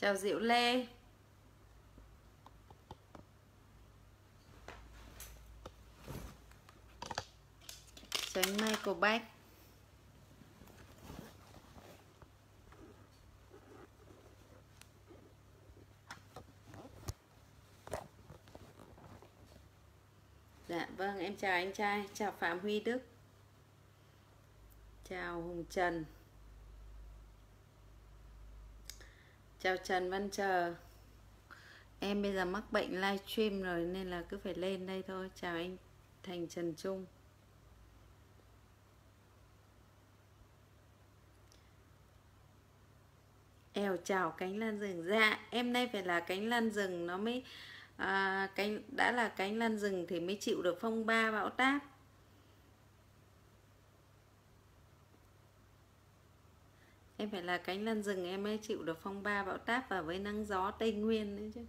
Chào Diệu Lê. Tránh Michael Bách. Dạ vâng, em chào anh trai. Chào Phạm Huy Đức. Chào Hùng Trần. Chào Trần Văn Chờ. Em bây giờ mắc bệnh livestream rồi nên là cứ phải lên đây thôi. Chào anh Thành Trần Trung. Eo chào cánh lan rừng. Dạ em nay phải là cánh lan rừng nó mới đã là cánh lan rừng thì mới chịu được phong ba bão táp. Em phải là cánh lan rừng em mới chịu được phong ba bão táp và với nắng gió Tây Nguyên nữa chứ.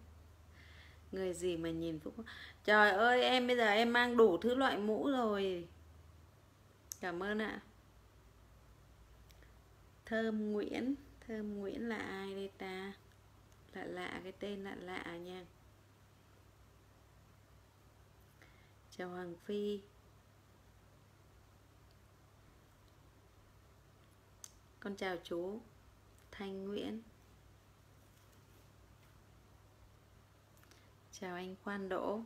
Người gì mà nhìn Phúc. Trời ơi em bây giờ em mang đủ thứ loại mũ rồi. Cảm ơn ạ. Thơm Nguyễn. Thơm Nguyễn là ai đây ta? Lạ lạ, cái tên lạ lạ nha. Chào Hoàng Phi. Con chào chú Thanh Nguyễn. Chào anh Khoan Đỗ.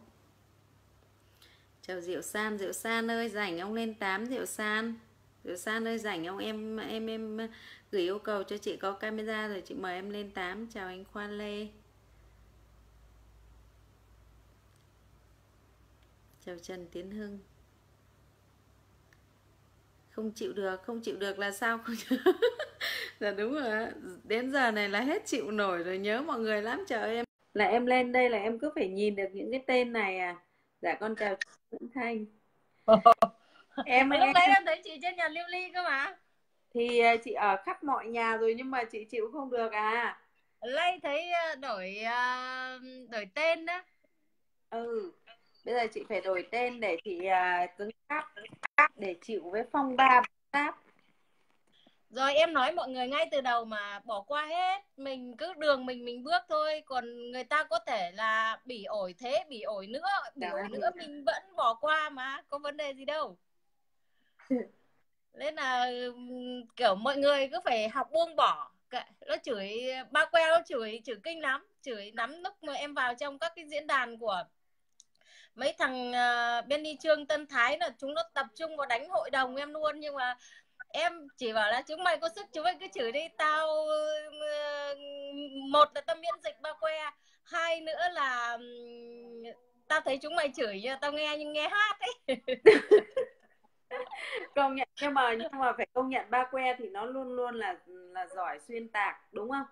Chào Diệu San. Diệu San ơi rảnh ông lên 8. Diệu San. Diệu San ơi rảnh ông em gửi yêu cầu cho chị có camera rồi chị mời em lên 8. Chào anh Khoan Lê. Chào Trần Tiến Hưng. Không chịu được là sao? Dạ đúng rồi, đến giờ này là hết chịu nổi rồi, nhớ mọi người lắm. Trời ơi, em là em lên đây là em cứ phải nhìn được những cái tên này à. Dạ con chào chị Hương Thanh. Lúc đấy em thấy chị trên nhà Lưu Ly cơ mà. Thì chị ở khắp mọi nhà rồi nhưng mà chị chịu không được à. Lấy thấy đổi tên đó. Ừ. Bây giờ chị phải đổi tên để chị cứng cáp để chịu với phong ba cáp. Rồi em nói mọi người ngay từ đầu mà, bỏ qua hết, mình cứ đường mình bước thôi, còn người ta có thể là bỉ ổi thế bỉ ổi nữa, mình vẫn bỏ qua mà, có vấn đề gì đâu. Nên là kiểu mọi người cứ phải học buông bỏ. Nó chửi ba que, nó chửi kinh lắm, chửi lắm. Lúc mà em vào trong các cái diễn đàn của mấy thằng Benny Trương Tân Thái là chúng nó tập trung vào đánh hội đồng em luôn, nhưng mà em chỉ bảo là chúng mày có sức chúng mày cứ chửi đi tao, một là tao miễn dịch ba que, hai nữa là tao thấy chúng mày chửi tao nghe nhưng nghe hát ấy. Công nhận, nhưng mà phải công nhận ba que thì nó luôn luôn là giỏi xuyên tạc đúng không?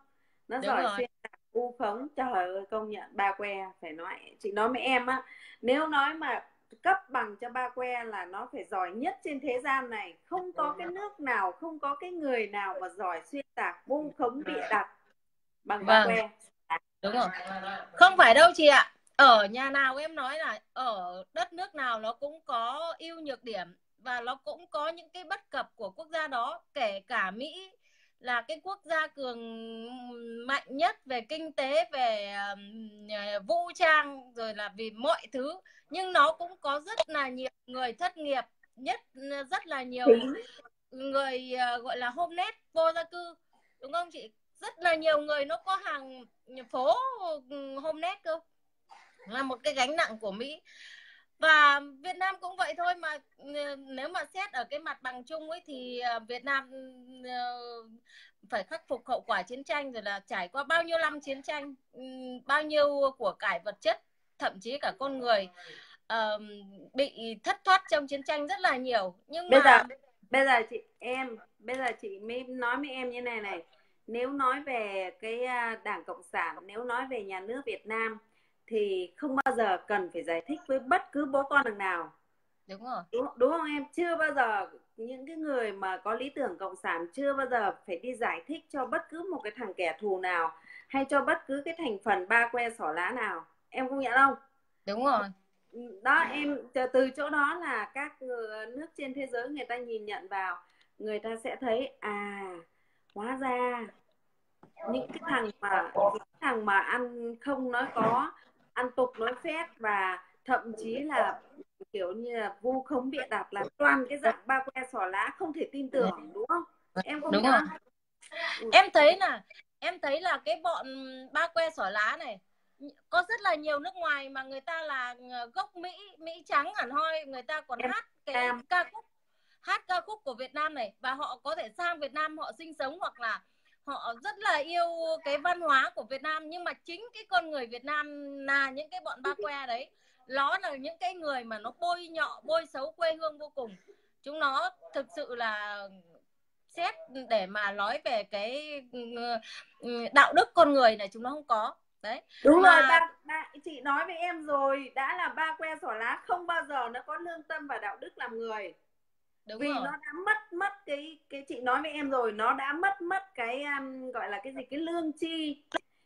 Nó đúng giỏi rồi. Xuyên tạc vu khống, trời ơi công nhận ba que phải nói. Chị nói với em á, nếu nói mà cấp bằng cho ba que là nó phải giỏi nhất trên thế gian này, không có cái nước nào, không có cái người nào mà giỏi xuyên tạc vu khống bịa đặt bằng ba que. Đúng rồi, không phải đâu chị ạ. Ở nhà nào em nói là ở đất nước nào nó cũng có ưu nhược điểm và nó cũng có những cái bất cập của quốc gia đó, kể cả Mỹ là cái quốc gia cường mạnh nhất về kinh tế, về vũ trang, rồi là vì mọi thứ, nhưng nó cũng có rất là nhiều người thất nghiệp, rất là nhiều người gọi là homeless, vô gia cư, đúng không chị? Rất là nhiều người nó có hàng phố homeless cơ, là một cái gánh nặng của Mỹ. Và Việt Nam cũng vậy thôi, mà nếu mà xét ở cái mặt bằng chung ấy thì Việt Nam phải khắc phục hậu quả chiến tranh, rồi là trải qua bao nhiêu năm chiến tranh, bao nhiêu của cải vật chất, thậm chí cả con người bị thất thoát trong chiến tranh rất là nhiều. Nhưng mà bây giờ chị mới nói với em như này này, nếu nói về cái Đảng Cộng sản, nếu nói về nhà nước Việt Nam thì không bao giờ cần phải giải thích với bất cứ bố con đằng nào. Đúng rồi. Đúng không em? Chưa bao giờ những cái người mà có lý tưởng cộng sản chưa bao giờ phải đi giải thích cho bất cứ một cái thằng kẻ thù nào hay cho bất cứ cái thành phần ba que xỏ lá nào. Em công nhận không? Đúng rồi. Đó, em từ chỗ đó là các nước trên thế giới người ta nhìn nhận vào, người ta sẽ thấy à, hóa ra những cái thằng mà ăn không nói có, ăn tục nói phép, và thậm chí là kiểu như là vu khống bịa đặt, là toàn cái dạng ba que xỏ lá không thể tin tưởng, đúng không? Em không đúng không? Em thấy là cái bọn ba que xỏ lá này có rất là nhiều nước ngoài mà người ta là gốc Mỹ, Mỹ trắng hẳn hoi, người ta còn hát cái ca khúc, hát ca khúc của Việt Nam này, và họ có thể sang Việt Nam họ sinh sống hoặc là họ rất là yêu cái văn hóa của Việt Nam, nhưng mà chính cái con người Việt Nam là những cái bọn ba que đấy, nó là những cái người mà nó bôi nhọ, bôi xấu quê hương vô cùng. Chúng nó thực sự là xét để mà nói về cái đạo đức con người này chúng nó không có. Đấy. Đúng mà... rồi, chị nói với em rồi, đã là ba que xỏ lá không bao giờ nó có lương tâm và đạo đức làm người. Đúng vì rồi. Nó đã mất cái chị nói với em rồi, nó đã mất cái gọi là cái gì, cái lương tri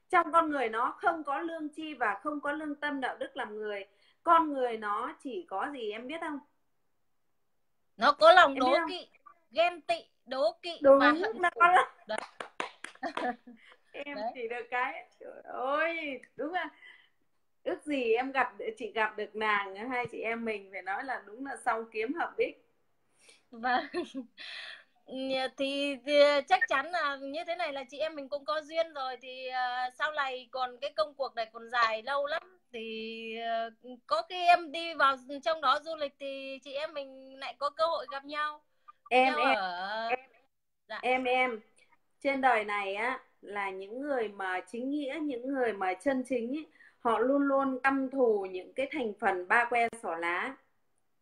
trong con người, nó không có lương tri và không có lương tâm đạo đức làm người. Con người nó chỉ có gì em biết không? Nó có lòng em đố kỵ, ghen tị, đố kỵ. Đúng, và đó. Em đấy. Chỉ được cái trời ơi, đúng là ước gì em gặp được nàng, hai chị em mình phải nói là đúng là song kiếm hợp ích. Và thì chắc chắn là như thế này là chị em mình cũng có duyên rồi, thì sau này còn cái công cuộc này còn dài lâu lắm, thì có khi em đi vào trong đó du lịch thì chị em mình lại có cơ hội gặp nhau. Em trên đời này á, là những người mà chính nghĩa, những người mà chân chính ấy, họ luôn luôn căm thù những cái thành phần ba que xỏ lá,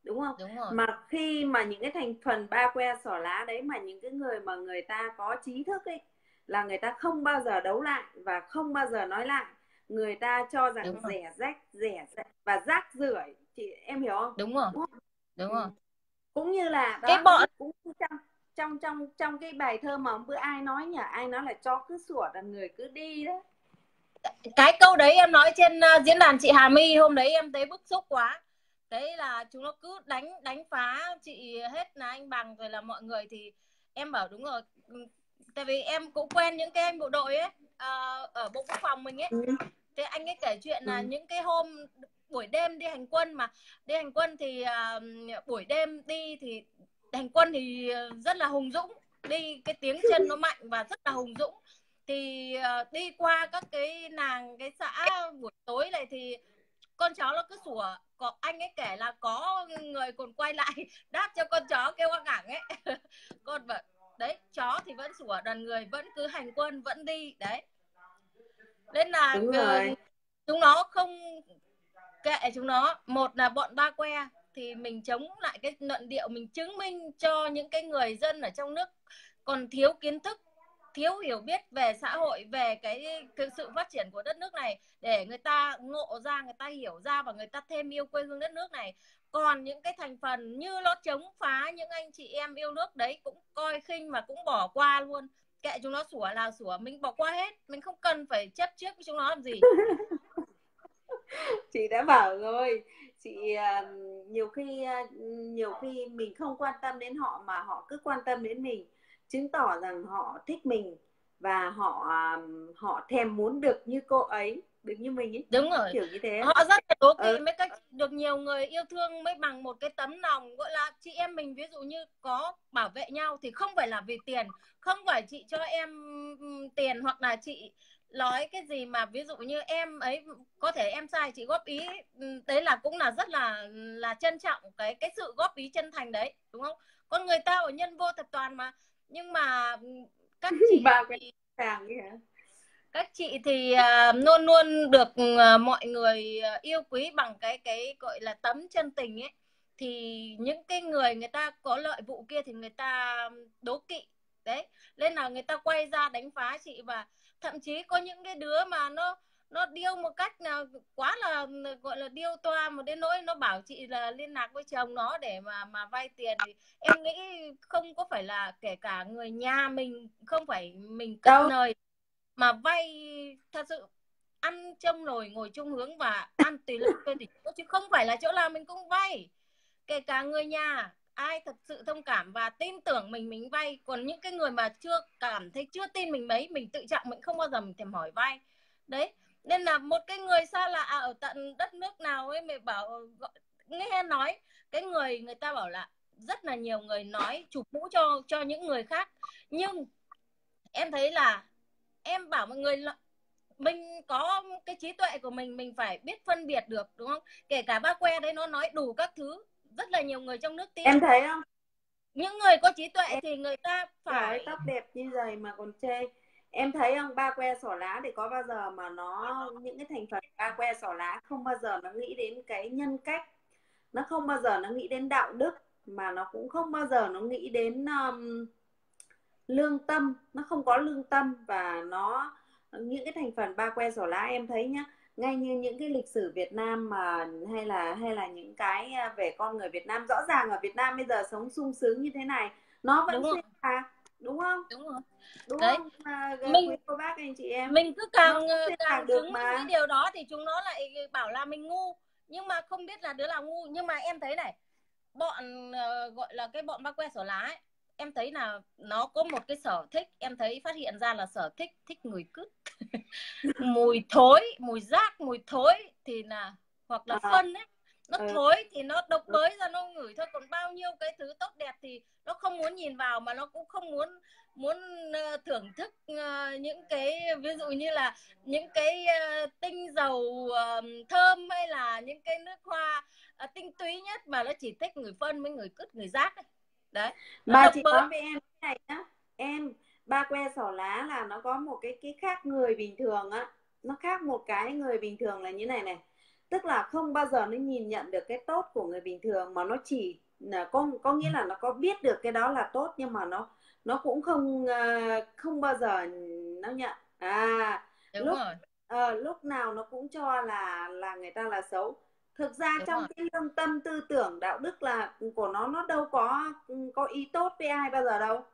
đúng không? Đúng rồi. Mà khi mà những cái thành phần ba que xỏ lá đấy, mà những cái người mà người ta có trí thức ấy, là người ta không bao giờ đấu lại và không bao giờ nói lại. Người ta cho rằng rẻ rách, rẻ và rác rưởi, chị em hiểu không? Đúng rồi, đúng không? Đúng rồi. Cũng như là đó, cái bọn cũng trong cái bài thơ mà hôm bữa ai nói nhỉ, ai nói là cho cứ sủa là người cứ đi đấy. Cái câu đấy em nói trên diễn đàn chị Hà My hôm đấy, em thấy bức xúc quá. Đấy là chúng nó cứ đánh phá chị hết, là anh Bằng rồi là mọi người. Thì em bảo đúng rồi, tại vì em cũng quen những cái anh bộ đội ấy, ở Bộ Quốc phòng mình ấy. Thế anh ấy kể chuyện là những cái hôm buổi đêm đi hành quân, mà đi hành quân thì buổi đêm đi thì hành quân thì rất là hùng dũng, đi cái tiếng chân nó mạnh và rất là hùng dũng. Thì đi qua các cái làng, cái xã buổi tối này thì con chó nó cứ sủa. Còn anh ấy kể là có người còn quay lại đáp cho con chó kêu hoang ảng ấy. Con vẫn đấy, chó thì vẫn sủa, đoàn người vẫn cứ hành quân, vẫn đi đấy. Nên là chúng nó không kệ chúng nó. Một là bọn ba que thì mình chống lại cái luận điệu, mình chứng minh cho những cái người dân ở trong nước còn thiếu kiến thức, thiếu hiểu biết về xã hội, về cái sự phát triển của đất nước này, để người ta ngộ ra, người ta hiểu ra và người ta thêm yêu quê hương đất nước này. Còn những cái thành phần như nó chống phá những anh chị em yêu nước đấy, cũng coi khinh mà cũng bỏ qua luôn. Kệ chúng nó sủa là sủa, mình bỏ qua hết, mình không cần phải chấp trước với chúng nó làm gì. Chị đã bảo rồi, chị nhiều khi mình không quan tâm đến họ mà họ cứ quan tâm đến mình, chứng tỏ rằng họ thích mình và họ thèm muốn được như cô ấy, được như mình ấy. Đúng rồi, kiểu như thế. Họ rất là đố kỵ mấy cách được nhiều người yêu thương, mới bằng một cái tấm lòng, gọi là chị em mình ví dụ như có bảo vệ nhau thì không phải là vì tiền, không phải chị cho em tiền hoặc là chị nói cái gì mà ví dụ như em ấy, có thể em sai, chị góp ý đấy, là cũng là rất là trân trọng cái sự góp ý chân thành đấy, đúng không? Con người ta ở nhân vô thập toàn mà. Nhưng mà các chị thì luôn luôn được mọi người yêu quý bằng cái gọi là tấm chân tình ấy, thì những cái người ta có lợi vụ kia thì người ta đố kỵ đấy, nên là người ta quay ra đánh phá chị. Và thậm chí có những cái đứa mà nó điêu một cách là quá là gọi là điêu toa, một đến nỗi nó bảo chị là liên lạc với chồng nó để mà vay tiền. Thì em nghĩ không có phải là kể cả người nhà mình, không phải mình cất lời mà vay, thật sự ăn trong nồi ngồi chung hướng và ăn tùy lúc, chứ không phải là chỗ nào mình cũng vay, kể cả người nhà. ai thật sự thông cảm và tin tưởng mình vay. Còn những cái người mà chưa cảm thấy, chưa tin mình mấy, mình tự trọng, mình không bao giờ mình thèm hỏi vay. Đấy, nên là một cái người xa lạ ở tận đất nước nào ấy, mình bảo, nghe nói cái người ta bảo là rất là nhiều người nói chụp mũ cho những người khác. Nhưng em thấy là em bảo mọi người là mình có cái trí tuệ của mình phải biết phân biệt được, đúng không? Kể cả ba que đấy nó nói đủ các thứ, rất là nhiều người trong nước tiếng. Em thấy không? Những người có trí tuệ em... thì người ta phải tóc đẹp như vậy mà còn chê. Em thấy không? Ba que xỏ lá thì có bao giờ mà nó, những cái thành phần ba que xỏ lá không bao giờ nó nghĩ đến cái nhân cách, nó không bao giờ nó nghĩ đến đạo đức, mà nó cũng không bao giờ nó nghĩ đến lương tâm. Nó không có lương tâm. Và nó, những cái thành phần ba que xỏ lá em thấy nhá, ngay như những cái lịch sử Việt Nam mà hay là những cái về con người Việt Nam, rõ ràng ở Việt Nam bây giờ sống sung sướng như thế này nó vẫn xuyên tạc, đúng không? Đúng rồi. Đúng đấy. Không? Mình, cô bác anh chị em, mình cứ càng chứng cái điều đó thì chúng nó lại bảo là mình ngu, nhưng mà không biết là đứa nào ngu. Nhưng mà em thấy này, bọn gọi là cái bọn ba que xỏ lá ấy, em thấy là nó có một cái sở thích, em thấy phát hiện ra là sở thích thích người cứt mùi thối, mùi rác, mùi thối thì là, hoặc là phân ấy, nó thối thì nó độc bới ra nó ngửi thôi. Còn bao nhiêu cái thứ tốt đẹp thì nó không muốn nhìn vào, mà nó cũng không muốn thưởng thức những cái, ví dụ như là những cái tinh dầu thơm hay là những cái nước hoa tinh túy nhất, mà nó chỉ thích người phân với người cứt, người rác ấy. Đấy, mà chị nói với em cái này nhá, em ba que xỏ lá là nó có một cái khác người bình thường á, nó khác một cái người bình thường là như này này, tức là không bao giờ nó nhìn nhận được cái tốt của người bình thường, mà nó chỉ là có nghĩa là nó có biết được cái đó là tốt, nhưng mà nó cũng không bao giờ nó nhận. Đúng rồi. Lúc nào nó cũng cho là người ta là xấu. Thực ra đúng trong rồi. Cái lương tâm, tư tưởng, đạo đức là của nó đâu có ý tốt với ai bao giờ đâu.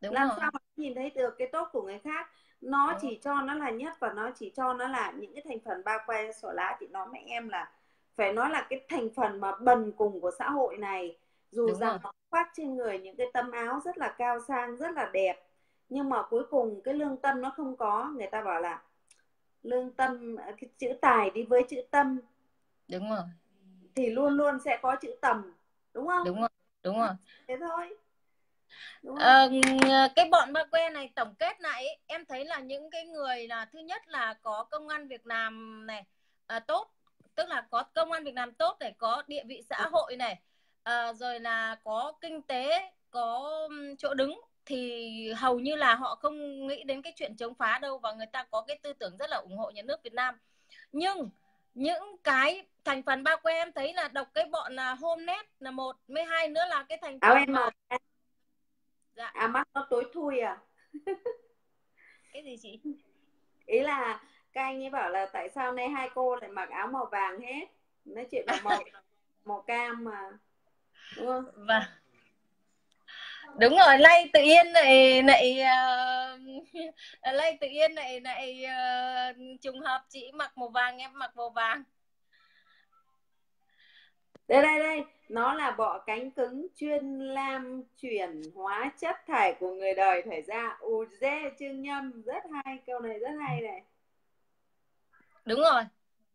Đúng làm rồi. Sao mà nhìn thấy được cái tốt của người khác. Nó đúng chỉ rồi. Cho nó là nhất, và nó chỉ cho nó là những cái thành phần ba que xỏ lá. Chị nói mẹ em là phải nói là cái thành phần mà bần cùng của xã hội này. Dù đúng rằng rồi. Nó khoác trên người những cái tấm áo rất là cao sang, rất là đẹp, nhưng mà cuối cùng cái lương tâm nó không có. Người ta bảo là lương tâm, cái chữ tài đi với chữ tâm, đúng rồi, thì luôn luôn sẽ có chữ tầm, đúng không? Đúng rồi, đúng rồi. Thế thôi. Đúng cái bọn ba que này tổng kết lại ấy, em thấy là những cái người là thứ nhất là có công ăn việc làm này tốt, tức là có công ăn việc làm tốt để có địa vị xã hội này, rồi là có kinh tế, có chỗ đứng, thì hầu như là họ không nghĩ đến cái chuyện chống phá đâu, và người ta có cái tư tưởng rất là ủng hộ nhà nước Việt Nam. Nhưng những cái thành phần ba que em thấy là đọc cái bọn là hôm nét là một, với hai nữa là cái thành phần áo em màu. Dạ. À, mắt nó tối thui à? Cái gì chị? Ý là các anh ấy bảo là tại sao nay hai cô lại mặc áo màu vàng hết, nói chuyện là màu cam mà, đúng không? Vâng. Đúng rồi, Lay Tự Yên này trùng hợp chị mặc màu vàng, em mặc màu vàng. Đây, nó là bọ cánh cứng chuyên làm chuyển hóa chất thải của người đời thải ra. Uze Trương Nhâm, rất hay, câu này rất hay này. Đúng rồi,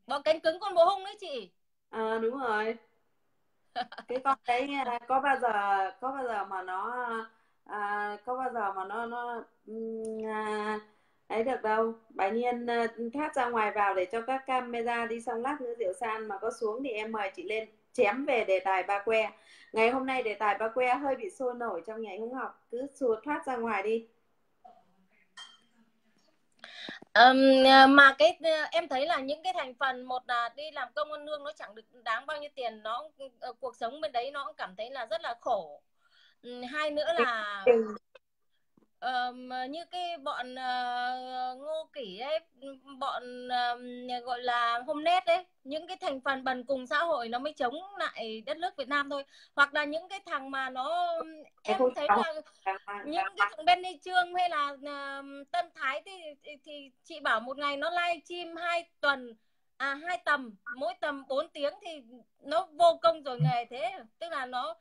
bọ cánh cứng con bồ hung đấy chị. À đúng rồi. Cái con đấy có bao giờ mà nó ấy được đâu. Bà Nhiên thoát ra ngoài vào để cho các camera đi, xong lát nữa Diệu San mà có xuống thì em mời chị lên chém về đề tài ba que. Ngày hôm nay đề tài ba que hơi bị sôi nổi trong ngày húng học, cứ thoát ra ngoài đi. Mà cái em thấy là những cái thành phần, một là đi làm công ăn lương nó chẳng được đáng bao nhiêu tiền, nó cuộc sống bên đấy nó cũng cảm thấy là rất là khổ. Hai nữa là như cái bọn Ngô Kỷ ấy, bọn gọi là hôm nét đấy, những cái thành phần bần cùng xã hội nó mới chống lại đất nước Việt Nam thôi. Hoặc là những cái thằng mà nó, em thấy là những cái thằng Benny Trương hay là Tân Thái thì chị bảo một ngày nó live stream 2 tầm, mỗi tầm 4 tiếng thì nó vô công rồi nghề thế. Tức là nó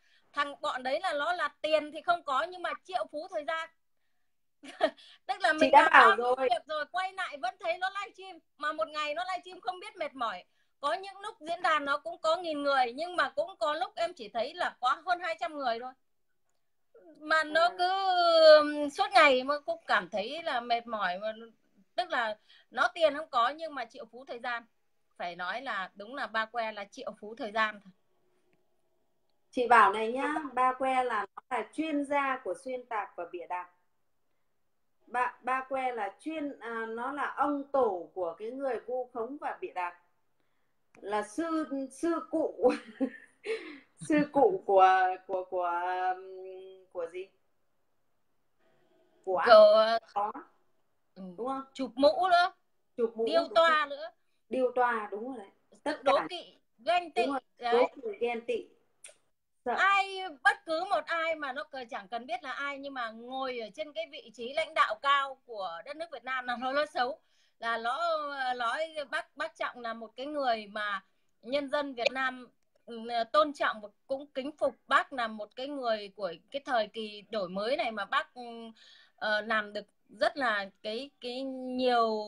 bọn đấy là nó là tiền thì không có nhưng mà triệu phú thời gian. Tức là mình đã bảo rồi quay lại vẫn thấy nó livestream, mà một ngày nó livestream không biết mệt mỏi. Có những lúc diễn đàn nó cũng có 1.000 người, nhưng mà cũng có lúc em chỉ thấy là có hơn 200 người thôi. Mà nó cứ suốt ngày mà cũng cảm thấy là mệt mỏi, mà tức là nó tiền không có nhưng mà triệu phú thời gian. Phải nói là đúng là ba que là triệu phú thời gian. Chị bảo này nhá, ba que là nó là chuyên gia của xuyên tạc và bịa đặt. Ba que là nó là ông tổ của cái người vu khống và bịa đặt, là sư cụ sư cụ của gì, của đó đúng không, chụp mũ nữa, chụp mũ điêu toa nữa, điêu toa, đúng rồi đấy, tất đố kỵ ganh tị đấy, ghen tị. Sợ. Ai bất cứ một ai mà nó chẳng cần biết là ai, nhưng mà ngồi ở trên cái vị trí lãnh đạo cao của đất nước Việt Nam là nó xấu, là nó nói bác Trọng là một cái người mà nhân dân Việt Nam tôn trọng và cũng kính phục. Bác là một cái người của cái thời kỳ đổi mới này mà bác làm được rất là cái nhiều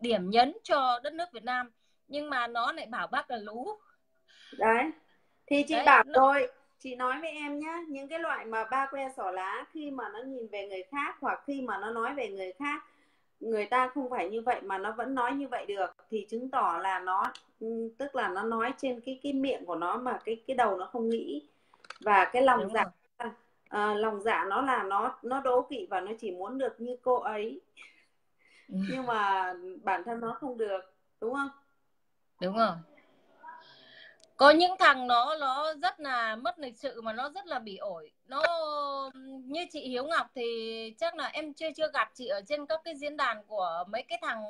điểm nhấn cho đất nước Việt Nam, nhưng mà nó lại bảo bác là lú đấy. Thì chị đấy, bảo rồi nó... Chị nói với em nhá, những cái loại mà ba que xỏ lá, khi mà nó nhìn về người khác hoặc khi mà nó nói về người khác, người ta không phải như vậy mà nó vẫn nói như vậy được, thì chứng tỏ là nó, tức là nó nói trên cái miệng của nó mà cái đầu nó không nghĩ, và cái lòng dạ, lòng dạ nó là nó đố kỵ và nó chỉ muốn được như cô ấy. Nhưng mà bản thân nó không được, đúng không? Đúng rồi. Có những thằng nó rất là mất lịch sự mà nó rất là bỉ ổi. Nó như chị Hiếu Ngọc thì chắc là em chưa gặp chị ở trên các cái diễn đàn của mấy cái thằng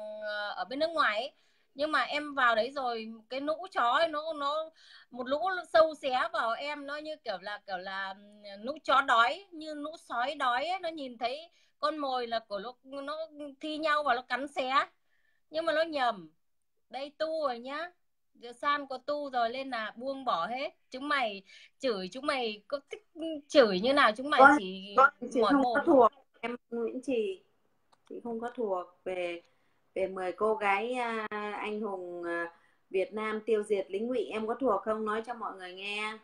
ở bên nước ngoài ấy. Nhưng mà em vào đấy rồi cái lũ chó ấy, nó một lũ sâu xé vào em, nó như kiểu là lũ chó đói, như lũ sói đói ấy. Nó nhìn thấy con mồi là của nó thi nhau và nó cắn xé. Nhưng mà nó nhầm. Đây tu rồi nhá. Diệu San có tu rồi nên là buông bỏ hết. Chúng mày chửi, chúng mày có thích chửi như nào, chúng mày chỉ mỏi mồm. Có thuộc em Nguyễn Trì, chị không có thuộc về 10 cô gái anh hùng Việt Nam tiêu diệt lính Ngụy, em có thuộc không, nói cho mọi người nghe.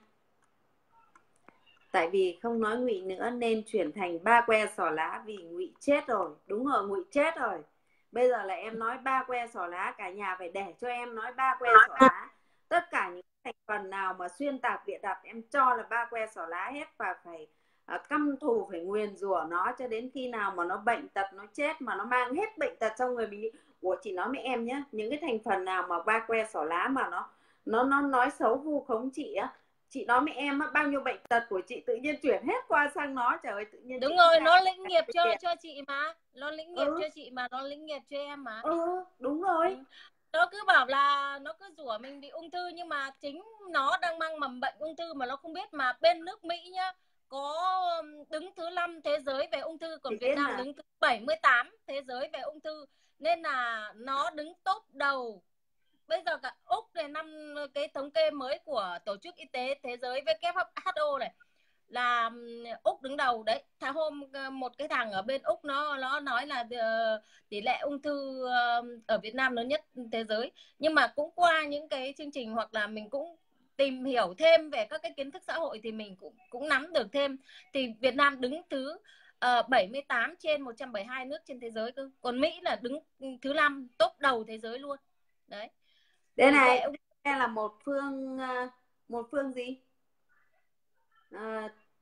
Tại vì không nói Ngụy nữa nên chuyển thành ba que xỏ lá vì Ngụy chết rồi. Đúng rồi, Ngụy chết rồi. Bây giờ là em nói ba que xỏ lá, cả nhà phải để cho em nói ba que xỏ lá. Tất cả những thành phần nào mà xuyên tạc bịa đặt em cho là ba que xỏ lá hết, và phải căm thù, phải nguyền rủa nó cho đến khi nào mà nó bệnh tật, nó chết, mà nó mang hết bệnh tật trong người mình. Ủa, chị nói với em nhé, những cái thành phần nào mà ba que xỏ lá mà nó nói xấu vu khống chị á, chị nói với em á, bao nhiêu bệnh tật của chị tự nhiên chuyển hết qua sang nó, trời ơi, tự nhiên. Đúng rồi, nó lĩnh nghiệp cho chị mà, nó lĩnh nghiệp cho chị mà, nó lĩnh nghiệp cho em mà. Đúng rồi. Nó cứ bảo là nó cứ rủa mình bị ung thư, nhưng mà chính nó đang mang mầm bệnh ung thư mà nó không biết. Mà bên nước Mỹ nhá, có đứng thứ 5 thế giới về ung thư, còn thì Việt Nam đứng thứ 78 thế giới về ung thư, nên là nó đứng top đầu. Bây giờ cả Úc này, năm cái thống kê mới của Tổ chức Y tế Thế giới WHO này là Úc đứng đầu đấy. Tháng hôm một cái thằng ở bên Úc nó nói là tỷ lệ ung thư ở Việt Nam lớn nhất thế giới. Nhưng mà cũng qua những cái chương trình hoặc là mình cũng tìm hiểu thêm về các cái kiến thức xã hội thì mình cũng nắm được thêm. Thì Việt Nam đứng thứ 78 trên 172 nước trên thế giới cơ. Còn Mỹ là đứng thứ 5 top đầu thế giới luôn. Đấy. Đây này, ông là một phương gì?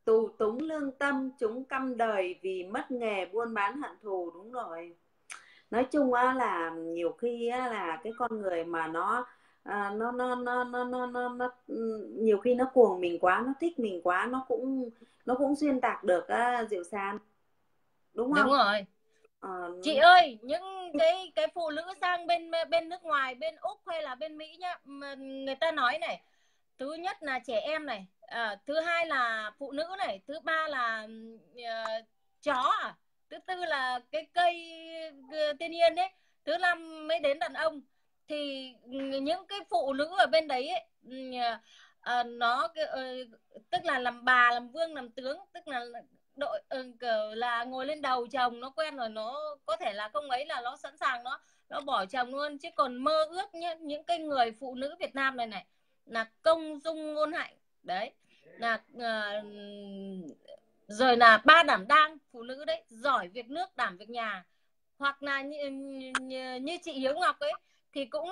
Tù túng lương tâm, chúng căm đời vì mất nghề buôn bán hận thù. Đúng rồi. Nói chung là nhiều khi là cái con người mà nó nhiều khi nó cuồng mình quá, nó thích mình quá, nó cũng xuyên tạc được Diệu San. Đúng không? Đúng rồi. Chị ơi, những cái phụ nữ sang bên nước ngoài, bên Úc hay là bên Mỹ nhá, người ta nói này, thứ nhất là trẻ em này, thứ hai là phụ nữ này, thứ ba là chó, thứ tư là cái cây thiên nhiên đấy, thứ năm mới đến đàn ông. Thì những cái phụ nữ ở bên đấy ấy, nó tức là làm bà, làm vương, làm tướng, tức là đội là ngồi lên đầu chồng, nó quen rồi, nó có thể là không ấy là nó sẵn sàng nó bỏ chồng luôn. Chứ còn mơ ước nhá, những cái người phụ nữ Việt Nam này này là công dung ngôn hạnh đấy, là rồi là ba đảm đang phụ nữ đấy, giỏi việc nước, đảm việc nhà, hoặc là như chị Hiếu Ngọc ấy thì cũng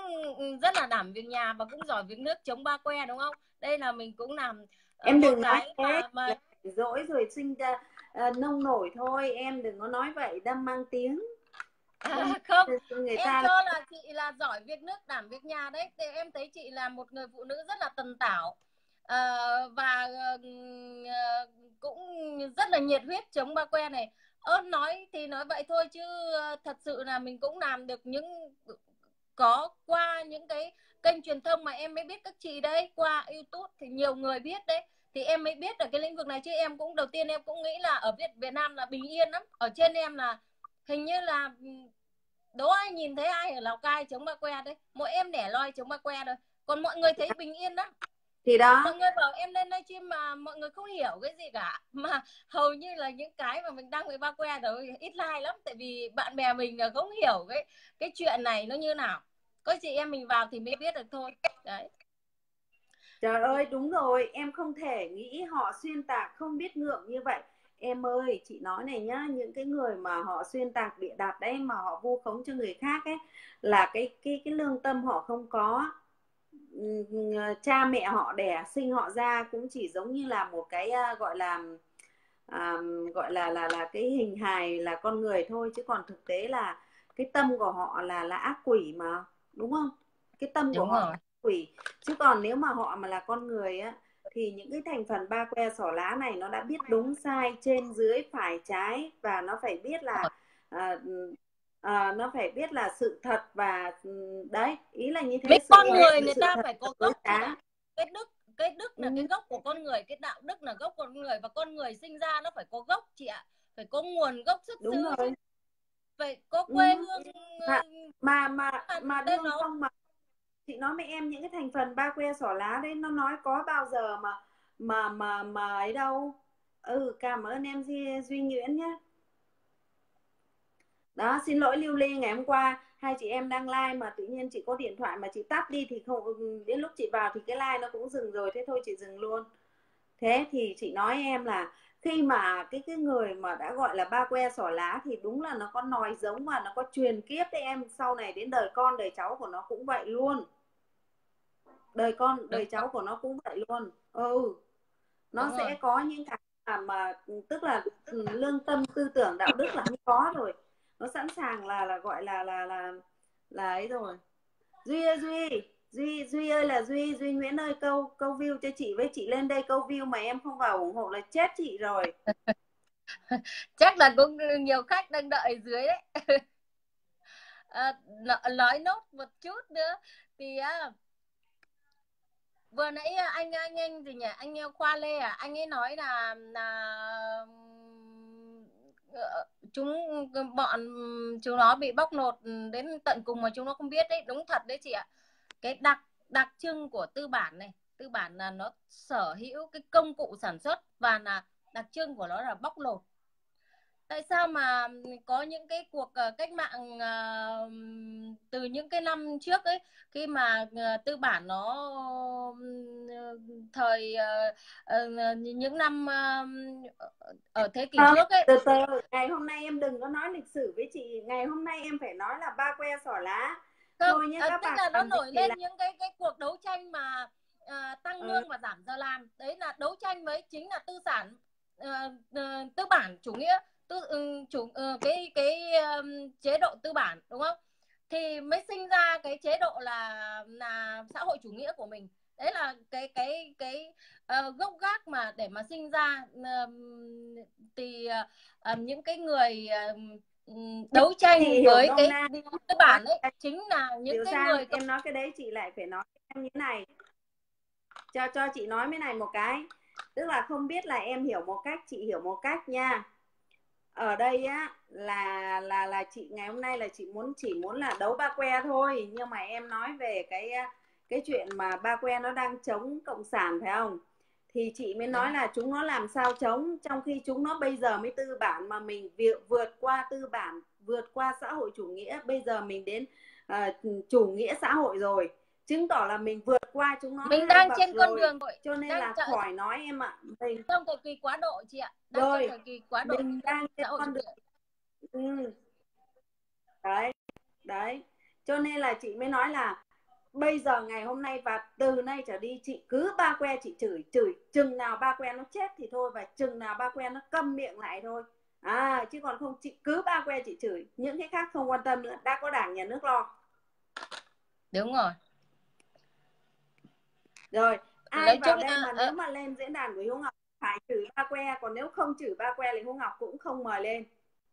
rất là đảm việc nhà và cũng giỏi việc nước, chống ba que, đúng không? Đây là mình cũng làm em đừng nói mà... dỗi rồi sinh ra nông nổi thôi, em đừng có nói vậy đâm mang tiếng. Không, người em ta... cho là chị là giỏi việc nước, đảm việc nhà đấy, thì em thấy chị là một người phụ nữ rất là tần tảo và cũng rất là nhiệt huyết chống ba que này. Nói thì nói vậy thôi chứ thật sự là mình cũng làm được những qua những cái kênh truyền thông mà em mới biết các chị đấy, qua YouTube thì nhiều người biết đấy, thì em mới biết ở cái lĩnh vực này. Chứ em cũng đầu tiên em cũng nghĩ là ở Việt Nam là bình yên lắm, ở trên em là hình như là đố ai nhìn thấy ai ở Lào Cai chống ba que đấy, mỗi em đẻ loi chống ba que rồi, còn mọi người thấy bình yên lắm. Thì đó, mọi người bảo em lên livestream mà mọi người không hiểu cái gì cả, mà hầu như là những cái mà mình đăng về ba que rồi ít like lắm, tại vì bạn bè mình là không hiểu cái chuyện này nó như nào. Có chị em mình vào thì mới biết được thôi đấy. Trời ơi, đúng rồi, em không thể nghĩ họ xuyên tạc không biết ngượng như vậy. Em ơi, chị nói này nhá, những cái người mà họ xuyên tạc bịa đặt đấy, mà họ vu khống cho người khác ấy, là cái lương tâm họ không có. Cha mẹ họ đẻ sinh họ ra cũng chỉ giống như là một cái gọi là cái hình hài là con người thôi, chứ còn thực tế là cái tâm của họ là ác quỷ mà, đúng không? Cái tâm của họ là ác quỷ, chứ còn nếu mà họ mà là con người á thì những cái thành phần ba que xỏ lá này nó đã biết đúng sai, trên dưới phải trái, và nó phải biết là nó phải biết là sự thật, và đấy, ý là như thế. Cái con người người ta phải có gốc, cái đức là cái gốc của con người, cái đạo đức là gốc của con người, và con người sinh ra nó phải có gốc chị ạ, phải có nguồn gốc xuất xứ, phải có quê hương. Mà đương không, mà chị nói với em những cái thành phần ba que xỏ lá đấy, nó nói có bao giờ mà ấy đâu. Cảm ơn em Duy Nguyễn nhé. Đó, xin lỗi Lưu Ly, ngày hôm qua hai chị em đang live mà tự nhiên chị có điện thoại mà chị tắt đi, thì không, đến lúc chị vào thì cái live nó cũng dừng rồi, thế thôi chị dừng luôn. Thế thì chị nói em là khi mà cái người mà đã gọi là ba que xỏ lá thì đúng là nó có nòi giống và nó có truyền kiếp đấy em, sau này đến đời con đời cháu của nó cũng vậy luôn, đời con đời cháu của nó cũng vậy luôn. Nó đúng sẽ rồi. Có những cái mà tức là lương tâm, tư tưởng, đạo đức là không có rồi, nó sẵn sàng là gọi là ấy rồi. Duy ơi là Duy Nguyễn ơi, câu view cho chị với, chị lên đây câu view mà em không vào ủng hộ là chết chị rồi. Chắc là cũng nhiều khách đang đợi dưới đấy. Nói nốt một chút nữa thì vừa nãy anh gì nhỉ, anh Khoan Lê à, anh ấy nói là bọn chúng nó bị bóc lột đến tận cùng mà chúng nó không biết đấy, đúng thật đấy chị ạ. Cái đặc trưng của tư bản này, tư bản là nó sở hữu cái công cụ sản xuất và là đặc trưng của nó là bóc lột. Tại sao mà có những cái cuộc cách mạng từ những cái năm trước ấy, khi mà tư bản nó thời những năm ở thế kỷ trước ấy. Từ ngày hôm nay em đừng có nói lịch sử với chị, ngày hôm nay em phải nói là ba que xỏ lá. Không, tức là nó nổi lên là... những cái cuộc đấu tranh mà tăng lương và giảm giờ làm. Đấy là đấu tranh với chính là tư bản chủ nghĩa, chế độ tư bản, đúng không? Thì mới sinh ra cái chế độ là xã hội chủ nghĩa của mình. Đấy là cái gốc gác mà để mà sinh ra thì những cái người đấu tranh với cái tư bản ấy, chính là những điều cái sao? Người em nói cái đấy chị lại phải nói em như này, cho chị nói cái này một cái, tức là không biết là em hiểu một cách, chị hiểu một cách nha. Ở đây á là chị ngày hôm nay là chị chỉ muốn là đấu ba que thôi, nhưng mà em nói về cái cái chuyện mà ba que nó đang chống cộng sản phải không, thì chị mới nói là chúng nó làm sao chống trong khi chúng nó bây giờ mới tư bản, mà mình vượt qua tư bản, vượt qua xã hội chủ nghĩa, bây giờ mình đến chủ nghĩa xã hội rồi, chứng tỏ là mình vượt qua chúng nó, mình đang trên con đường rồi, cho nên là khỏi nói em ạ, mình trong thời kỳ quá độ chị ạ, đang rồi, trong thời kỳ quá độ, mình đang trên con đường đấy đấy, cho nên là chị mới nói là bây giờ ngày hôm nay và từ nay trở đi chị cứ ba que chị chửi chừng nào ba que nó chết thì thôi, và chừng nào ba que nó câm miệng lại thôi, chứ còn không chị cứ ba que chị chửi, những cái khác không quan tâm nữa, đã có đảng nhà nước lo. Đúng rồi. Rồi ai nói vào đây mà nếu mà lên diễn đàn của Hiếu Ngọc phải chửi ba que, còn nếu không chửi ba que thì Hiếu Ngọc cũng không mời lên.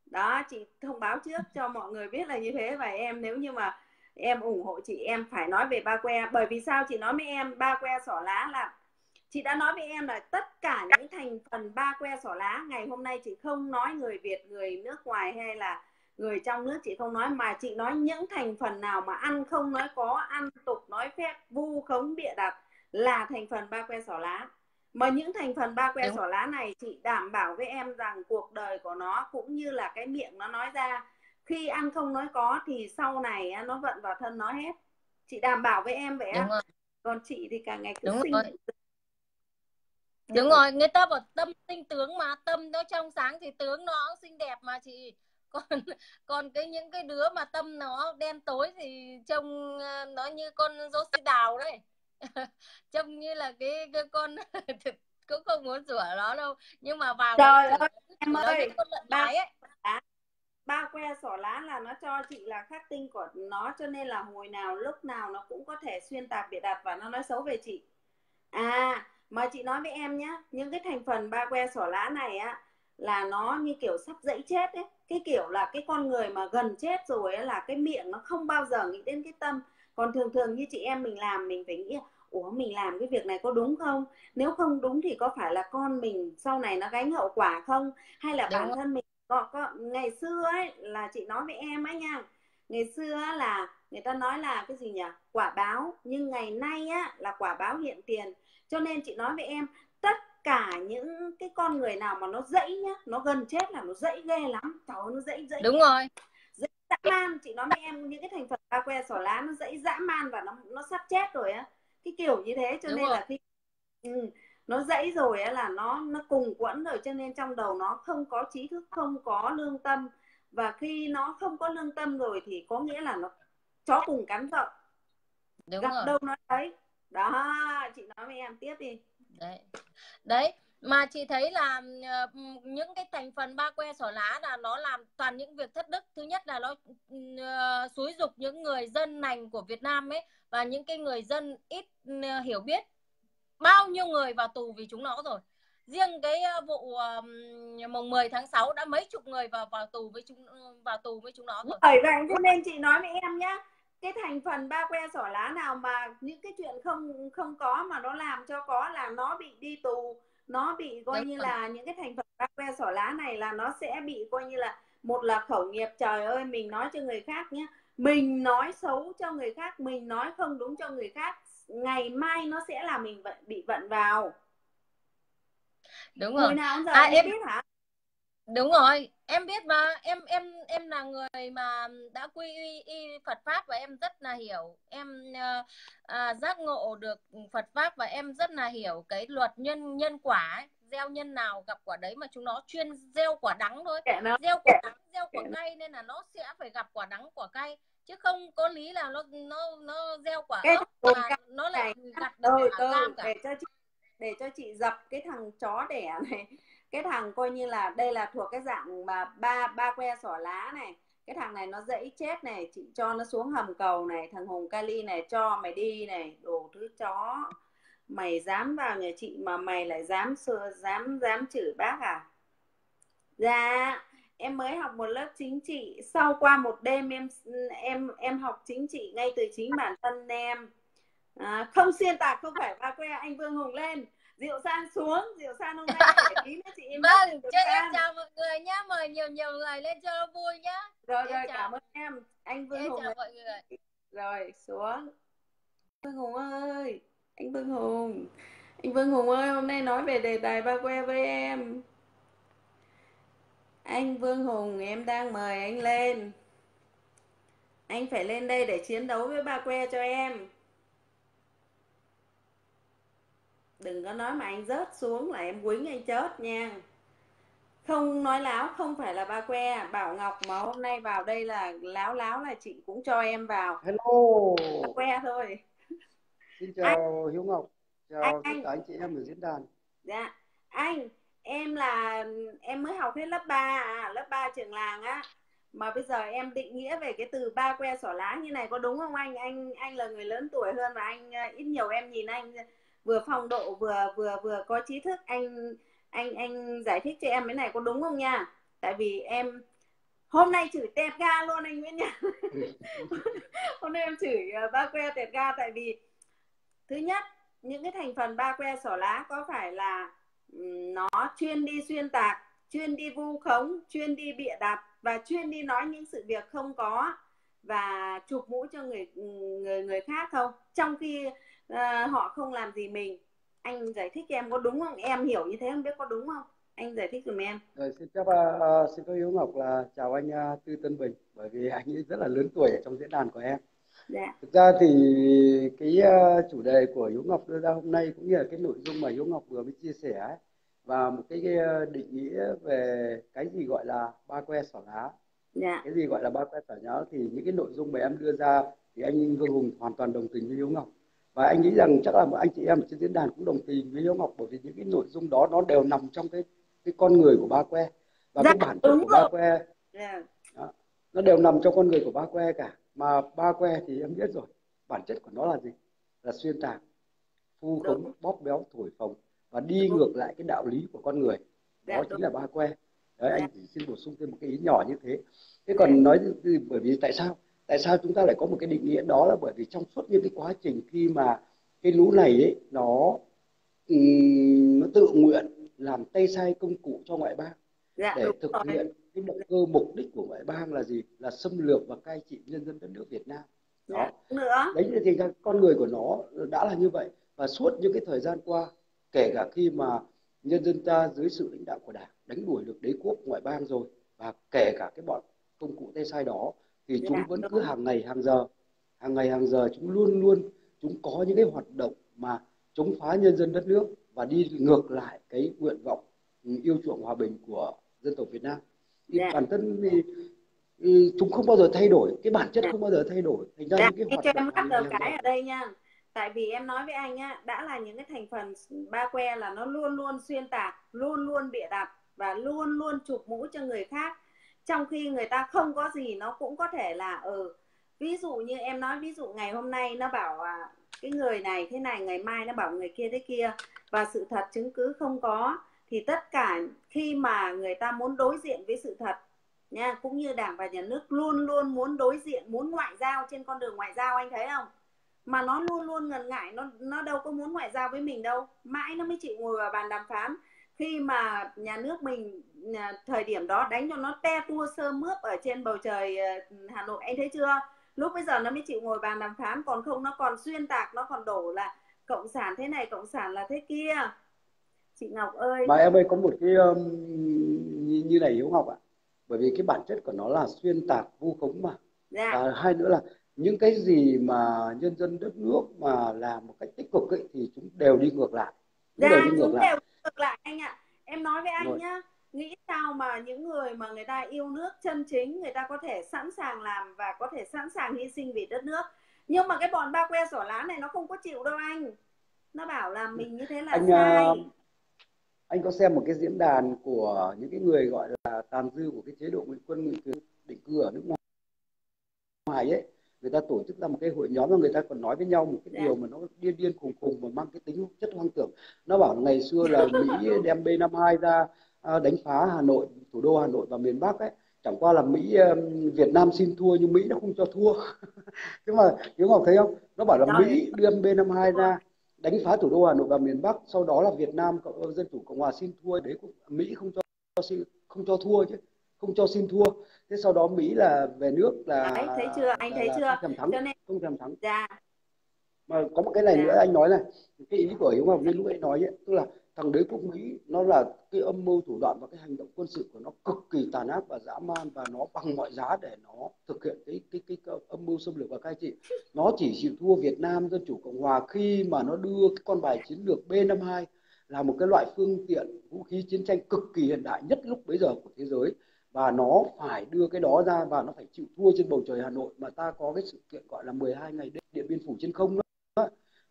Đó, chị thông báo trước cho mọi người biết là như thế. Và em nếu như mà em ủng hộ chị, em phải nói về ba que. Bởi vì sao chị nói với em ba que xỏ lá là chị đã nói với em là tất cả những thành phần ba que xỏ lá. Ngày hôm nay chị không nói người Việt, người nước ngoài hay là người trong nước, chị không nói, mà chị nói những thành phần nào mà ăn không nói có, ăn tục nói phép, vu khống bịa đặt là thành phần ba que xỏ lá. Mà những thành phần ba que xỏ lá này chị đảm bảo với em rằng cuộc đời của nó cũng như là cái miệng nó nói ra, khi ăn không nói có thì sau này nó vận vào thân nó hết. Chị đảm bảo với em vậy á. Còn chị thì cả ngày cứ sinh. Đúng rồi, người ta bảo tâm sinh tướng mà, tâm nó trong sáng thì tướng nó xinh đẹp mà chị. Còn cái những cái đứa mà tâm nó đen tối thì trông nó như con rô xi đào đấy. Trông như là cái con cũng không muốn rửa nó đâu, nhưng mà vào trời ơi, em ơi, con lợn đái ấy. Ba que xỏ lá là nó cho chị là khắc tinh của nó, cho nên là hồi nào lúc nào nó cũng có thể xuyên tạc bịa đặt và nó nói xấu về chị. Mà chị nói với em nhá, những cái thành phần ba que xỏ lá này á là nó như kiểu sắp dẫy chết ấy, cái kiểu là cái con người mà gần chết rồi ấy, là cái miệng nó không bao giờ nghĩ đến cái tâm. Còn thường thường như chị em mình làm, mình phải nghĩ ủa mình làm cái việc này có đúng không, nếu không đúng thì có phải là con mình sau này nó gánh hậu quả không, hay là bản thân mình có. Ngày xưa ấy là chị nói với em ấy nha, ngày xưa là người ta nói là cái gì nhỉ, quả báo, nhưng ngày nay á là quả báo hiện tiền. Cho nên chị nói với em tất cả những cái con người nào mà nó dẫy nhá, nó gần chết là nó dẫy ghê lắm, cháu nó dẫy đúng rồi, dẫy dã man. Chị nói với em những cái thành phần ba que xỏ lá nó dẫy dã man và nó sắp chết rồi á, cái kiểu như thế. Cho nên là khi nó dẫy rồi ấy là nó cùng quẫn rồi, cho nên trong đầu nó không có trí thức, không có lương tâm. Và khi nó không có lương tâm rồi thì có nghĩa là nó chó cùng cắn cậu, gặp đâu nó thấy. Đó, chị nói với em tiếp đi. Đấy mà chị thấy là những cái thành phần ba que xỏ lá là nó làm toàn những việc thất đức. Thứ nhất là nó xúi dục những người dân lành của Việt Nam ấy, và những cái người dân ít hiểu biết, bao nhiêu người vào tù vì chúng nó rồi. Riêng cái vụ mùng 10 tháng 6 đã mấy chục người vào tù với chúng nó rồi. Bởi vậy cho nên chị nói với em nhá, cái thành phần ba que xỏ lá nào mà những cái chuyện không có mà nó làm cho có là nó bị đi tù, nó bị coi như là những cái thành phần ba que xỏ lá này là nó sẽ bị coi như là một là khẩu nghiệp. Trời ơi, mình nói cho người khác nhá, mình nói xấu cho người khác, mình nói không đúng cho người khác, ngày mai nó sẽ là mình bị vận vào. Đúng rồi. Hồi nào giờ em biết hả? Đúng rồi, em biết mà, em là người mà đã quy y Phật pháp và em rất là hiểu, em giác ngộ được Phật pháp và em rất là hiểu cái luật nhân quả ấy. Gieo nhân nào gặp quả đấy, mà chúng nó chuyên gieo quả đắng thôi, gieo quả đắng, gieo quả cay, nên là nó sẽ phải gặp quả đắng quả cay, chứ không có lý là nó gieo quả ốc mà nó lại gặp được quả cam cả. Để cho chị dập cái thằng chó đẻ này, cái thằng coi như là đây là thuộc cái dạng mà ba que xỏ lá này, cái thằng này nó dẫy chết này, chị cho nó xuống hầm cầu này, thằng Hùng Cali này cho mày đi này, đồ thứ chó, mày dám vào nhà chị mà mày lại dám chửi bác à? Dạ em mới học một lớp chính trị, sau qua một đêm em học chính trị ngay từ chính bản thân em. Không xuyên tạc, không phải ba que. Anh Vương Hùng lên, Diệu San xuống, Diệu San hôm nay để ý với chị. Vâng, cho em chào mọi người nhá, mời nhiều người lên cho nó vui nhá. Rồi, cảm ơn em. Anh Vương Hùng, chào mọi người. Rồi, xuống. Vương Hùng ơi, anh Vương Hùng ơi, hôm nay nói về đề tài ba que với em. Anh Vương Hùng, em đang mời anh lên. Anh phải lên đây để chiến đấu với ba que cho em. Đừng có nói mà anh rớt xuống là em quýnh anh chết nha. Không nói láo, không phải là ba que. Bảo Ngọc mà hôm nay vào đây là láo là chị cũng cho em vào. Hello. Ba que thôi. Xin chào Hiếu Ngọc, chào tất cả anh chị em ở diễn đàn. Dạ, anh, em mới học hết lớp 3 lớp 3 trường làng á. Mà bây giờ em định nghĩa về cái từ ba que xỏ lá như này có đúng không anh? Anh là người lớn tuổi hơn và anh ít nhiều em nhìn anh vừa phong độ vừa có trí thức, anh giải thích cho em cái này có đúng không nha? Tại vì em hôm nay chửi tẹt ga luôn anh Nguyễn nha. Hôm nay em chửi ba que tẹt ga tại vì thứ nhất, những cái thành phần ba que xỏ lá có phải là nó chuyên đi xuyên tạc, chuyên đi vu khống, chuyên đi bịa đặt và chuyên đi nói những sự việc không có và chụp mũ cho người khác không? Trong khi họ không làm gì mình. Anh giải thích em có đúng không? Em hiểu như thế không biết có đúng không? Anh giải thích dùm em. Rồi, xin cô Hiếu Ngọc là chào anh Tư Tân Bình, bởi vì anh ấy rất là lớn tuổi ở trong diễn đàn của em. Dạ. Thực ra thì cái chủ đề của Hiếu Ngọc đưa ra hôm nay cũng như là cái nội dung mà Hiếu Ngọc vừa mới chia sẻ ấy, và một cái định nghĩa về cái gì gọi là ba que xỏ lá. Dạ. Cái gì gọi là ba que xỏ lá thì những cái nội dung mà em đưa ra thì anh Vương Hùng hoàn toàn đồng tình với Hiếu Ngọc. Và anh nghĩ rằng chắc là một anh chị em trên diễn đàn cũng đồng tình với Hiếu Ngọc, bởi vì những cái nội dung đó nó đều nằm trong cái con người của ba que. Và dạ, cái bản chất của ba que, yeah, đó, nó đều nằm trong con người của ba que cả. Mà ba que thì em biết rồi, bản chất của nó là gì? Là xuyên tạc, vu khống, bóp béo, thổi phồng và đi ngược lại cái đạo lý của con người. Đó chính là ba que. Đấy, anh chỉ xin bổ sung thêm một cái ý nhỏ như thế. Thế còn nói bởi vì tại sao? Tại sao chúng ta lại có một cái định nghĩa đó là bởi vì trong suốt những cái quá trình khi mà cái lũ này ấy, nó tự nguyện làm tay sai công cụ cho ngoại bang, dạ, để thực hiện cái động cơ mục đích của ngoại bang là gì? Là xâm lược và cai trị nhân dân đất nước Việt Nam. Đó. Dạ. Đấy thì con người của nó đã là như vậy. Và suốt những cái thời gian qua, kể cả khi mà nhân dân ta dưới sự lãnh đạo của Đảng đánh đuổi được đế quốc ngoại bang rồi, và kể cả cái bọn công cụ tay sai đó, thì chúng vẫn cứ hàng ngày hàng giờ chúng luôn có những cái hoạt động mà chống phá nhân dân đất nước và đi ngược lại cái nguyện vọng yêu chuộng hòa bình của dân tộc Việt Nam. Thì bản thân thì chúng không bao giờ thay đổi, cái bản chất không bao giờ thay đổi. Thành ra những cái hoạt động cái ở đây nha. Tại vì em nói với anh á, đã là những cái thành phần ba que là nó luôn xuyên tạc, luôn bịa đặt và luôn chụp mũ cho người khác. Trong khi người ta không có gì nó cũng có thể là ví dụ như em nói, ví dụ ngày hôm nay nó bảo cái người này thế này, ngày mai nó bảo người kia thế kia và sự thật chứng cứ không có, thì tất cả khi mà người ta muốn đối diện với sự thật nha, cũng như Đảng và Nhà nước luôn muốn đối diện, muốn ngoại giao trên con đường ngoại giao, anh thấy không? Mà nó luôn ngần ngại, nó đâu có muốn ngoại giao với mình đâu, mãi nó mới chịu ngồi vào bàn đàm phán. Khi mà nhà nước mình thời điểm đó đánh cho nó te tua sơ mướp ở trên bầu trời Hà Nội, anh thấy chưa? Lúc bây giờ nó mới chịu ngồi bàn đàm phán, còn không nó còn xuyên tạc, nó còn đổ là cộng sản thế này, cộng sản là thế kia. Chị Ngọc ơi. Mà em ơi, có một cái như này Hiếu Ngọc ạ. Bởi vì cái bản chất của nó là xuyên tạc, vu khống mà. Dạ. À, hai nữa là những cái gì mà nhân dân đất nước mà làm một cách tích cực ấy, thì chúng đều đi ngược lại. Dạ, chúng đều ngược lại anh ạ. Em nói với anh nhá, nghĩ sao mà những người mà người ta yêu nước chân chính, người ta có thể sẵn sàng làm và có thể sẵn sàng hy sinh vì đất nước. Nhưng mà cái bọn ba que xỏ lá này nó không có chịu đâu anh. Nó bảo là mình như thế là sai. Anh có xem một cái diễn đàn của những cái người gọi là tàn dư của cái chế độ ngụy quân, ngụy quyền định cư ở nước ngoài ấy, người ta tổ chức ra một cái hội nhóm mà người ta còn nói với nhau một cái điều mà nó điên khùng mà mang cái tính chất hoang tưởng. Nó bảo ngày xưa là Mỹ đem B-52 ra đánh phá Hà Nội, thủ đô Hà Nội và miền Bắc ấy, chẳng qua là Việt Nam xin thua nhưng Mỹ nó không cho thua. Nhưng mà Hiếu Ngọc thấy không, nó bảo là Mỹ đưa B-52 ra đánh phá thủ đô Hà Nội và miền Bắc, sau đó là Việt Nam Dân Chủ Cộng Hòa xin thua, đấy Mỹ không cho thua chứ, không cho xin thua. Thế sau đó Mỹ là về nước là đấy, thấy chưa? Anh thấy chưa? Không thắng. Cho nên không thắng. Dạ. Mà có một cái này nữa anh nói này, cái ý của Hiếu Ngọc như lúc ấy nói ấy, tức là thằng đế quốc Mỹ nó là cái âm mưu thủ đoạn và cái hành động quân sự của nó cực kỳ tàn ác và dã man, và nó bằng mọi giá để nó thực hiện cái âm mưu xâm lược và cai trị. Nó chỉ chịu thua Việt Nam Dân Chủ Cộng Hòa khi mà nó đưa cái con bài chiến lược B-52 là một cái loại phương tiện vũ khí chiến tranh cực kỳ hiện đại nhất lúc bấy giờ của thế giới, và nó phải đưa cái đó ra và nó phải chịu thua trên bầu trời Hà Nội. Mà ta có cái sự kiện gọi là 12 ngày Điện Biên Phủ trên không nữa,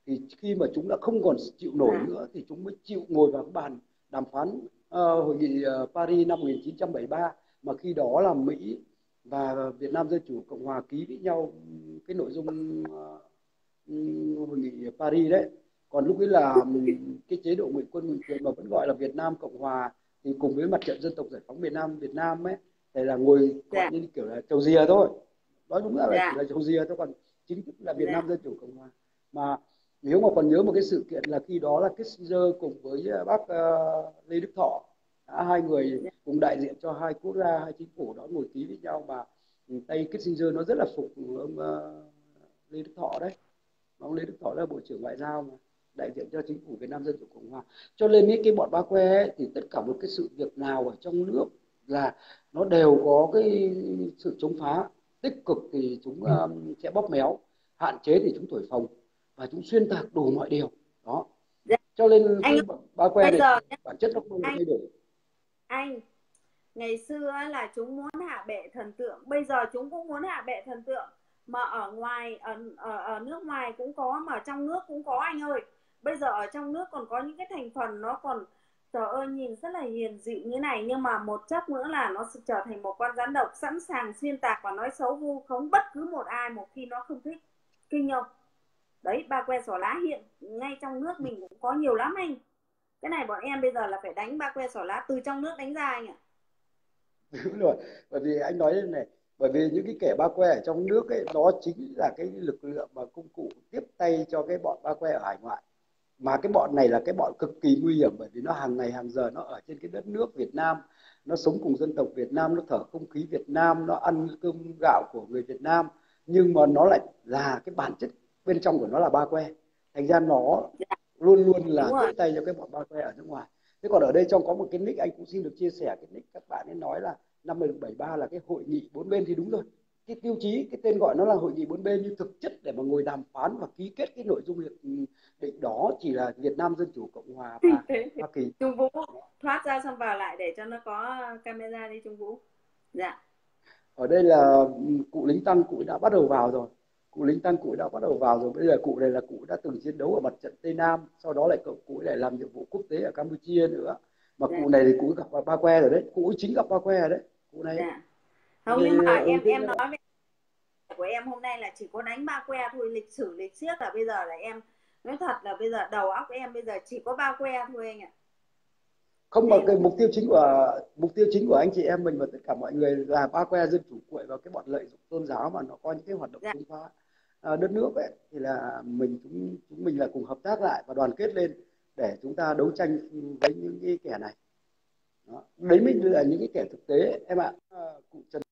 thì khi mà chúng đã không còn chịu nổi nữa thì chúng mới chịu ngồi vào bàn đàm phán hội nghị Paris năm 1973, mà khi đó là Mỹ và Việt Nam Dân Chủ Cộng Hòa ký với nhau cái nội dung hội nghị Paris đấy. Còn lúc ấy là cái chế độ ngụy quân ngụy quyền mà vẫn gọi là Việt Nam Cộng Hòa, thì cùng với Mặt trận Dân tộc Giải phóng miền Nam Việt Nam ấy, thì là ngồi gọi như kiểu là trầu dìa thôi, đó đúng là chỉ là trầu dìa thôi, còn chính thức là Việt Nam Dân Chủ Cộng Hòa. Mà nếu mà còn nhớ một cái sự kiện là khi đó là Kissinger cùng với bác Lê Đức Thọ, hai người cùng đại diện cho hai quốc gia, hai chính phủ đó ngồi ký với nhau, mà tay Kissinger nó rất là phục ông Lê Đức Thọ đấy, mà ông Lê Đức Thọ là Bộ trưởng Ngoại giao mà đại diện cho chính phủ Việt Nam Dân Chủ Cộng Hòa. Cho nên những cái bọn ba que ấy, thì tất cả một cái sự việc nào ở trong nước là nó đều có cái sự chống phá. Tích cực thì chúng sẽ bóp méo, hạn chế thì chúng thổi phồng, và chúng xuyên tạc đủ mọi điều đó. Cho nên anh, ba que này bản chất nó không thay đổi. Anh ngày xưa là chúng muốn hạ bệ thần tượng, bây giờ chúng cũng muốn hạ bệ thần tượng, mà ở ngoài ở nước ngoài cũng có, mà ở trong nước cũng có anh ơi. Bây giờ ở trong nước còn có những cái thành phần nó còn trời ơi nhìn rất là hiền dịu như này, nhưng mà một chốc nữa là nó sẽ trở thành một con rắn độc sẵn sàng xuyên tạc và nói xấu vu khống bất cứ một ai một khi nó không thích. Kinh không? Đấy, ba que xỏ lá hiện ngay trong nước mình cũng có nhiều lắm anh. Cái này bọn em bây giờ là phải đánh ba que xỏ lá từ trong nước đánh ra anh ạ. Đúng rồi, bởi vì anh nói thế này, bởi vì những cái kẻ ba que ở trong nước ấy, đó chính là cái lực lượng và công cụ tiếp tay cho cái bọn ba que ở hải ngoại. Mà cái bọn này là cái bọn cực kỳ nguy hiểm, bởi vì nó hàng ngày hàng giờ nó ở trên cái đất nước Việt Nam, nó sống cùng dân tộc Việt Nam, nó thở không khí Việt Nam, nó ăn cơm gạo của người Việt Nam, nhưng mà nó lại là cái bản chất bên trong của nó là ba que, thành ra nó luôn luôn là tiếp tay cho cái bọn ba que ở nước ngoài. Thế còn ở đây trong có một cái nick anh cũng xin được chia sẻ, cái nick các bạn ấy nói là năm 1973 là cái hội nghị 4 bên, thì đúng rồi, cái tiêu chí, cái tên gọi nó là hội nghị 4 bên, nhưng thực chất để mà ngồi đàm phán và ký kết cái nội dung hiệp định đó chỉ là Việt Nam Dân Chủ Cộng Hòa và Hoa Kỳ. Trung Vũ thoát ra xong vào lại để cho nó có camera đi Trung Vũ. Dạ. Ở đây là cụ lính tăng, cụ đã bắt đầu vào rồi. Bây giờ cụ này là cụ đã từng chiến đấu ở mặt trận Tây Nam, sau đó lại cụ lại làm nhiệm vụ quốc tế ở Campuchia nữa. Mà cụ này thì cụ gặp ba que rồi đấy, cụ chính gặp ba que rồi đấy. Cụ này. Dạ. Không, nhưng mà em nói về của em hôm nay là chỉ có đánh ba que thôi, lịch sử lịch siết là bây giờ là em nói thật là bây giờ đầu óc em bây giờ chỉ có ba que thôi anh ạ. Không, mà cái mục tiêu chính của anh chị em mình và tất cả mọi người là ba que dân chủ cuội vào cái bọn lợi dụng tôn giáo mà nó có những cái hoạt động chống phá đất nước ấy, thì là chúng mình là cùng hợp tác lại và đoàn kết lên để chúng ta đấu tranh với những cái kẻ này. Đó. Đấy mới là những cái kẻ thực tế em ạ. Cụ Trần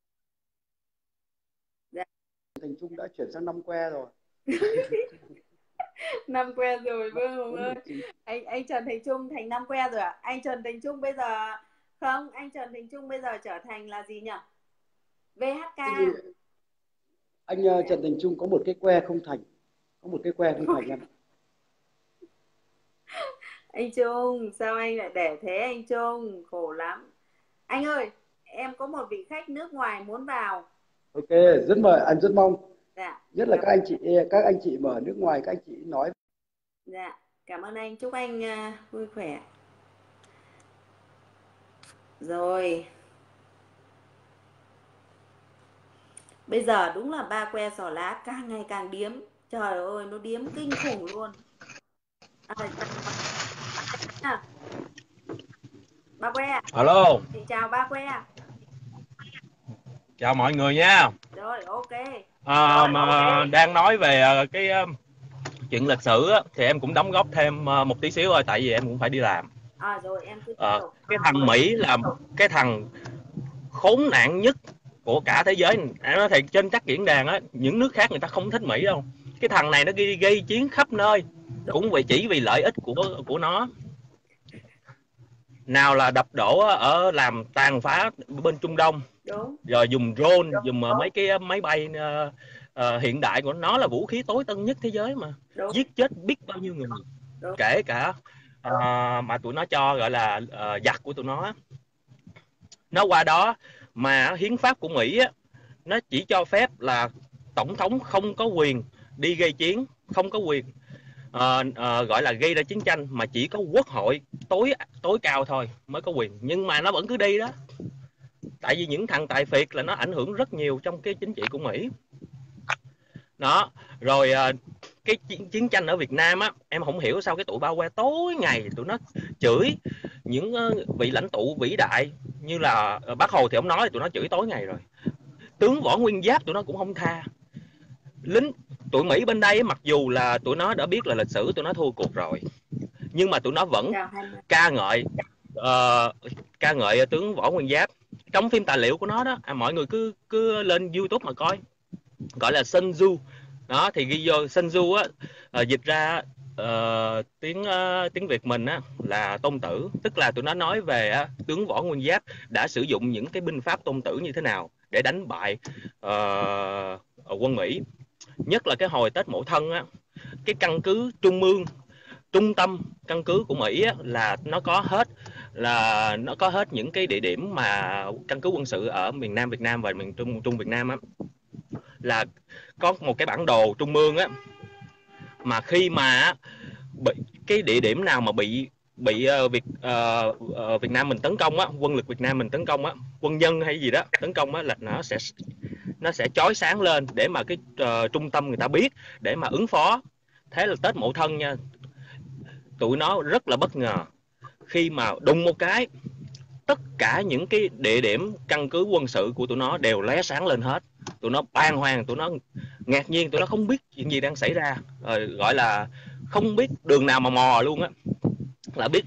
Thành Trung đã chuyển sang 5 que rồi. 5 que rồi vâng Hùng ơi. Anh Trần Thành Trung thành 5 que rồi ạ. Anh Trần Thành Trung bây giờ không, anh Trần Thành Trung bây giờ trở thành là gì nhỉ? VHK. Anh Trần Thành Trung có một cái que không thành. Em. Anh Trung, sao anh lại để thế anh Trung? Khổ lắm. Anh ơi, em có một vị khách nước ngoài muốn vào. Ok, rất mời, anh rất mong. Dạ. Nhất là các anh chị mà ở nước ngoài, các anh chị nói. Dạ, cảm ơn anh, chúc anh vui khỏe. Rồi. Bây giờ đúng là ba que xỏ lá càng ngày càng điếm. Trời ơi, nó điếm kinh khủng luôn. Ba que. Hello. Chị chào ba que. Chào mọi người nha. Rồi, ok. Rồi, đang nói về cái chuyện lịch sử á, thì em cũng đóng góp thêm một tí xíu thôi, tại vì em cũng phải đi làm. Rồi, em cứ cái thằng Mỹ là cái thằng khốn nạn nhất của cả thế giới. Em nói thiệt, trên các diễn đàn á, những nước khác người ta không thích Mỹ đâu. Cái thằng này nó gây chiến khắp nơi, cũng vậy, chỉ vì lợi ích của nó. Nào là đập đổ ở, làm tàn phá bên Trung Đông. Đúng. Rồi dùng drone, dùng mấy cái máy bay hiện đại của nó là vũ khí tối tân nhất thế giới mà. Đúng. Giết chết biết bao nhiêu người. Đúng. Kể cả mà tụi nó cho gọi là giặc của tụi nó. Nó qua đó mà hiến pháp của Mỹ á, nó chỉ cho phép là tổng thống không có quyền đi gây chiến, không có quyền gọi là gây ra chiến tranh, mà chỉ có quốc hội tối cao thôi mới có quyền. Nhưng mà nó vẫn cứ đi đó, tại vì những thằng tài phiệt là nó ảnh hưởng rất nhiều trong cái chính trị của Mỹ đó. Rồi cái chiến tranh ở Việt Nam á, em không hiểu sao cái tụi bao que tối ngày tụi nó chửi những vị lãnh tụ vĩ đại như là Bác Hồ thì không nói, tụi nó chửi tối ngày. Rồi tướng Võ Nguyên Giáp tụi nó cũng không tha. Lính tụi Mỹ bên đây mặc dù là tụi nó đã biết là lịch sử tụi nó thua cuộc rồi, nhưng mà tụi nó vẫn ca ngợi tướng Võ Nguyên Giáp. Trong phim tài liệu của nó đó, mọi người cứ lên YouTube mà coi, gọi là Sun Tzu đó, thì ghi vô Sun Tzu á, dịch ra tiếng Việt mình á là Tôn Tử. Tức là tụi nó nói về tướng Võ Nguyên Giáp đã sử dụng những cái binh pháp Tôn Tử như thế nào để đánh bại quân Mỹ. Nhất là cái hồi Tết Mậu Thân á, cái căn cứ Trung Mương, trung tâm căn cứ của Mỹ á, là nó có hết những cái địa điểm mà căn cứ quân sự ở miền Nam Việt Nam và miền Trung Việt Nam á, là có một cái bản đồ Trung Mương á, mà khi mà cái địa điểm nào mà bị Việt Nam mình tấn công á, quân lực Việt Nam mình tấn công á, quân nhân hay gì đó tấn công á, là nó sẽ chói sáng lên để mà cái trung tâm người ta biết để mà ứng phó. Thế là Tết Mậu Thân nha, tụi nó rất là bất ngờ khi mà đùng một cái tất cả những cái địa điểm căn cứ quân sự của tụi nó đều lóe sáng lên hết. Tụi nó bàng hoàng, tụi nó ngạc nhiên, tụi nó không biết chuyện gì đang xảy ra, gọi là không biết đường nào mà mò luôn á. Là biết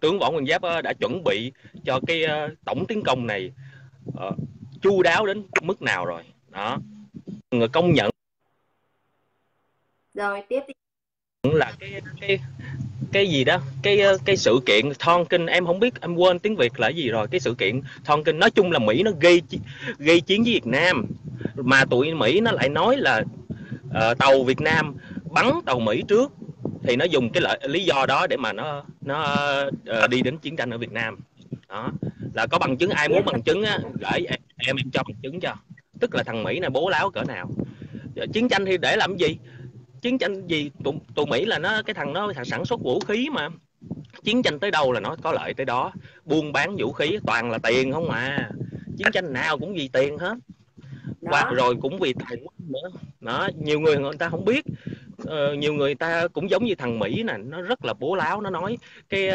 tướng Võ Nguyên Giáp đã chuẩn bị cho cái tổng tiến công này chu đáo đến mức nào rồi đó. Người công nhận rồi tiếp là cái gì đó, cái sự kiện Tonkin, em không biết, em quên tiếng Việt là gì rồi, cái sự kiện Tonkin. Nói chung là Mỹ nó gây chiến với Việt Nam, mà tụi Mỹ nó lại nói là tàu Việt Nam bắn tàu Mỹ trước, thì nó dùng cái lý do đó để mà nó đi đến chiến tranh ở Việt Nam. Đó là có bằng chứng, ai muốn bằng chứng á, gửi em cho bằng chứng cho. Tức là thằng Mỹ này bố láo cỡ nào. Chiến tranh thì để làm gì? Chiến tranh gì? Tụi Mỹ là cái thằng sản xuất vũ khí mà. Chiến tranh tới đâu là nó có lợi tới đó. Buôn bán vũ khí toàn là tiền không à. Chiến tranh nào cũng vì tiền hết. Và rồi cũng vì tài quốc nữa. Đó, nhiều người ta không biết. Nhiều người ta cũng giống như thằng Mỹ nè, nó rất là bố láo. Nó nói cái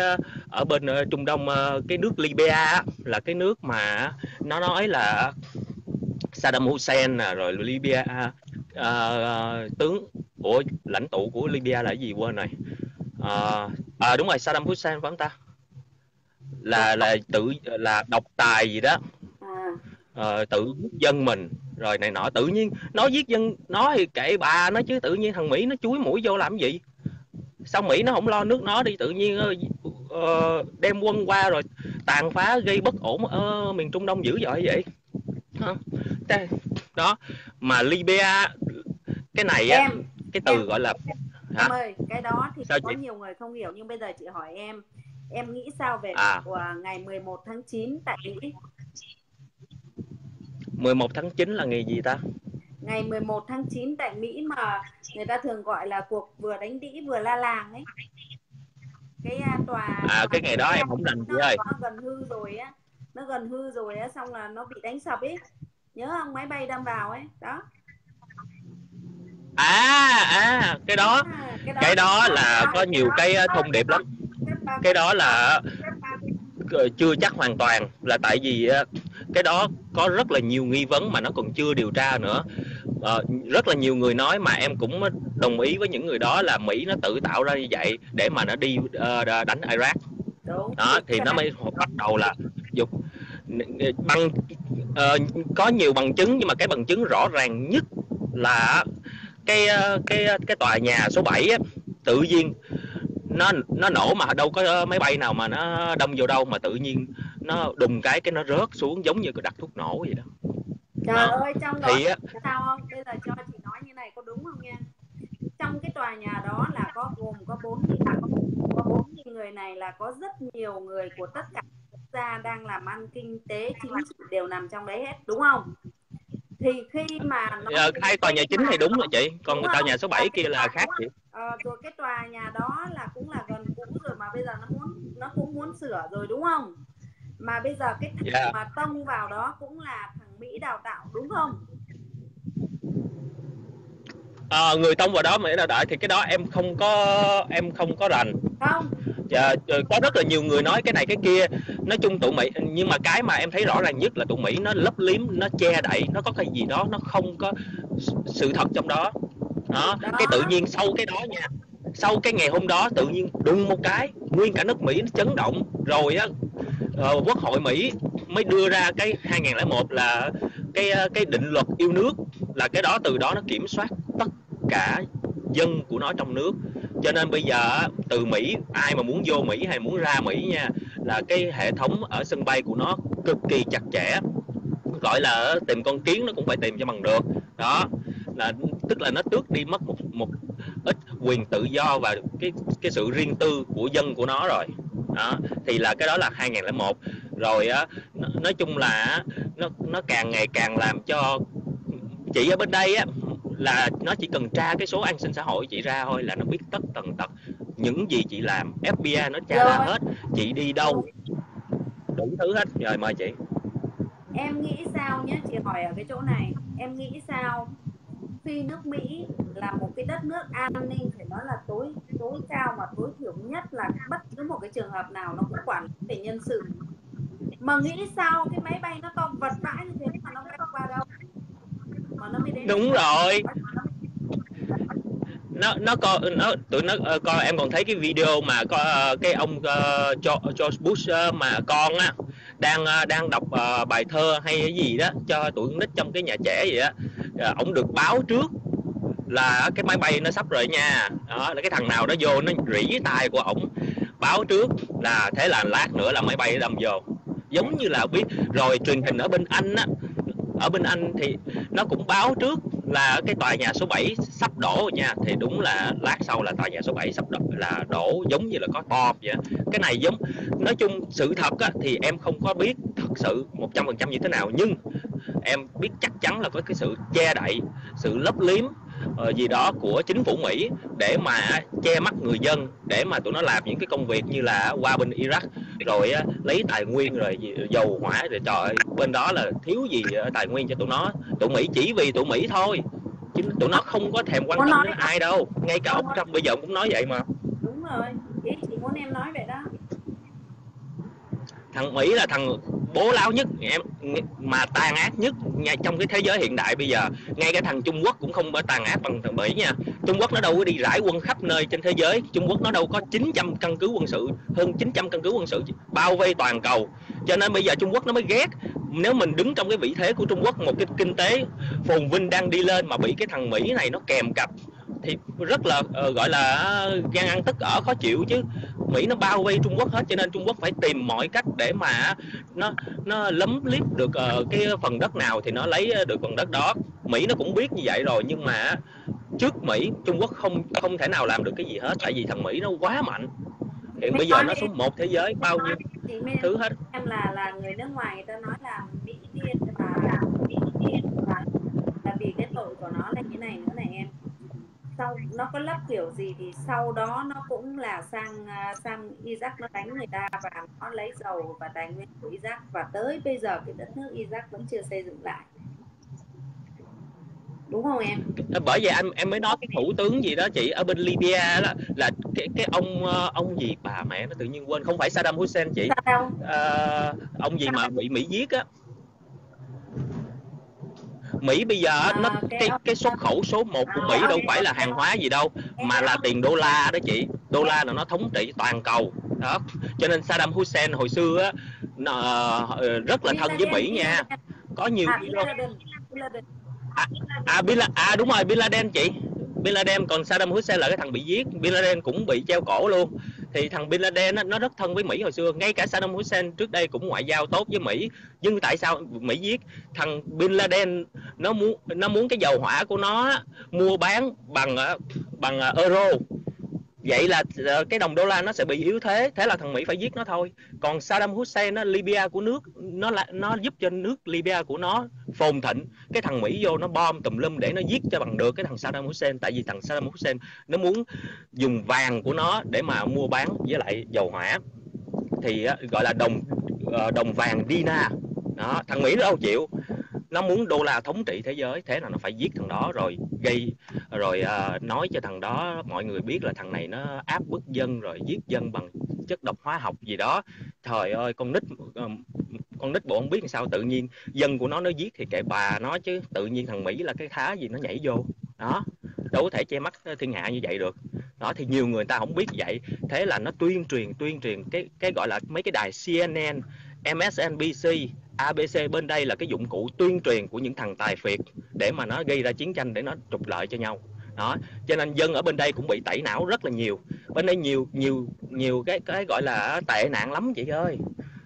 ở bên Trung Đông, cái nước Libya là cái nước mà nó nói là Saddam Hussein nè, rồi Libya, tướng của lãnh tụ của Libya là gì quên rồi, đúng rồi, Saddam Hussein phải không ta, là độc tài gì đó, tự giết dân mình rồi này nọ. Tự nhiên nó giết dân nó thì kệ bà nó chứ, tự nhiên thằng Mỹ nó chúi mũi vô làm gì? Sao Mỹ nó không lo nước nó đi, tự nhiên đem quân qua rồi tàn phá gây bất ổn ở miền Trung Đông dữ dội vậy đó. Mà Libya cái này á, cái từ gọi là em ơi, cái đó thì sao có chị? Nhiều người không hiểu, nhưng bây giờ chị hỏi em nghĩ sao về của ngày 11 tháng 9 tại Mỹ? 11 tháng 9 là ngày gì ta? Ngày 11 tháng 9 tại Mỹ mà người ta thường gọi là cuộc vừa đánh đĩ vừa la làng ấy. Cái tòa cái ngày đó em không rành chị ơi. Nó gần hư rồi á. Nó gần hư rồi á, xong là nó bị đánh sập ấy. Nhớ không? Máy bay đâm vào ấy, đó. Cái đó là có nhiều cái thông điệp lắm. Cái đó là chưa chắc hoàn toàn, là tại vì cái đó có rất là nhiều nghi vấn mà nó còn chưa điều tra nữa. Rất là nhiều người nói, mà em cũng đồng ý với những người đó, là Mỹ nó tự tạo ra như vậy để mà nó đi đánh Iraq. Đó, thì nó mới bắt đầu là dục bằng có nhiều bằng chứng, nhưng mà cái bằng chứng rõ ràng nhất là cái tòa nhà số 7 á, tự nhiên nó nổ mà đâu có máy bay nào mà nó đâm vô đâu, mà tự nhiên nó đùng cái nó rớt xuống giống như cái đặt thuốc nổ vậy đó. Trời ơi, trong đó thì sao không? Bây giờ cho chị nói như này có đúng không nha. Trong cái tòa nhà đó là có gồm có 4 người này, là có rất nhiều người của tất cả quốc gia đang làm ăn kinh tế chính trị đều nằm trong đấy hết, đúng không? Thì khi mà hai tòa nhà chính thì đúng rồi chị, còn tòa nhà số 7 kia là khác chị. Rồi cái tòa nhà đó là cũng là gần cũ rồi mà bây giờ nó cũng muốn sửa rồi đúng không? Mà bây giờ cái thằng mà tông vào đó cũng là thằng Mỹ đào tạo đúng không? Người tông vào đó mà đào tạo thì cái đó em không có rành. Không. Có rất là nhiều người nói cái này cái kia, nói chung tụi Mỹ, nhưng mà cái mà em thấy rõ ràng nhất là tụi Mỹ nó lấp liếm, nó che đậy, nó có cái gì đó nó không có sự thật trong đó. Đó, cái tự nhiên sau cái đó nha, sau cái ngày hôm đó tự nhiên đùng một cái nguyên cả nước Mỹ nó chấn động rồi á. Quốc hội Mỹ mới đưa ra cái 2001 là cái định luật yêu nước, là cái đó từ đó nó kiểm soát tất cả dân của nó trong nước. Cho nên bây giờ từ Mỹ, ai mà muốn vô Mỹ hay muốn ra Mỹ nha, là cái hệ thống ở sân bay của nó cực kỳ chặt chẽ, gọi là tìm con kiến nó cũng phải tìm cho bằng được. Đó là tức là nó tước đi mất một ít quyền tự do và cái sự riêng tư của dân của nó rồi. Đó, thì là cái đó là 2001 rồi á. Nói chung là nó càng ngày càng làm cho chị ở bên đây á, là nó chỉ cần tra cái số an sinh xã hội chị ra thôi là nó biết tất tần tật những gì chị làm, FBI nó tra ra hết, chị đi đâu đủ thứ hết. Rồi mời chị. Em nghĩ sao nhé, chị hỏi ở cái chỗ này, em nghĩ sao khi nước Mỹ là một cái đất nước an ninh phải nói là tối cao và tối thiểu nhất, là bất cứ một cái trường hợp nào nó cũng quản về nhân sự, mà nghĩ sao cái máy bay nó to vật vãi như thế mà nó bay qua đâu mà nó mới đến. Đúng rồi, tụi nó em còn thấy cái video mà có cái ông George Bush mà con á đang đọc bài thơ hay cái gì đó cho tụi con nít trong cái nhà trẻ vậy á. Ổng được báo trước là cái máy bay nó sắp rồi nha. Đó, là cái thằng nào đó vô nó rỉ tai của ổng, báo trước là thế là lát nữa là máy bay nó đâm vô. Giống như là biết rồi, truyền hình ở bên Anh á, ở bên Anh thì nó cũng báo trước là cái tòa nhà số 7 sắp đổ nha, thì đúng là lát sau là tòa nhà số 7 sắp đổ, là đổ giống như là có to vậy. Cái này giống, nói chung sự thật á, thì em không có biết thật sự 100% như thế nào, nhưng em biết chắc chắn là với cái sự che đậy, sự lấp liếm gì đó của chính phủ Mỹ để mà che mắt người dân, để mà tụi nó làm những cái công việc như là qua bên Iraq rồi lấy tài nguyên rồi dầu hỏa rồi, trời ơi, bên đó là thiếu gì tài nguyên cho tụi nó. Tụi Mỹ chỉ vì tụi Mỹ thôi chứ tụi nó không có thèm quan tâm đến ai đâu, ngay cả ông Trump bây giờ cũng nói vậy mà. Đúng rồi, chị muốn em nói vậy đó. Thằng Mỹ là thằng bố láo nhất em, mà tàn ác nhất trong cái thế giới hiện đại bây giờ. Ngay cả thằng Trung Quốc cũng không có tàn ác bằng thằng Mỹ nha. Trung Quốc nó đâu có đi rải quân khắp nơi trên thế giới. Trung Quốc nó đâu có 900 căn cứ quân sự, hơn 900 căn cứ quân sự bao vây toàn cầu. Cho nên bây giờ Trung Quốc nó mới ghét. Nếu mình đứng trong cái vị thế của Trung Quốc, một cái kinh tế phồn vinh đang đi lên mà bị cái thằng Mỹ này nó kèm cặp thì rất là gọi là gan ăn tức ở, khó chịu chứ. Mỹ nó bao vây Trung Quốc hết, cho nên Trung Quốc phải tìm mọi cách để mà nó lấm liếp được cái phần đất nào thì nó lấy được phần đất đó. Mỹ nó cũng biết như vậy rồi, nhưng mà trước Mỹ Trung Quốc không thể nào làm được cái gì hết, tại vì thằng Mỹ nó quá mạnh. Hiện bây giờ nó số 1 thế giới bao nhiêu thứ hết. Em là người nước ngoài, người ta nói là Mỹ điên mà, Mỹ điên là vì cái tội của nó là như này nữa này em. Sau nó có lấp kiểu gì thì sau đó nó cũng là sang Iraq nó đánh người ta và nó lấy dầu và tài nguyên của Iraq, và tới bây giờ cái đất nước Iraq vẫn chưa xây dựng lại, đúng không em? Bởi vậy em mới nói cái thủ tướng gì đó chị ở bên Libya đó, là cái ông gì bà mẹ nó tự nhiên quên, không phải Saddam Hussein chị, ông gì mà bị Mỹ giết á. Mỹ bây giờ nó cái xuất khẩu số 1 của Mỹ đâu phải là hàng hóa gì đâu, mà là tiền đô la đó chị. Đô la là nó thống trị toàn cầu đó. Cho nên Saddam Hussein hồi xưa á, rất là thân với Mỹ nha. Có nhiều Bin Laden, đúng rồi, Bin Laden chị. Bin Laden, còn Saddam Hussein là cái thằng bị giết, Bin Laden cũng bị treo cổ luôn. Thì thằng Bin Laden nó rất thân với Mỹ hồi xưa, ngay cả Saddam Hussein trước đây cũng ngoại giao tốt với Mỹ. Nhưng tại sao Mỹ giết? Thằng Bin Laden nó muốn cái dầu hỏa của nó mua bán bằng euro. Vậy là cái đồng đô la nó sẽ bị yếu thế, thế là thằng Mỹ phải giết nó thôi. Còn Saddam Hussein, Libya của nước, nó giúp cho nước Libya của nó phồn thịnh. Cái thằng Mỹ vô nó bom tùm lum để nó giết cho bằng được cái thằng Saddam Hussein. Tại vì thằng Saddam Hussein nó muốn dùng vàng của nó để mà mua bán với lại dầu hỏa. Thì gọi là đồng vàng dinar. Đó, thằng Mỹ nó đâu chịu. Nó muốn đô la thống trị thế giới, thế là nó phải giết thằng đó rồi nói cho thằng đó mọi người biết là thằng này nó áp bức dân rồi giết dân bằng chất độc hóa học gì đó. Trời ơi, con nít bộ không biết làm sao tự nhiên dân của nó giết thì kệ bà nó, chứ tự nhiên thằng Mỹ là cái khá gì nó nhảy vô. Đó, đâu có thể che mắt thiên hạ như vậy được. Đó, thì nhiều người, người ta không biết vậy. Thế là nó tuyên truyền cái gọi là mấy cái đài CNN, MSNBC, ABC bên đây là cái dụng cụ tuyên truyền của những thằng tài phiệt để mà nó gây ra chiến tranh, để nó trục lợi cho nhau. Đó, cho nên dân ở bên đây cũng bị tẩy não rất là nhiều. Bên đây nhiều cái gọi là tệ nạn lắm chị ơi.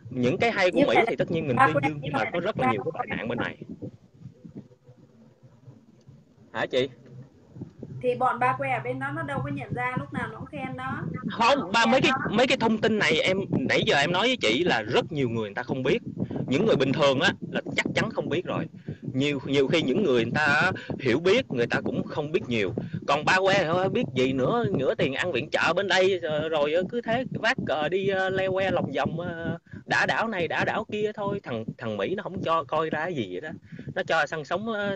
Những cái hay của Mỹ thì tất nhiên mình tuyên dương, nhưng mà có rất là nhiều cái tệ nạn bên này. Hả chị? Thì bọn ba que ở bên đó nó đâu có nhận ra, lúc nào nó cũng khen đó. Không, ba mấy cái thông tin này em nãy giờ em nói với chị là rất nhiều người ta không biết. Những người bình thường á là chắc chắn không biết rồi. Nhiều khi những người ta hiểu biết người ta cũng không biết nhiều. Còn ba que thôi biết gì nữa, nửa tiền ăn viện chợ bên đây rồi cứ thế vác cờ đi le que lòng vòng đã đảo này đã đảo kia thôi. Thằng Mỹ nó không cho coi ra gì vậy đó. Nó cho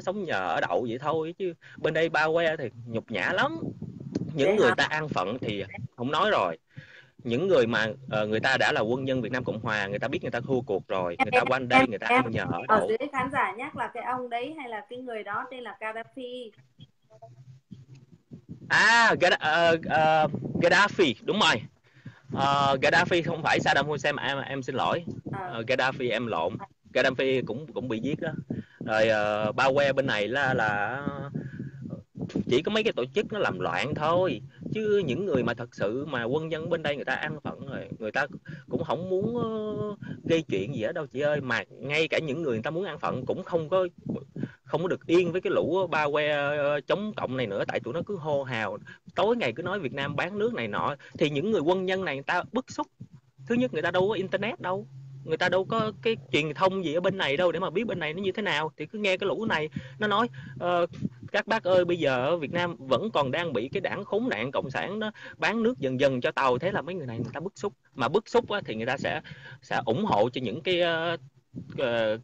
sống nhờ ở đậu vậy thôi, chứ bên đây ba que thì nhục nhã lắm. Những người ta an phận thì không nói rồi. Những người mà người ta đã là quân nhân Việt Nam Cộng Hòa, người ta biết người ta thua cuộc rồi, người ta quanh đây người ta ăn nhờ ở đậu. Ở dưới khán giả nhắc là cái ông đấy hay là cái người đó tên là Gaddafi. À, Gaddafi, đúng rồi. Gaddafi không phải Saddam Hussein, em xin lỗi. Gaddafi em lộn. Gaddafi cũng bị giết đó. Rồi bao que bên này là chỉ có mấy cái tổ chức nó làm loạn thôi, chứ những người mà thật sự mà quân dân bên đây người ta an phận rồi, người ta cũng không muốn gây chuyện gì ở đâu chị ơi. Mà ngay cả những người người ta muốn an phận cũng không có được yên với cái lũ ba que chống cộng này nữa, tại tụi nó cứ hô hào tối ngày cứ nói Việt Nam bán nước này nọ, thì những người quân nhân này người ta bức xúc. Thứ nhất, người ta đâu có internet đâu, người ta đâu có cái truyền thông gì ở bên này đâu để mà biết bên này nó như thế nào. Thì cứ nghe cái lũ này nó nói các bác ơi, bây giờ Việt Nam vẫn còn đang bị cái đảng khốn nạn cộng sản nó bán nước dần dần cho tàu. Thế là mấy người này người ta bức xúc, mà bức xúc thì người ta sẽ ủng hộ cho những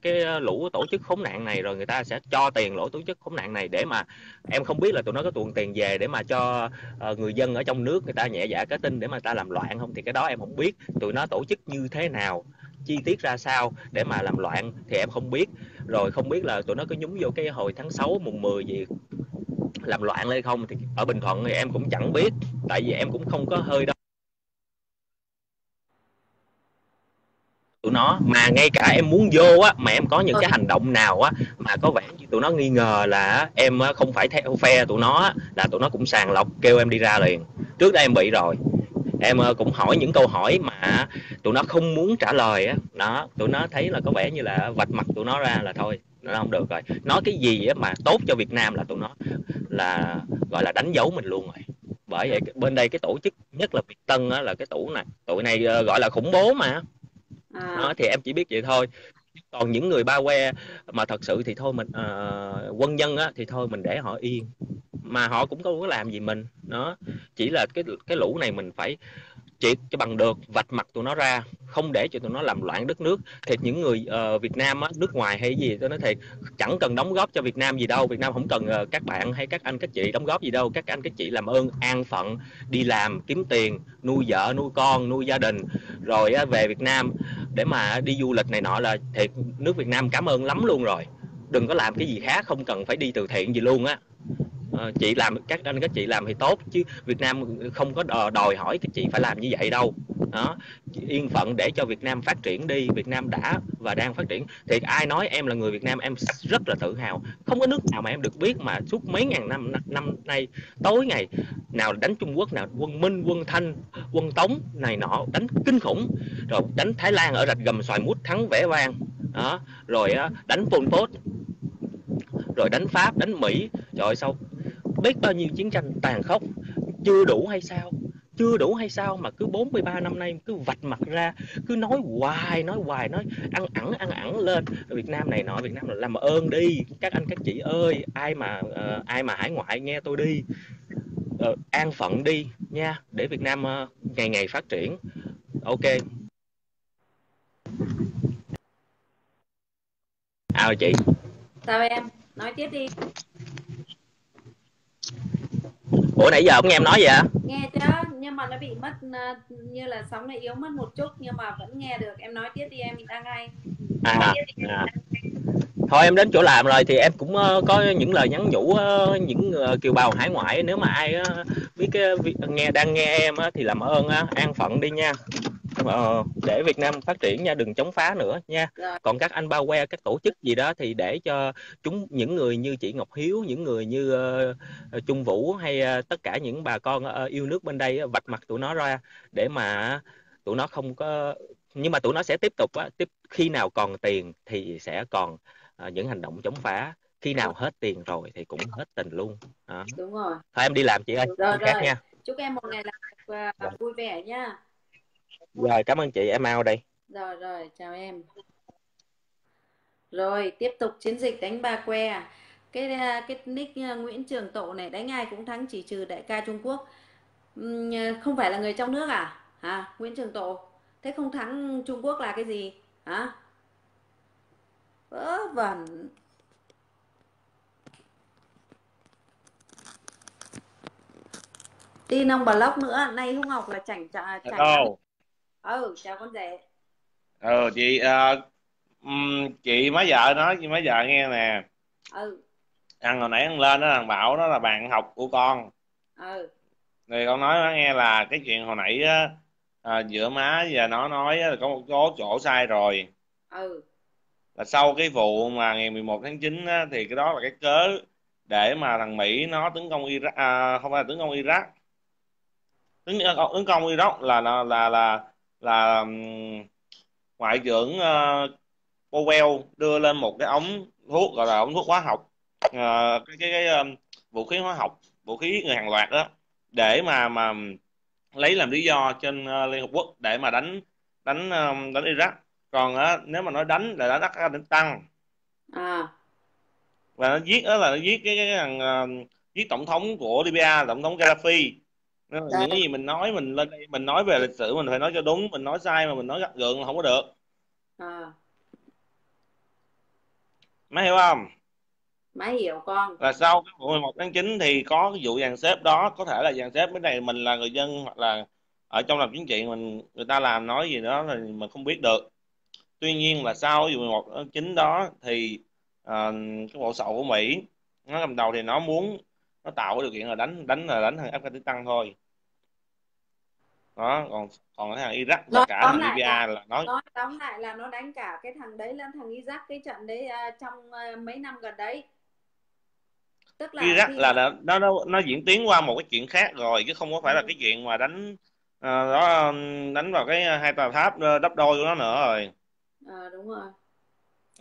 cái lũ tổ chức khốn nạn này, rồi người ta sẽ cho tiền lỗ tổ chức khốn nạn này để mà em không biết là tụi nó có tuồn tiền về để mà cho người dân ở trong nước người ta nhẹ dạ cái tin để mà người ta làm loạn không, thì cái đó em không biết. Tụi nó tổ chức như thế nào, chi tiết ra sao để mà làm loạn thì em không biết. Rồi không biết là tụi nó cứ nhúng vô cái hồi tháng 6 mùng 10 gì làm loạn lên không, thì ở Bình Thuận thì em cũng chẳng biết, tại vì em cũng không có hơi đó tụi nó. Mà ngay cả em muốn vô á, mà em có những cái hành động nào á mà có vẻ như tụi nó nghi ngờ là em không phải theo phe tụi nó á, là tụi nó cũng sàng lọc kêu em đi ra liền. Trước đây em bị rồi, em cũng hỏi những câu hỏi mà tụi nó không muốn trả lời á. Đó, tụi nó thấy là có vẻ như là vạch mặt tụi nó ra là thôi, nó không được rồi. Nói cái gì mà tốt cho Việt Nam là tụi nó là gọi là đánh dấu mình luôn rồi. Bởi vậy bên đây cái tổ chức nhất là Việt Tân á, là cái tụi này gọi là khủng bố mà. Đó, thì em chỉ biết vậy thôi. Còn những người ba que mà thật sự thì thôi mình quân dân á, thì thôi mình để họ yên, mà họ cũng không có làm gì mình. Nó chỉ là cái lũ này mình phải triệt cho bằng được, vạch mặt tụi nó ra, không để cho tụi nó làm loạn đất nước. Thiệt những người Việt Nam á, nước ngoài hay gì tôi nói thiệt, chẳng cần đóng góp cho Việt Nam gì đâu. Việt Nam không cần các bạn hay các anh các chị đóng góp gì đâu. Các anh các chị làm ơn an phận đi làm kiếm tiền, nuôi vợ nuôi con nuôi gia đình, rồi về Việt Nam để mà đi du lịch này nọ, là thiệt nước Việt Nam cảm ơn lắm luôn rồi. Đừng có làm cái gì khác, không cần phải đi từ thiện gì luôn á. chị làm các anh các chị làm thì tốt, chứ Việt Nam không có đòi hỏi thì chị phải làm như vậy đâu đó. Chị yên phận để cho Việt Nam phát triển đi. Việt Nam đã và đang phát triển. Thì ai nói em là người Việt Nam, em rất là tự hào. Không có nước nào mà em được biết mà suốt mấy ngàn năm nay tối ngày nào đánh Trung Quốc, nào quân Minh, quân Thanh, quân Tống này nọ, đánh kinh khủng, rồi đánh Thái Lan ở rạch Gầm Xoài Mút thắng vẻ vang đó, rồi đánh Pol Pot, rồi đánh Pháp, đánh Mỹ, rồi sau biết bao nhiêu chiến tranh tàn khốc. Chưa đủ hay sao? Chưa đủ hay sao mà cứ 43 năm nay cứ vạch mặt ra, cứ nói hoài, nói ăn ẳng lên Việt Nam này nọ. Việt Nam là làm ơn đi các anh các chị ơi, ai mà hải ngoại nghe tôi đi, an phận đi nha, để Việt Nam ngày ngày phát triển. Ok. Chị. Sao em? Nói tiếp đi. Ủa nãy giờ không nghe em nói vậy hả? Nghe chứ, nhưng mà nó bị mất, như là sóng này yếu mất một chút, nhưng mà vẫn nghe được. Em nói tiếp đi em, đang ngay. Thôi em đến chỗ làm rồi thì em cũng có những lời nhắn nhủ những kiều bào hải ngoại. Nếu mà ai biết đang nghe em thì làm ơn an phận đi nha, để Việt Nam phát triển nha, đừng chống phá nữa nha. Còn các anh bao que, các tổ chức gì đó thì để cho những người như chị Ngọc Hiếu, những người như Trung Vũ, hay tất cả những bà con yêu nước bên đây vạch mặt tụi nó ra, để mà tụi nó không có. Nhưng mà tụi nó sẽ tiếp tục khi nào còn tiền thì sẽ còn những hành động chống phá, khi nào hết tiền rồi thì cũng hết tình luôn. Đúng rồi. Thôi em đi làm chị ơi. Rồi, rồi. Nha. Chúc em một ngày làm vui vẻ nha. Rồi, cảm ơn chị, em out đây. Rồi, chào em. Rồi, tiếp tục chiến dịch đánh ba que. Cái nick Nguyễn Trường Tộ này, đánh ai cũng thắng chỉ trừ đại ca Trung Quốc. Không phải là người trong nước à? Hả? Nguyễn Trường Tộ, thế không thắng Trung Quốc là cái gì? Hả? Vớ vẩn. Tin ông blog nữa, nay không học là chảnh. Chào con rể. Chị má vợ nói, chị má vợ nghe nè. Thằng hồi nãy ăn lên đó, thằng Bảo đó là bạn học của con. Thì con nói nó nghe là cái chuyện hồi nãy á, giữa má và nó nói là có một chỗ sai rồi. Là sau cái vụ mà ngày 11 tháng 9 á, thì cái đó là cái cớ để mà thằng Mỹ nó tấn công Iraq, không phải là tấn công Iraq. Tấn công Iraq là ngoại trưởng Powell đưa lên một cái ống thuốc gọi là ống thuốc hóa học, vũ khí hóa học, vũ khí người hàng loạt đó, để mà lấy làm lý do trên Liên Hợp Quốc để mà đánh Iraq. Còn nếu mà nói đánh là đánh tăng và nó giết đó, là nó giết giết tổng thống của Libya, tổng thống Gaddafi. Những cái gì mình nói, mình lên đây mình nói về lịch sử mình phải nói cho đúng, mình nói sai mà mình nói gắt gượng là không có được. Má hiểu không? Má hiểu con. Là sau cái vụ 11 tháng 9 thì có cái vụ dàn xếp đó, có thể là dàn xếp cái này mình là người dân hoặc là ở trong làm chính trị mình, người ta làm nói gì đó thì mình không biết được. Tuy nhiên là sau vụ 11 tháng 9 đó thì cái bộ sậu của Mỹ nó cầm đầu thì nó muốn nó tạo cái điều kiện là đánh thằng Afghanistan thôi đó, còn cái thằng Iraq và cả thằng Libya là nó tóm lại là nó đánh cả cái thằng đấy lên thằng Iraq, cái trận đấy trong mấy năm gần đấy, tức là Iraq khi... là nó diễn tiến qua một cái chuyện khác rồi, chứ không có phải là cái chuyện mà đánh vào cái hai tòa tháp đắp đôi của nó nữa rồi. Đúng rồi,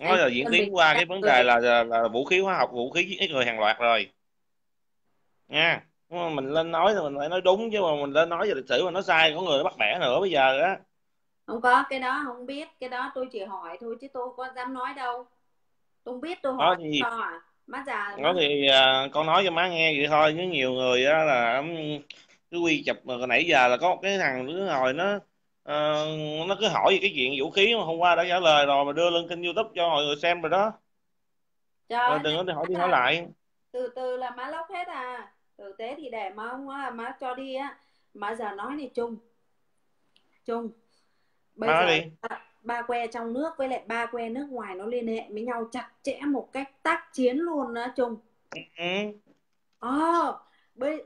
nó là diễn tiến qua cái vấn đề là vũ khí hóa học, vũ khí giết người hàng loạt rồi nha. Mình lên nói thì mình phải nói đúng, chứ mà mình lên nói về lịch sử mà nó sai, có người nó bắt bẻ nữa bây giờ á. Không có, cái đó không biết, cái đó tôi chỉ hỏi thôi chứ tôi có dám nói đâu. Tôi không biết, tôi hỏi gì sao à? Má già nó thì con nói cho má nghe vậy thôi, chứ nhiều người á là cứ quy chụp nãy giờ là có cái thằng đứa hồi nó cứ hỏi về cái chuyện vũ khí mà hôm qua đã trả lời rồi mà đưa lên kênh YouTube cho mọi người xem rồi đó. Trời, đừng có hỏi đi hỏi lại. Từ từ là má lóc hết à. Tử tế thì để má không á, má cho đi á. Má giờ nói này Trung bây giờ ba que trong nước với lại ba que nước ngoài nó liên hệ với nhau chặt chẽ một cách tác chiến luôn đó Trung.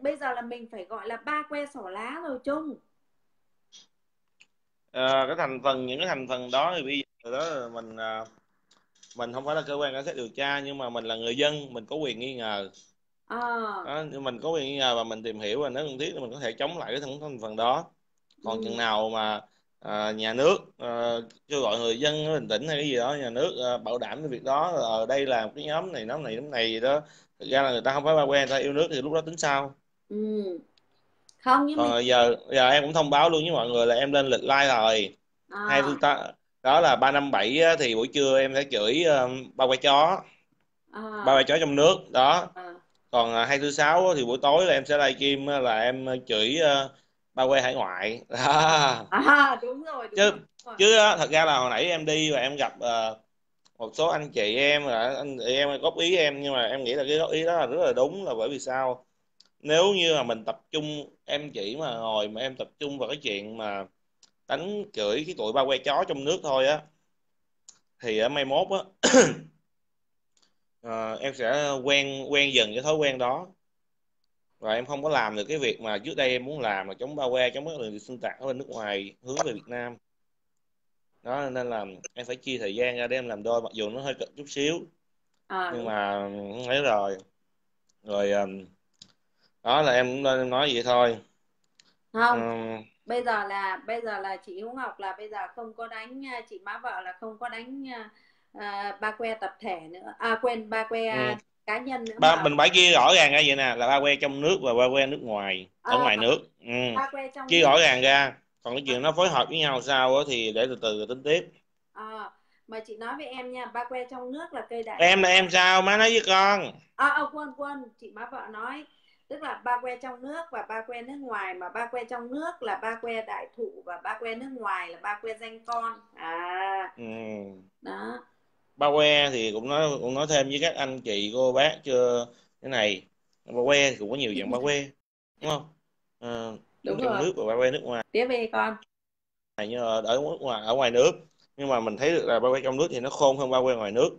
Bây giờ là mình phải gọi là ba que sỏ lá rồi Trung. Cái thành phần, những cái thành phần đó thì bây giờ đó mình không phải là cơ quan cảnh sát điều tra, nhưng mà mình là người dân, mình có quyền nghi ngờ. Đó, mình có quyền nghi ngờ và mình tìm hiểu, và nếu cần thiết thì mình có thể chống lại cái thành phần đó. Còn chừng nào mà nhà nước kêu gọi người dân bình tĩnh hay cái gì đó, nhà nước bảo đảm cái việc đó ở đây là cái nhóm này nhóm này gì đó, thực ra là người ta không phải ba quen, người ta yêu nước thì lúc đó tính sao. Không, nhưng còn giờ em cũng thông báo luôn với mọi người là em lên lịch like rồi. Hai phương ta đó là 357 thì buổi trưa em sẽ chửi ba quay chó, ba quay chó trong nước đó. Còn 246 thì buổi tối là em sẽ livestream là em chửi ba quê hải ngoại. Đúng rồi, chứ thật ra là hồi nãy em đi và em gặp một số anh chị em, anh chị em góp ý em, nhưng mà em nghĩ là cái góp ý đó là rất là đúng, là bởi vì sao, nếu như mà mình tập trung, em chỉ mà ngồi mà em tập trung vào cái chuyện mà đánh chửi cái tụi ba que chó trong nước thôi á, thì ở mai mốt á em sẽ quen dần cái thói quen đó, và em không có làm được cái việc mà trước đây em muốn làm, là chống ba que, chống các đường xuyên tạc ở bên nước ngoài hướng về Việt Nam đó. Nên là em phải chia thời gian ra để em làm đôi, mặc dù nó hơi cực chút xíu, nhưng mà thấy rồi đó là em nên nói vậy thôi. Không, bây giờ là chị Hữu Ngọc là bây giờ không có đánh, chị má vợ là không có đánh ba que tập thể nữa, quên, ba que cá nhân nữa. Mình bãi kia rõ ràng ra vậy nè, là ba que trong nước và ba que nước ngoài, ở ngoài nước. Chia rõ ràng ra, còn cái chuyện nó phối hợp với nhau sao đó, thì để từ từ tính tiếp. Mà chị nói với em nha, ba que trong nước là cây đại. Em sao má nói với con? Quên, chị má vợ nói, tức là ba que trong nước và ba que nước ngoài, mà ba que trong nước là ba que đại thụ và ba que nước ngoài là ba que danh con. Đó. Ba que thì cũng nói thêm với các anh chị cô bác chưa cái này, ba que thì cũng có nhiều dạng ba que, đúng không? Đúng rồi. Nước và ba que nước ngoài. Tiếp đi con. Như ở ngoài nước, nhưng mà mình thấy được là ba que trong nước thì nó khôn hơn ba que ngoài nước.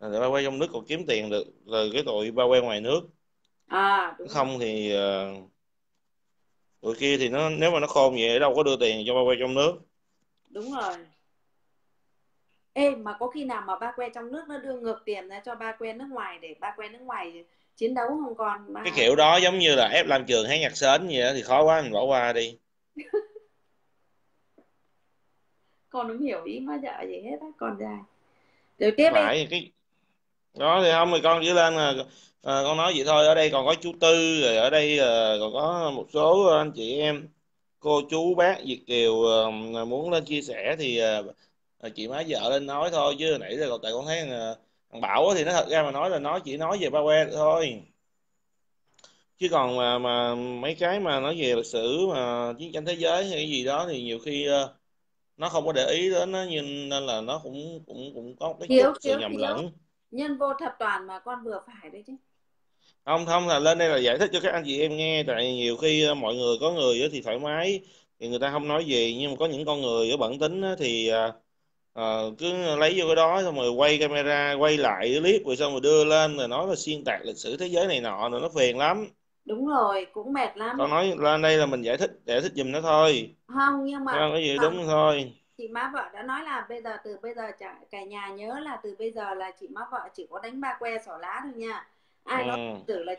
Ba que trong nước còn kiếm tiền được từ cái tụi ba que ngoài nước. Không thì tụi kia thì nó, nếu mà nó khôn vậy đâu có đưa tiền cho ba que trong nước. Đúng rồi. Ê, mà có khi nào mà ba que trong nước nó đưa ngược tiền ra cho ba que nước ngoài để ba que nước ngoài chiến đấu không con? Cái kiểu đó giống như là ép làm trường hay nhạc sến gì đó thì khó quá, mình bỏ qua đi. Con không hiểu ý má vợ gì hết á, con dài. Điều tiếp đi. Cái... đó thì không, thì con chỉ lên là con nói vậy thôi. Ở đây còn có chú Tư, rồi ở đây còn có một số anh chị em, cô chú bác Việt Kiều muốn lên chia sẻ thì... chị má vợ lên nói thôi, chứ nãy giờ tại con thấy thằng Bảo thì nó thật ra mà nói là nó chỉ nói về ba que thôi, chứ còn mà mấy cái mà nói về lịch sử mà chiến tranh thế giới hay cái gì đó thì nhiều khi nó không có để ý đến nó, nên là nó cũng có cái sự nhầm lẫn, nhân vô thập toàn mà con, vừa phải đấy chứ. Không là lên đây là giải thích cho các anh chị em nghe, tại nhiều khi mọi người, có người thì thoải mái thì người ta không nói gì, nhưng mà có những con người ở bẩn tính thì cứ lấy vô cái đó xong rồi quay camera, quay lại clip rồi xong rồi đưa lên rồi nói là xuyên tạc lịch sử thế giới này nọ, rồi nó phiền lắm. Đúng rồi, cũng mệt lắm. Con nói lên đây là mình giải thích giùm nó thôi. Không, nhưng mà cái gì đúng thôi. Chị má vợ đã nói là bây giờ, từ bây giờ cả nhà nhớ là từ bây giờ là chị má vợ chỉ có đánh ba que xỏ lá thôi nha. Ai nói tưởng là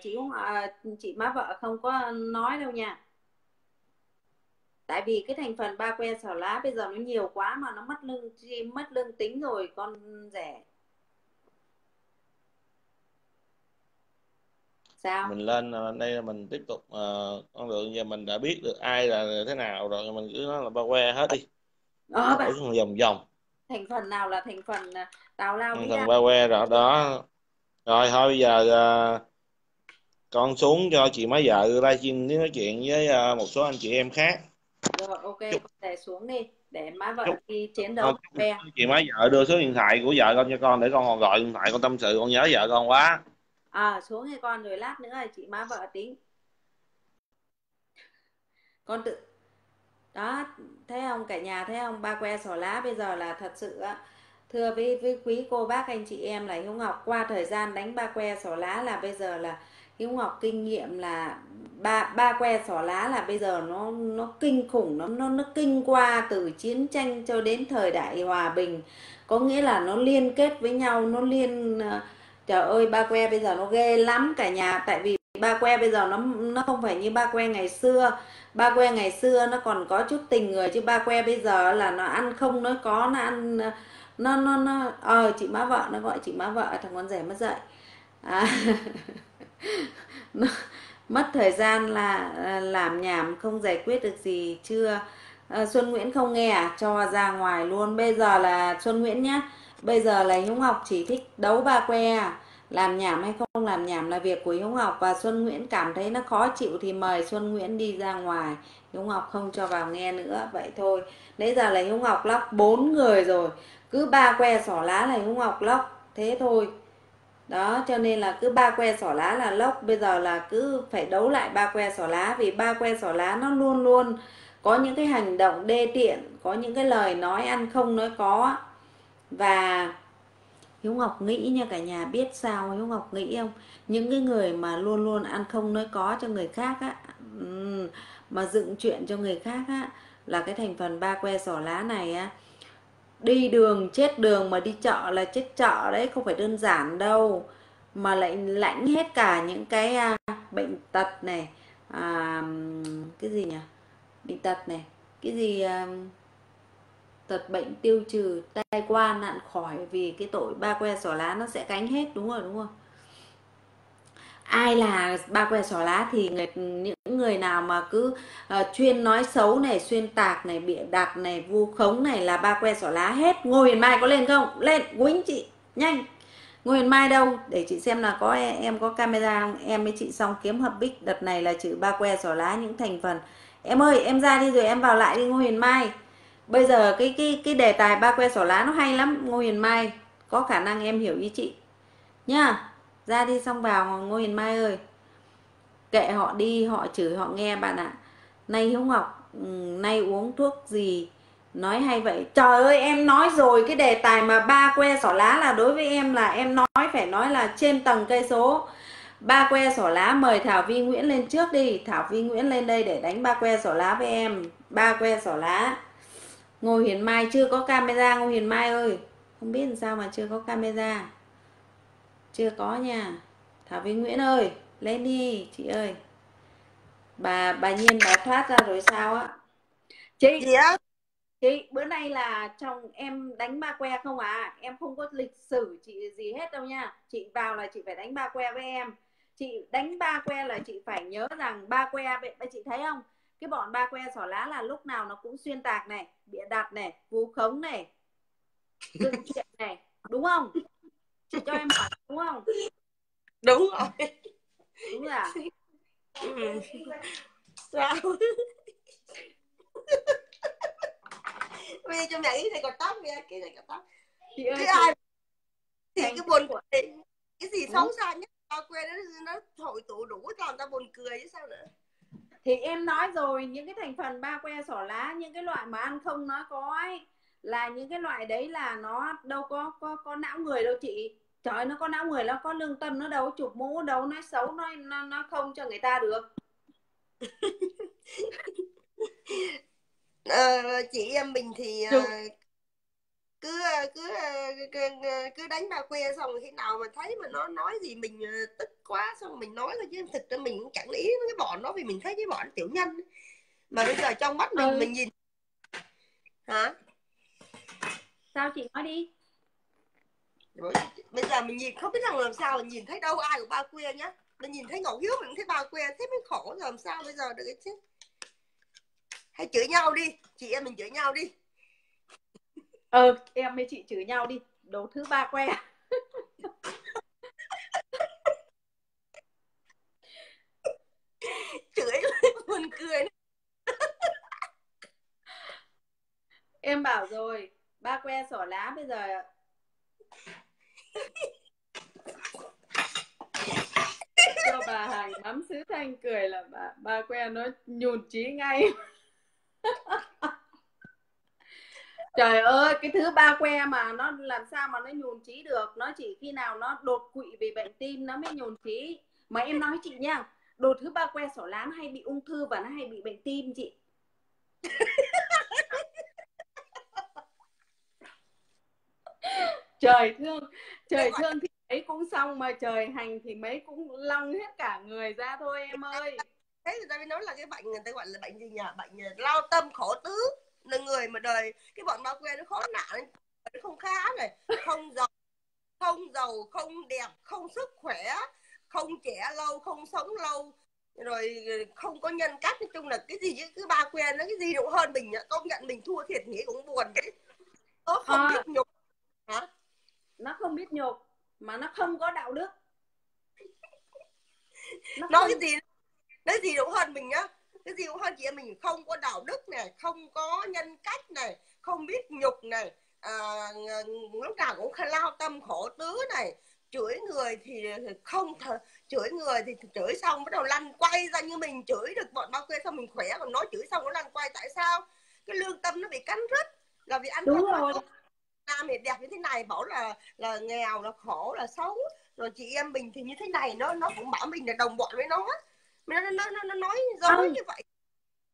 chị má vợ không có nói đâu nha. Tại vì cái thành phần ba que xỏ lá bây giờ nó nhiều quá mà nó mất lương tính rồi con rẻ. Sao? Mình lên đây là mình tiếp tục con đường, giờ mình đã biết được ai là thế nào rồi, mình cứ nói là ba que hết đi. Đổi xuống vòng. Thành phần nào là thành phần tào lao với ba que rồi đó. Rồi thôi bây giờ con xuống cho chị má vợ livestream để nói chuyện với một số anh chị em khác. Rồi, ok, con để xuống đi để má vợ đi chiến đấu. Chị má vợ đưa số điện thoại của vợ con cho con, để con gọi điện thoại con tâm sự, con nhớ vợ con quá. Xuống đi con, rồi lát nữa chị má vợ tính. Con tự đó, thấy không cả nhà, thấy không, ba que xỏ lá bây giờ là thật sự. Thưa với quý cô bác anh chị em, là Hiếu Ngọc qua thời gian đánh ba que xỏ lá là bây giờ là Hiếu Ngọc kinh nghiệm là ba que xỏ lá là bây giờ nó kinh khủng, nó kinh qua từ chiến tranh cho đến thời đại hòa bình, có nghĩa là nó liên kết với nhau, nó liên, trời ơi, ba que bây giờ nó ghê lắm cả nhà. Tại vì ba que bây giờ nó không phải như ba que ngày xưa. Ba que ngày xưa nó còn có chút tình người, chứ ba que bây giờ là nó ăn không nói có, nó ăn nó chị má vợ, nó gọi chị má vợ thằng con rể mất dậy à. Nó mất thời gian là làm nhảm không giải quyết được gì. Chưa Xuân Nguyễn không nghe à? Cho ra ngoài luôn. Bây giờ là Xuân Nguyễn nhá, bây giờ là Hiếu Ngọc chỉ thích đấu ba que à? Làm nhảm hay không làm nhảm là việc của Hiếu Ngọc, và Xuân Nguyễn cảm thấy nó khó chịu thì mời Xuân Nguyễn đi ra ngoài, Hiếu Ngọc không cho vào nghe nữa. Vậy thôi, nãy giờ là Hiếu Ngọc lóc 4 người rồi, cứ ba que xỏ lá là Hiếu Ngọc lóc, thế thôi. Đó, cho nên là cứ ba que xỏ lá là lốc. Bây giờ là cứ phải đấu lại ba que xỏ lá, vì ba que xỏ lá nó luôn luôn có những cái hành động đê tiện, có những cái lời nói ăn không nói có. Và Hiếu Ngọc nghĩ nha cả nhà, biết sao Hiếu Ngọc nghĩ không? Những cái người mà luôn luôn ăn không nói có cho người khác á, mà dựng chuyện cho người khác á, là cái thành phần ba que xỏ lá này á. Đi đường chết đường, mà đi chợ là chết chợ đấy, không phải đơn giản đâu, mà lại lãnh hết cả những cái bệnh tật này, cái gì nhỉ, bệnh tật này, cái gì tật bệnh tiêu trừ, tai qua nạn khỏi, vì cái tội ba que xỏ lá nó sẽ cánh hết. Đúng rồi, đúng rồi. Ai là ba que xỏ lá thì những người nào mà cứ chuyên nói xấu này, xuyên tạc này, bịa đặt này, vu khống này là ba que xỏ lá hết. Ngô Huyền Mai có lên không? Lên, quýnh chị, nhanh. Ngô Huyền Mai đâu? Để chị xem là có em có camera không? Em với chị xong kiếm hợp bích đợt này là trừ ba que xỏ lá những thành phần. Em ơi, em ra đi rồi em vào lại đi Ngô Huyền Mai. Bây giờ cái đề tài ba que xỏ lá nó hay lắm Ngô Huyền Mai. Có khả năng em hiểu ý chị nhá. Ra đi xong vào Ngô Huyền Mai ơi. Kệ họ đi, họ chửi họ nghe bạn ạ. Nay Hiếu Ngọc nay uống thuốc gì? Nói hay vậy. Trời ơi em nói rồi, cái đề tài mà ba que xỏ lá là đối với em là em nói, phải nói là trên tầng cây số. Ba que xỏ lá mời Thảo Vi Nguyễn lên trước đi. Thảo Vi Nguyễn lên đây để đánh ba que xỏ lá với em. Ba que xỏ lá. Ngô Huyền Mai chưa có camera Ngô Huyền Mai ơi. Không biết làm sao mà chưa có camera. Chưa có nha. Thảo Vi Nguyễn ơi, lên đi chị ơi. Bà Nhiên bà thoát ra rồi sao á? Chị gì á? Chị bữa nay là chồng em đánh ba que không à? Em không có lịch sử chị gì hết đâu nha. Chị vào là chị phải đánh ba que với em. Chị đánh ba que là chị phải nhớ rằng ba que, chị thấy không? Cái bọn ba que xỏ lá là lúc nào nó cũng xuyên tạc này, bịa đặt này, vu khống này, dựng chuyện này, đúng không? Chị cho em hỏi đúng không? Đúng rồi. Đúng rồi à? Sao? Vì trong nhà cái này còn tóc nha, cái này còn tóc. Chị ơi, ai thì cái buồn của cái gì xấu xa nhất tao quên, nó thổi tủ đủ làm tao buồn cười chứ sao nữa. Thì em nói rồi, những cái thành phần ba que xỏ lá, những cái loại mà ăn không nói có ấy, là những cái loại đấy là nó đâu có não người đâu chị. Trời ơi, nó có não người, nó có lương tâm, nó đâu chụp mũ, đâu nói xấu, nó không cho người ta được. Chị em mình thì cứ đánh ba que xong khi nào mà thấy mà nó nói gì mình tức quá xong mình nói thôi, chứ thực ra mình cũng chẳng ý cái bọn nó, vì mình thấy cái bọn tiểu nhân mà bây giờ trong mắt mình nhìn hả? Sao chị nói đi. Bây giờ mình nhìn không biết rằng làm sao, mình nhìn thấy đâu ai của ba que nhá. Mình nhìn thấy Ngọc Hiếu mình thấy ba que, thế mới khổ, làm sao bây giờ được chứ. Hay chửi nhau đi, chị em mình chửi nhau đi. Em với chị chửi nhau đi, đồ thứ ba que. Chửi buồn cười. Em bảo rồi, ba que xỏ lá bây giờ cho bà Hằng nắm sứ Thanh cười là ba que nó nhùn trí ngay. Trời ơi, cái thứ ba que mà nó làm sao mà nó nhùn trí được. Nó chỉ khi nào nó đột quỵ vì bệnh tim nó mới nhùn trí. Mà em nói chị nha, đồ thứ ba que sổ lá hay bị ung thư và nó hay bị bệnh tim chị. Trời thương thì mấy cũng xong mà trời hành thì mấy cũng long hết cả người ra thôi em ơi. Thế người ta mới nói là cái bệnh người ta gọi là bệnh gì nhỉ? Bệnh lao tâm khổ tứ, là người mà đời cái bọn ma que nó khó nạn, nó không khá này, không giàu, không đẹp, không sức khỏe, không trẻ lâu, không sống lâu, rồi không có nhân cách. Nói chung là cái gì cứ ba que nó cái gì cũng hơn mình, công nhận mình thua thiệt nghĩ cũng buồn đấy. Nó không biết nhục. Hả? Nó không biết nhục mà nó không có đạo đức. Nó cái gì cũng hơn mình nhá. Cái gì cũng hơn chị em mình, không có đạo đức này, không có nhân cách này, không biết nhục này, lúc nào cũng lao tâm khổ tứ này, chửi người thì không chửi người thì chửi xong bắt đầu lăn quay ra. Như mình chửi được bọn bao quê xong mình khỏe, còn nói chửi xong nó lăn quay. Tại sao cái lương tâm nó bị cắn rứt là vì ăn đúng rồi. Nam thì đẹp như thế này bảo là nghèo, là khổ, là xấu, rồi chị em mình thì như thế này, nó cũng bảo mình là đồng bọn với nó. Nó nói giống như vậy.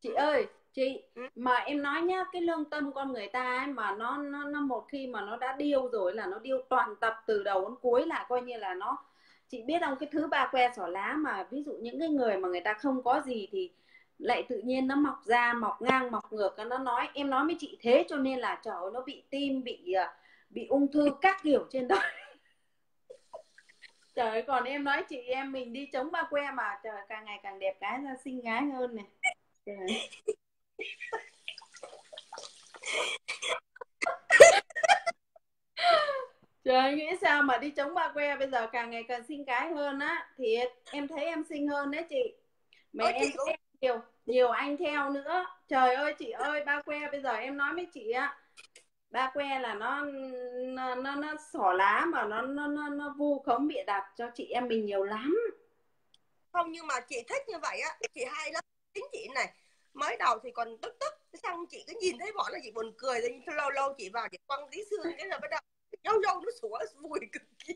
Chị ơi, chị mà em nói nhá, cái lương tâm con người ta ấy mà nó một khi mà nó đã điêu rồi là nó điêu toàn tập từ đầu đến cuối, là coi như là nó. Chị biết không, cái thứ ba que sỏ lá mà ví dụ những cái người mà người ta không có gì thì lại tự nhiên nó mọc ra, mọc ngang, mọc ngược. Nó nói, em nói với chị thế cho nên là trời ơi, nó bị tim, bị ung thư các kiểu trên đời. Trời ơi, còn em nói chị em mình đi chống ba que mà trời càng ngày càng đẹp gái ra, xinh gái hơn này. Trời nghĩ sao mà đi chống ba que bây giờ càng ngày càng xinh gái hơn á. Thiệt, em thấy em xinh hơn đấy chị. Mà em thấy nhiều anh theo nữa. Trời ơi chị ơi, ba que bây giờ em nói với chị á, ba que là nó xỏ lá mà nó vu khống bịa đặt cho chị em mình nhiều lắm. Không, nhưng mà chị thích như vậy á, chị hay lắm. Chính chị này, mới đầu thì còn tức, xong chị cứ nhìn thấy bọn là chị buồn cười, rồi lâu chị vào để quăng tí xương, cái là bắt đầu dâu nó sủa vui cực kỳ.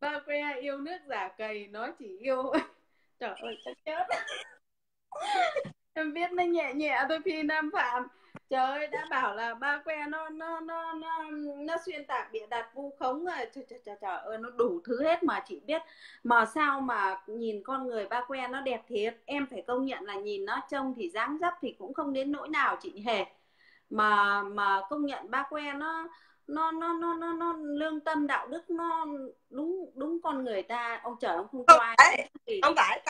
Ba que yêu nước giả cầy, nó chỉ yêu. Trời ơi chắc chết. Em biết nó nhẹ nhẹ thôi. Phi Nam Phạm, trời ơi, đã bảo là ba que nó xuyên tạc bịa đặt vu khống rồi, trời ơi, nó đủ thứ hết. Mà chị biết mà sao mà nhìn con người ba que nó đẹp thiệt. Em phải công nhận là nhìn nó trông thì dáng dấp thì cũng không đến nỗi nào chị hề, mà công nhận ba que nó lương tâm đạo đức nó đúng con người ta. Ông trời ông không quay. Không phải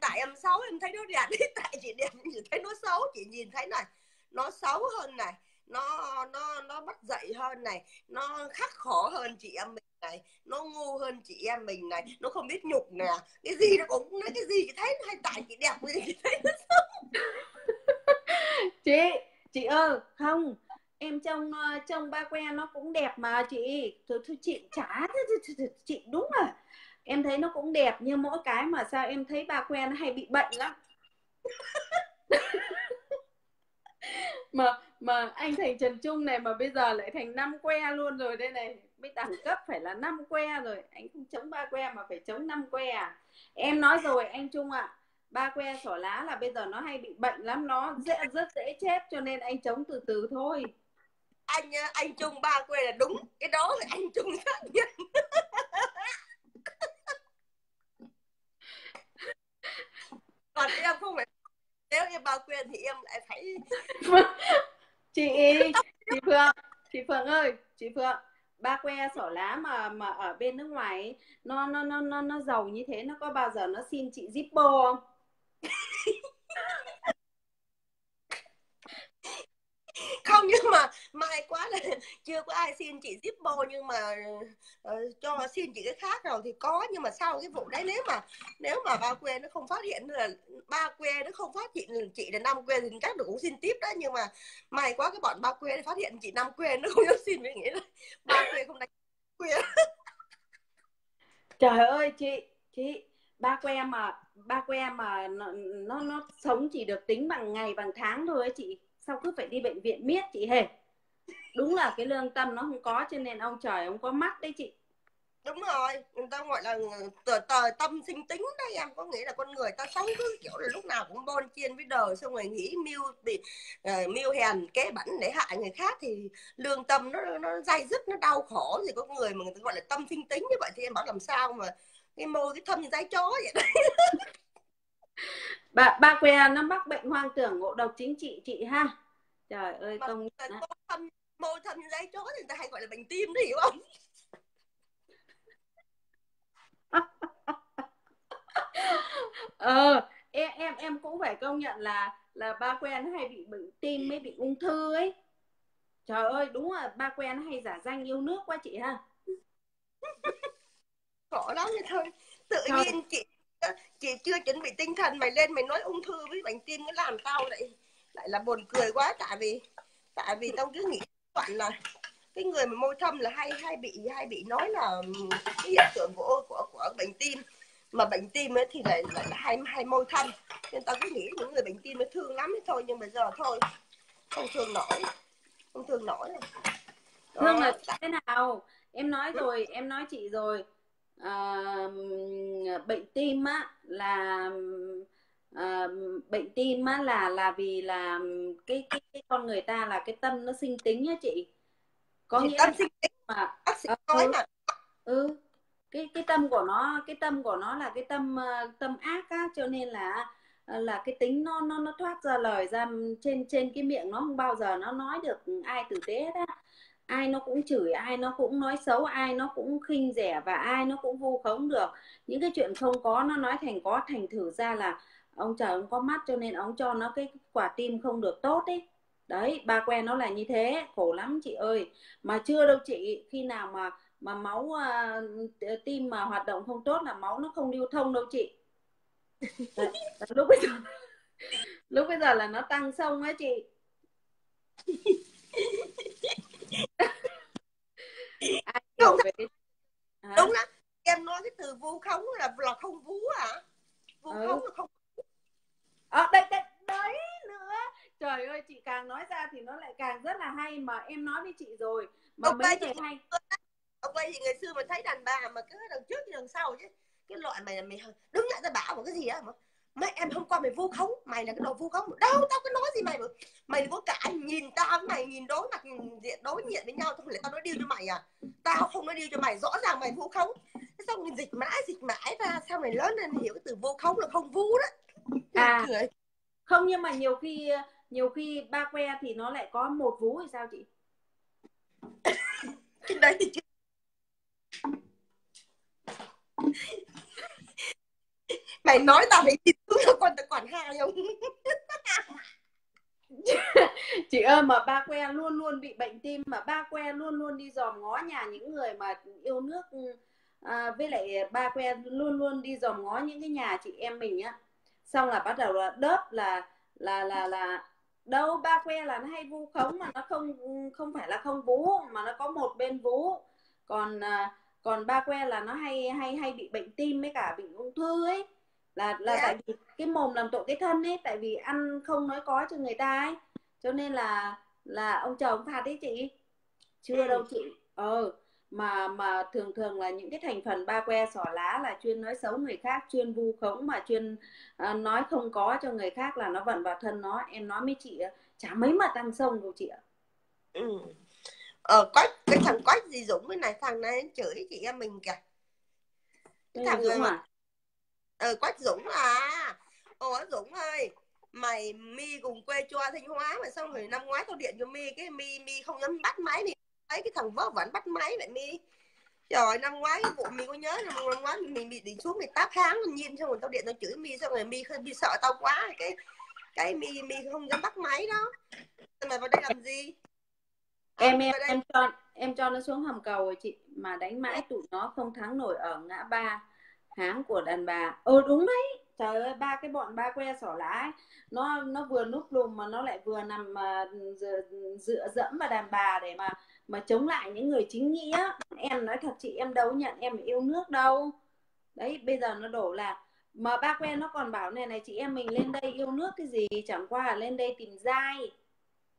tại em xấu em thấy nó đẹp, tại chị đẹp chị thấy nó xấu. Chị nhìn thấy này, nó xấu hơn này, nó mất dạy hơn này, nó khắc khổ hơn chị em mình này, nó ngu hơn chị em mình này, nó không biết nhục nè, cái gì nó cũng nói. Cái gì chị thấy hay tại chị đẹp thì chị thấy nó xấu. Chị ơi, không, em trong ba que nó cũng đẹp mà chị. Thôi chị chả, chị đúng là em thấy nó cũng đẹp, như mỗi cái mà sao em thấy ba que nó hay bị bệnh lắm. Mà anh Thành Trần Trung này mà bây giờ lại thành 5 que luôn rồi đây này. Mới đẳng cấp phải là 5 que rồi. Anh không chống ba que mà phải chống 5 que à? Em nói rồi anh Trung ạ, ba que sỏ lá là bây giờ nó hay bị bệnh lắm, nó rất dễ chết, cho nên anh chống từ từ thôi. Anh Trung ba que là đúng. Cái đó là anh Trung xác nhận. Còn em không phải. Nếu em ba quyền thì em lại phải. Chị Phượng ơi, chị Phượng, ba que sỏ lá mà ở bên nước ngoài ấy, nó giàu như thế, nó có bao giờ nó xin chị Zippo không? Không, nhưng mà may quá là chưa có ai xin chị Zippo, nhưng mà cho xin chị cái khác rồi thì có. Nhưng mà sau cái vụ đấy, nếu mà ba que nó không phát hiện là chị là năm que thì chắc được cũng xin tiếp đó. Nhưng mà may quá cái bọn ba que phát hiện chị năm que nó không dám xin, mình nghĩ là ba que không đánh que. Trời ơi chị ba que mà nó sống chỉ được tính bằng ngày bằng tháng thôi ấy, chị. Sao cứ phải đi bệnh viện miết chị hề. Đúng là cái lương tâm nó không có, cho nên ông trời ông có mắt đấy chị. Đúng rồi, người ta gọi là tâm sinh tính đấy em. Có nghĩa là con người ta sống cứ kiểu là lúc nào cũng bon chen với đời, xong rồi nghĩ mưu hèn kế bẩn để hại người khác, thì lương tâm nó day dứt, nó đau khổ. Thì có người mà người ta gọi là tâm sinh tính như vậy thì em bảo làm sao mà cái môi cái thâm như dái chó vậy đấy. Bà què nó mắc bệnh hoang tưởng, ngộ độc chính trị chị ha. Trời ơi, công môi thâm như dái chó thì người ta hay gọi là bệnh tim đấy, hiểu không? Em cũng phải công nhận là ba quen hay bị bệnh tim, mới bị ung thư ấy. Trời ơi, đúng là ba quen hay giả danh yêu nước quá chị ha. Khổ lắm vậy thôi. Tự nhiên chị chưa chuẩn bị tinh thần, mày lên mày nói ung thư với bệnh tim, nó làm tao lại là buồn cười quá. Tại vì tao cứ nghĩ là cái người mà môi thâm là hay bị nói là cái hiện tượng của bệnh tim. Mà bệnh tim ấy thì lại là hay môi thâm, nên tao cứ nghĩ những người bệnh tim nó thương lắm ấy thôi. Nhưng mà giờ thôi, không thương nổi. Thương là thế nào? Em nói rồi, em nói chị rồi. Bệnh tim á là vì là cái con người ta là cái tâm nó sinh tính á chị. Có nghĩa tâm sinh tính mà bác sĩ nói là cái tâm của nó, là cái tâm ác á, cho nên là cái tính nó thoát ra lời ra trên cái miệng nó, không bao giờ nó nói được ai tử tế hết á. Ai nó cũng chửi, ai nó cũng nói xấu, ai nó cũng khinh rẻ, và ai nó cũng vu khống được. Những cái chuyện không có nó nói thành có, thành thử ra là ông trời ông có mắt, cho nên ông cho nó cái quả tim không được tốt ấy. Đấy, ba quen nó là như thế, khổ lắm chị ơi. Mà chưa đâu chị, khi nào mà máu tim mà hoạt động không tốt là máu nó không lưu thông đâu chị. Lúc bây giờ là nó tăng xong á chị. Đúng lắm. Đúng lắm. Em nói cái từ vu khống là không vú hả? Vu khống là không vú. Đấy nữa. Trời ơi, chị càng nói ra thì nó lại càng rất là hay. Mà em nói với chị rồi, mà mấy người hay. Ông ấy thì ngày xưa mà thấy đàn bà mà cứ đằng trước đằng sau chứ. Cái loại mày đứng lại ra bảo một cái gì á mà mày, em hôm qua mày vu khống, mày là cái đồ vu khống. Đâu, tao cứ nói gì mày mà. Mày có cả nhìn tao với mày nhìn đối mặt đối diện với nhau, không lẽ tao nói điêu cho mày à? Tao không nói điêu cho mày, rõ ràng mày vu khống. Thế xong mình dịch mãi ra, sau này lớn lên hiểu cái từ vu khống là không vu đó. À, không, nhưng mà nhiều khi ba que thì nó lại có một vú hay sao chị? Cái đấy thì mày nói tao phải tin tưởng cho con, tao còn hai không? Chị ơi, mà ba que luôn luôn bị bệnh tim, mà ba que luôn luôn đi dòm ngó nhà những người mà yêu nước, với lại ba que luôn luôn đi dòm ngó những cái nhà chị em mình á. Xong là bắt đầu là đớp là đâu, ba que là nó hay vu khống, mà nó không phải là không vú, mà nó có một bên vú. Còn ba que là nó hay bị bệnh tim với cả bị ung thư ấy, là tại vì cái mồm làm tội cái thân ấy, tại vì ăn không nói có cho người ta ấy, cho nên là ông chồng phạt đấy chị. Chưa đâu chị. Mà thường là những cái thành phần ba que xỏ lá là chuyên nói xấu người khác, chuyên vu khống, mà chuyên nói không có cho người khác, là nó vận vào thân nó. Em nói với chị, chả mấy mà tăng sông đâu chị ạ. Cái thằng Quách gì Dũng cái này, thằng này chửi chị em mình kìa. Cái thằng Dũng à? Quách Dũng à. Dũng ơi, mày mi cùng quê cho Thanh Hóa, mà xong rồi năm ngoái tao điện cho mi, cái mi không dám bắt máy, mi thấy cái thằng vớ vẫn bắt máy vậy mi. Trời, năm ngoái cái vụ mi có nhớ, năm ngoái mình bị đi xuống 18 tháng nhìn, xong rồi tao điện tao chửi mi, xong rồi mi sợ tao quá, cái mi không dám bắt máy đó. Mày vào đây làm gì? Em cho nó xuống hầm cầu rồi chị. Mà đánh mãi tụi nó không thắng nổi ở ngã ba háng của đàn bà. Đúng đấy. Trời ơi, ba cái bọn ba que xỏ lá ấy, nó vừa núp lùm mà nó lại vừa nằm dựa dẫm vào đàn bà để mà chống lại những người chính nghĩa. Em nói thật chị, em đâu nhận em yêu nước đâu. Đấy, bây giờ nó đổ là mà ba que nó còn bảo này chị em mình lên đây yêu nước cái gì, chẳng qua là lên đây tìm giai.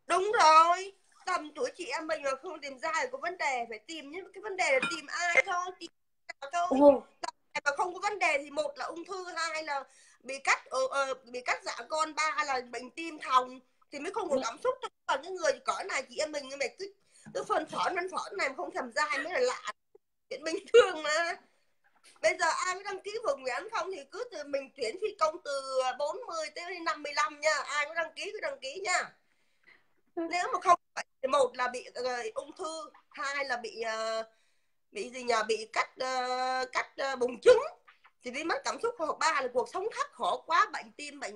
Đúng rồi, tầm tuổi chị em mình mà không tìm ra thì có vấn đề, phải tìm những cái vấn đề là tìm ai thôi, tìm thôi. Và không có vấn đề gì, một là ung thư, hai là bị cắt dạ con, ba là bệnh tim thòng, thì mới không có cảm xúc. Còn những người cõi này chị em mình mày cứ phơn phởn này không thầm dai mới là lạ, chuyện bình thường mà. Bây giờ ai mới đăng ký Phương Nguyễn không thì cứ từ mình chuyển phi công từ 40 tới 55 nha, ai mới đăng ký cứ đăng ký nha. Nếu mà không, một là bị ung thư, hai là bị cắt bùng trứng thì vì mất cảm xúc, hoặc ba là cuộc sống khắc khổ quá, bệnh tim, bệnh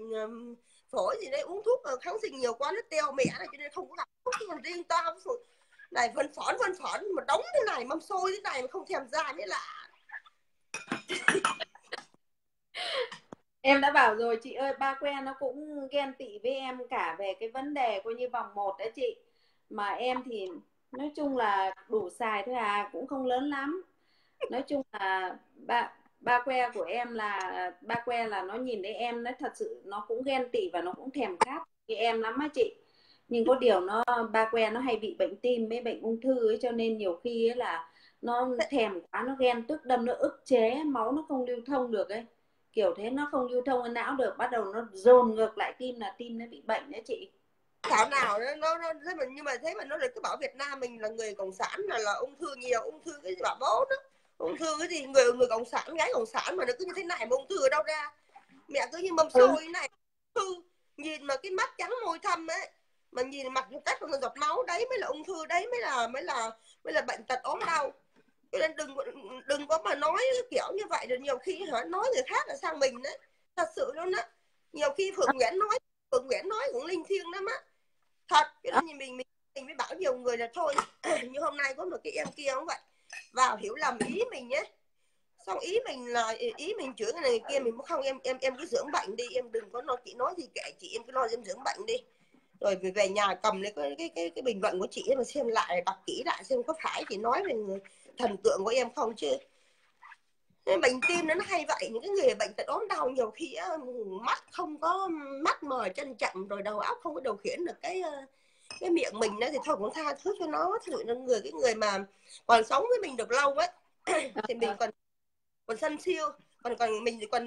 phổi gì đấy, uống thuốc kháng sinh nhiều quá nó teo mẹ này, cho nên không có cảm xúc. Còn riêng tao này phấn phởn một đống thế này, mâm xôi thế này mà không thèm ra mới lạ. Em đã bảo rồi chị ơi, ba quen nó cũng ghen tị với em cả về cái vấn đề coi như vòng 1 đấy chị. Mà em thì nói chung là đủ xài thôi à, cũng không lớn lắm. Nói chung là ba que của em là ba que là nó nhìn thấy em, nó thật sự nó cũng ghen tị và nó cũng thèm khát như em lắm á chị. Nhưng có điều nó ba que nó hay bị bệnh tim với bệnh ung thư ấy, cho nên nhiều khi ấy là nó thèm quá, nó ghen tức đâm, nó ức chế, máu nó không lưu thông được ấy. Kiểu thế, nó không lưu thông ở não được, bắt đầu nó dồn ngược lại tim là tim nó bị bệnh đấy chị. Thảo nào nó nhưng mà thế mà nó lại cứ bảo Việt Nam mình là người cộng sản là ung thư nhiều, ung thư cái gì bảo bố đó, ung thư cái gì người cộng sản, gái cộng sản mà nó cứ như thế này mà ung thư ở đâu ra, mẹ cứ như mâm xôi này, ung thư nhìn mà cái mắt trắng môi thâm ấy, mà nhìn mặt nó tách một giọt máu, đấy mới là ung thư, đấy mới là bệnh tật ốm đau. Cho nên đừng có mà nói kiểu như vậy, rồi nhiều khi nói người khác là sang mình đấy, thật sự luôn á. Nhiều khi Phương Nguyễn nói cũng linh thiêng lắm á, thật. Cái đó mình mới bảo nhiều người là thôi. Như hôm nay có một cái em kia cũng vậy, vào hiểu lầm ý mình ấy, xong ý mình chữa cái này kia, mình cũng không em cứ dưỡng bệnh đi, em đừng có nói, chị nói gì kệ chị, em cứ lo em dưỡng bệnh đi. Rồi về nhà cầm lấy cái bình luận của chị ấy mà xem lại, đọc kỹ lại xem có phải chị nói về thần tượng của em không chứ. Bệnh tim nó hay vậy, những cái người bệnh tật ốm đau nhiều khi á, mắt mờ chân chậm, rồi đầu óc không có điều khiển được cái miệng mình nữa, thì thôi cũng tha thứ cho nó. Thật sự là cái người mà còn sống với mình được lâu ấy thì mình còn sân siêu, còn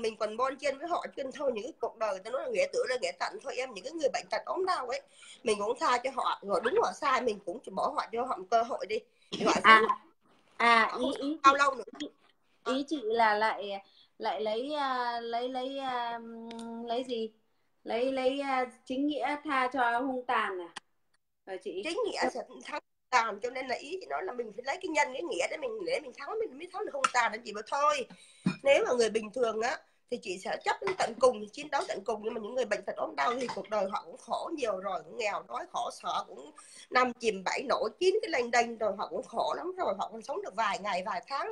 mình bon chen với họ, chứ thôi những cái cuộc đời người ta nói là nghĩa tử là nghĩa tận thôi em. Những cái người bệnh tật ốm đau ấy mình cũng tha cho họ, họ đúng họ sai mình cũng bỏ họ, cho họ một cơ hội đi. Bao lâu nữa ý chị là lại lấy chính nghĩa tha cho hung tàn à? Rồi chị chính nghĩa sẽ thắng tàn, cho nên là ý chị nói là mình phải lấy cái nhân cái nghĩa để mình thắng, mình mới thắng được hung tàn. Là chị bảo thôi, nếu mà người bình thường á thì chị sẽ chấp đến tận cùng, chiến đấu tận cùng, nhưng mà những người bệnh tật ốm đau thì cuộc đời họ cũng khổ nhiều rồi, cũng nghèo đói khổ sở, cũng năm chìm bảy nổi chín cái lênh đênh rồi, họ cũng khổ lắm rồi, họ còn sống được vài ngày vài tháng,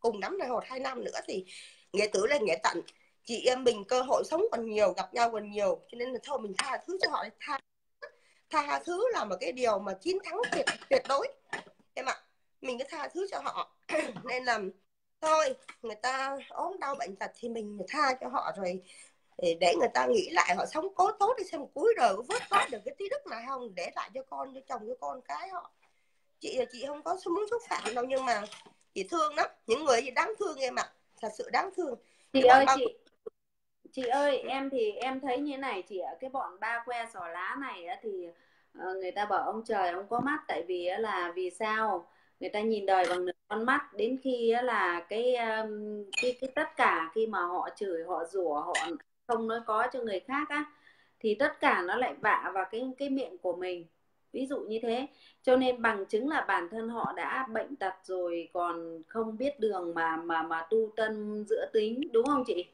cùng lắm là 1-2 năm nữa thì nghĩa tử lên nghĩa tận. Chị em mình cơ hội sống còn nhiều, gặp nhau còn nhiều, cho nên là thôi mình tha thứ cho họ. Tha thứ là một cái điều mà chiến thắng tuyệt đối em ạ. Mình cứ tha thứ cho họ. Nên là thôi, người ta ốm đau bệnh tật thì mình tha cho họ, rồi để người ta nghĩ lại, họ sống cố tốt đi, xem cuối đời có vớt vát được cái tí đức nào không, để lại cho con, cho chồng, cho con cái họ. Chị không có muốn xúc phạm đâu, nhưng mà chị thương lắm, những người gì đáng thương em ạ, thật sự đáng thương. Chị ơi, em thì em thấy như thế này chị ạ, cái bọn ba que xỏ lá này thì người ta bảo ông trời ông có mắt, tại vì là vì sao người ta nhìn đời bằng con mắt, đến khi là cái tất cả khi mà họ chửi, họ rủa, họ không nói có cho người khác á, thì tất cả nó lại vạ vào cái miệng của mình, ví dụ như thế. Cho nên bằng chứng là bản thân họ đã bệnh tật rồi còn không biết đường mà tu tâm dưỡng tính, đúng không chị?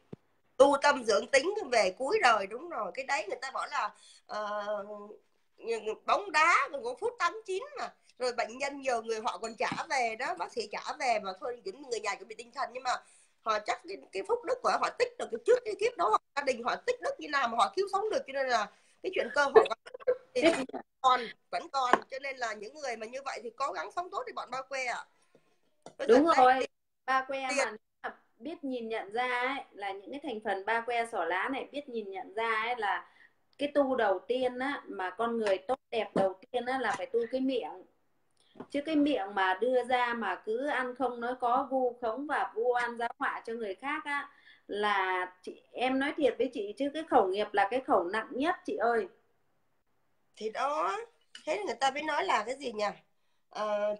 Tu tâm dưỡng tính về cuối đời, đúng rồi. Cái đấy người ta bảo là bóng đá còn có phút 89 mà, rồi bệnh nhân nhiều người họ còn trả về đó, bác sĩ trả về mà thôi, những người nhà cũng bị tinh thần, nhưng mà họ chắc cái phúc đức của họ tích được, cái trước cái kiếp đó gia đình họ tích đức như nào mà họ cứu sống được, cho nên là cái chuyện cơ hội thì vẫn còn, cho nên là những người mà như vậy thì cố gắng sống tốt thì bọn ba que ạ. Đúng rồi, ba que mà biết nhìn nhận ra ấy, là những cái thành phần ba que xỏ lá này biết nhìn nhận ra ấy, là cái tu đầu tiên á, mà con người tốt đẹp đầu tiên á, là phải tu cái miệng. Chứ cái miệng mà đưa ra mà cứ ăn không nói có, vu khống và vu oan giá họa cho người khác á, là chị em nói thiệt với chị chứ cái khẩu nghiệp là cái khẩu nặng nhất chị ơi. Thì đó, thế người ta mới nói là cái gì nhỉ?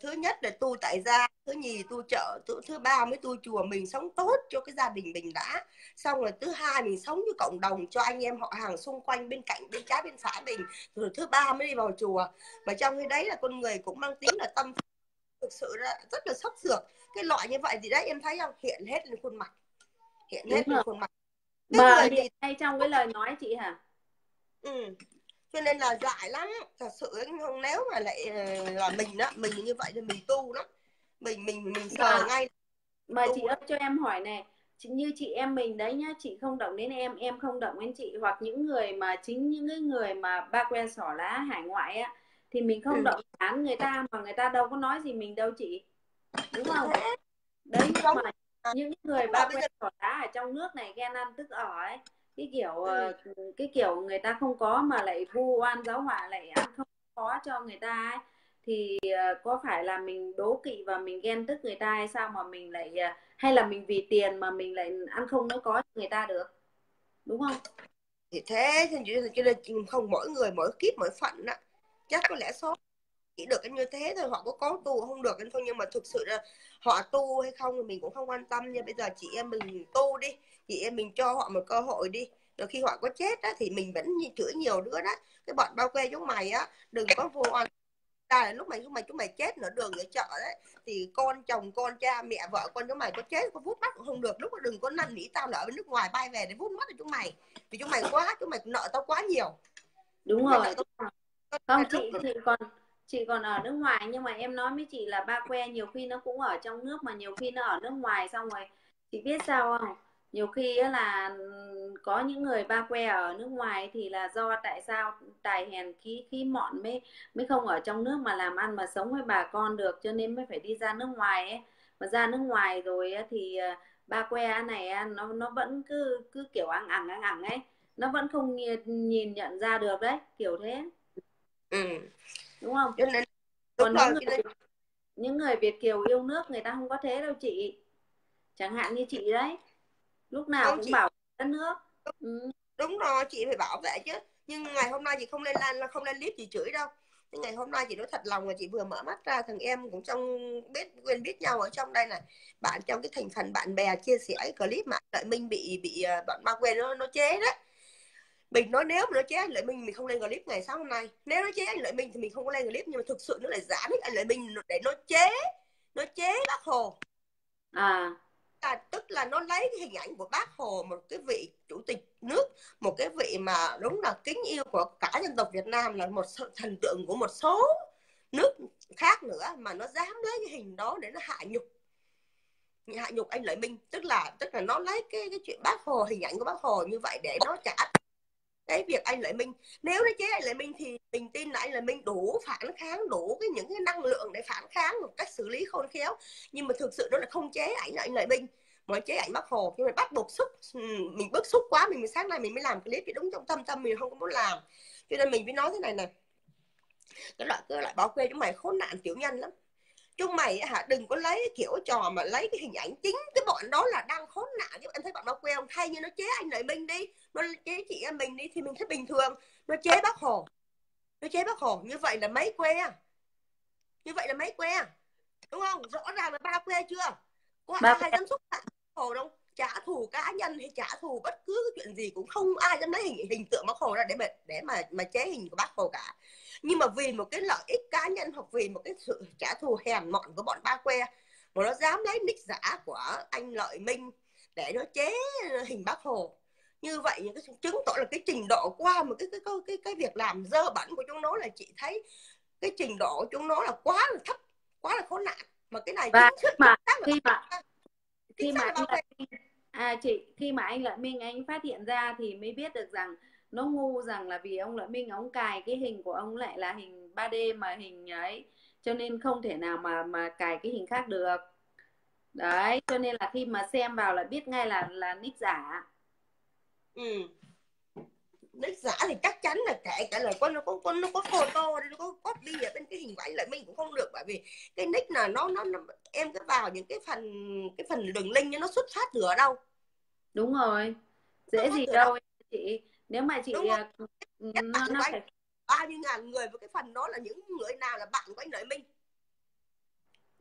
Thứ nhất là tu tại gia, thứ nhì tu chợ, thứ ba mới tu chùa. Mình sống tốt cho cái gia đình mình đã, xong rồi thứ hai mình sống với cộng đồng, cho anh em họ hàng xung quanh, bên cạnh, bên trái, bên phải mình, rồi thứ ba mới đi vào chùa. Mà trong cái đấy là con người cũng mang tính là tâm thực sự là rất là sốc sược. Cái loại như vậy thì đấy em thấy không, hiện hết lên khuôn mặt, hiện hết lên khuôn mặt. Mà hiện nay trong cái lời nói chị hả? Ừ, cho nên là dại lắm, thật sự không. Nếu mà lại là mình đó, mình như vậy thì mình tu lắm, mình sờ ngay. Mà chị ơi cho em hỏi này, như chị em mình đấy nhá, chị không động đến em không động đến chị, hoặc những người mà chính những cái người mà ba que xỏ lá hải ngoại á, thì mình không động đến người ta mà người ta đâu có nói gì mình đâu chị, đúng không? Đấy, nhưng mà những người ba que xỏ lá ở trong nước này ghen ăn tức ở ấy, cái kiểu người ta không có mà lại vu oan giáo họa, lại ăn không có cho người ta ấy, thì có phải là mình đố kỵ và mình ghen tức người ta hay sao mà mình lại, hay là mình vì tiền mà mình lại ăn không nói có cho người ta được, đúng không? Thì thế cho nên không, mỗi người mỗi kiếp mỗi phận á, chắc có lẽ số chỉ được như thế thôi. Họ có tu không được thôi, nhưng mà thực sự là họ tu hay không thì mình cũng không quan tâm. Nhưng bây giờ chị em mình tu đi, chị em mình cho họ một cơ hội đi, rồi khi họ có chết á, thì mình vẫn chửi nhiều đứa đó, cái bọn bao quê chúng mày á, đừng có vô oan ta, là lúc mày chúng mày chết nữa, đường ở chợ đấy thì con chồng con, cha mẹ vợ con chúng mày có chết có vút mắt cũng không được. Lúc đó đừng có năn nỉ tao là ở bên nước ngoài bay về để vút mắt cho chúng mày, vì chúng mày nợ tao quá nhiều. Đúng rồi, không chị còn ở nước ngoài, nhưng mà em nói với chị là ba que nhiều khi nó cũng ở trong nước, mà nhiều khi nó ở nước ngoài. Xong rồi chị biết sao không, nhiều khi là có những người ba que ở nước ngoài thì là do tại sao tài hèn khí mọn mới không ở trong nước mà làm ăn mà sống với bà con được, cho nên mới phải đi ra nước ngoài ấy. Mà ra nước ngoài rồi thì ba que này nó vẫn cứ kiểu ăn ấy, nó vẫn không nhìn nhận ra được đấy, kiểu thế. Ừ, đúng không? Cho nên còn những người Việt kiều yêu nước người ta không có thế đâu chị, chẳng hạn như chị đấy, lúc nào cũng bảo đất nước. Đúng rồi, chị phải bảo vệ chứ. Nhưng ngày hôm nay chị không lên lan, không lên clip chị chửi đâu. Nhưng ngày hôm nay chị nói thật lòng là chị vừa mở mắt ra, thằng em cũng trong quen biết nhau ở trong đây này, bạn trong cái thành phần bạn bè chia sẻ cái clip mà Lợi Minh bị bọn ma quê nó chế đấy. Mình nói nếu mà nó chế anh Lợi Minh mình không lên clip ngày sáng hôm nay, nếu nó chế anh Lợi Minh thì mình không có lên clip, nhưng mà thực sự nó lại giảm hết anh Lợi Minh để nó chế Bác Hồ. Tức là nó lấy cái hình ảnh của Bác Hồ, một cái vị chủ tịch nước, một cái vị mà đúng là kính yêu của cả dân tộc Việt Nam, là một thần tượng của một số nước khác nữa, mà nó dám lấy cái hình đó để nó hạ nhục anh Lợi Minh. Tức là nó lấy cái chuyện Bác Hồ, hình ảnh của Bác Hồ như vậy để nó trả cái việc anh Lợi Minh. Nếu nó chế anh Lợi Minh thì mình tin là anh Lợi Minh đủ phản kháng, đủ những cái năng lượng để phản kháng một cách xử lý khôn khéo. Nhưng mà thực sự nó là không chế ảnh anh Lợi Minh mà chế ảnh Bác Hồ. Nhưng mà bắt buộc mình bức xúc quá, mình sáng nay mình mới làm clip, thì đúng trong tâm mình không có muốn làm. Cho nên mình mới nói thế này này, cái loại báo quê chúng mày khốn nạn tiểu nhân lắm. Chúng mày đừng có lấy kiểu trò mà lấy cái hình ảnh chính cái bọn đó là đang khốn nạn. Em thấy bọn nó quê không? Thay như nó chế anh Lợi Minh đi, nó chế chị em mình đi thì mình thấy bình thường. Nó chế Bác Hồ, như vậy là mấy quê, đúng không? Rõ ràng là ba quê chưa? Có ai dám xúc phạm Bác Hồ đâu? Trả thù cá nhân hay trả thù bất cứ cái chuyện gì cũng không ai dám lấy hình tượng Bác Hồ ra để mà chế hình của Bác Hồ cả. Nhưng mà vì một cái lợi ích cá nhân hoặc vì một cái sự trả thù hèn mọn của bọn ba que, mà nó dám lấy nick giả của anh Lợi Minh để nó chế hình Bác Hồ. Như vậy những cái chứng tỏ là cái trình độ qua một cái việc làm dơ bẩn của chúng nó, là chị thấy cái trình độ của chúng nó là quá là thấp, quá là khốn nạn. Mà cái này khi mà anh Lợi Minh anh phát hiện ra thì mới biết được rằng nó ngu, rằng là vì ông Lợi Minh ông cài cái hình của ông lại là hình 3D mà hình ấy, cho nên không thể nào mà cài cái hình khác được đấy. Cho nên là khi mà xem vào là biết ngay là nick giả. đánh giả thì chắc chắn là kể cả là nó có photo, nó có copy ở bên cái hình ảnh lại mình cũng không được, bởi vì cái nick là nó em cứ vào những cái phần đường link nó xuất phát từ ở đâu. Đúng rồi, dễ gì đâu chị, nếu mà chị nó phải 30.000 người với cái phần đó là những người nào là bạn của anh Lợi Minh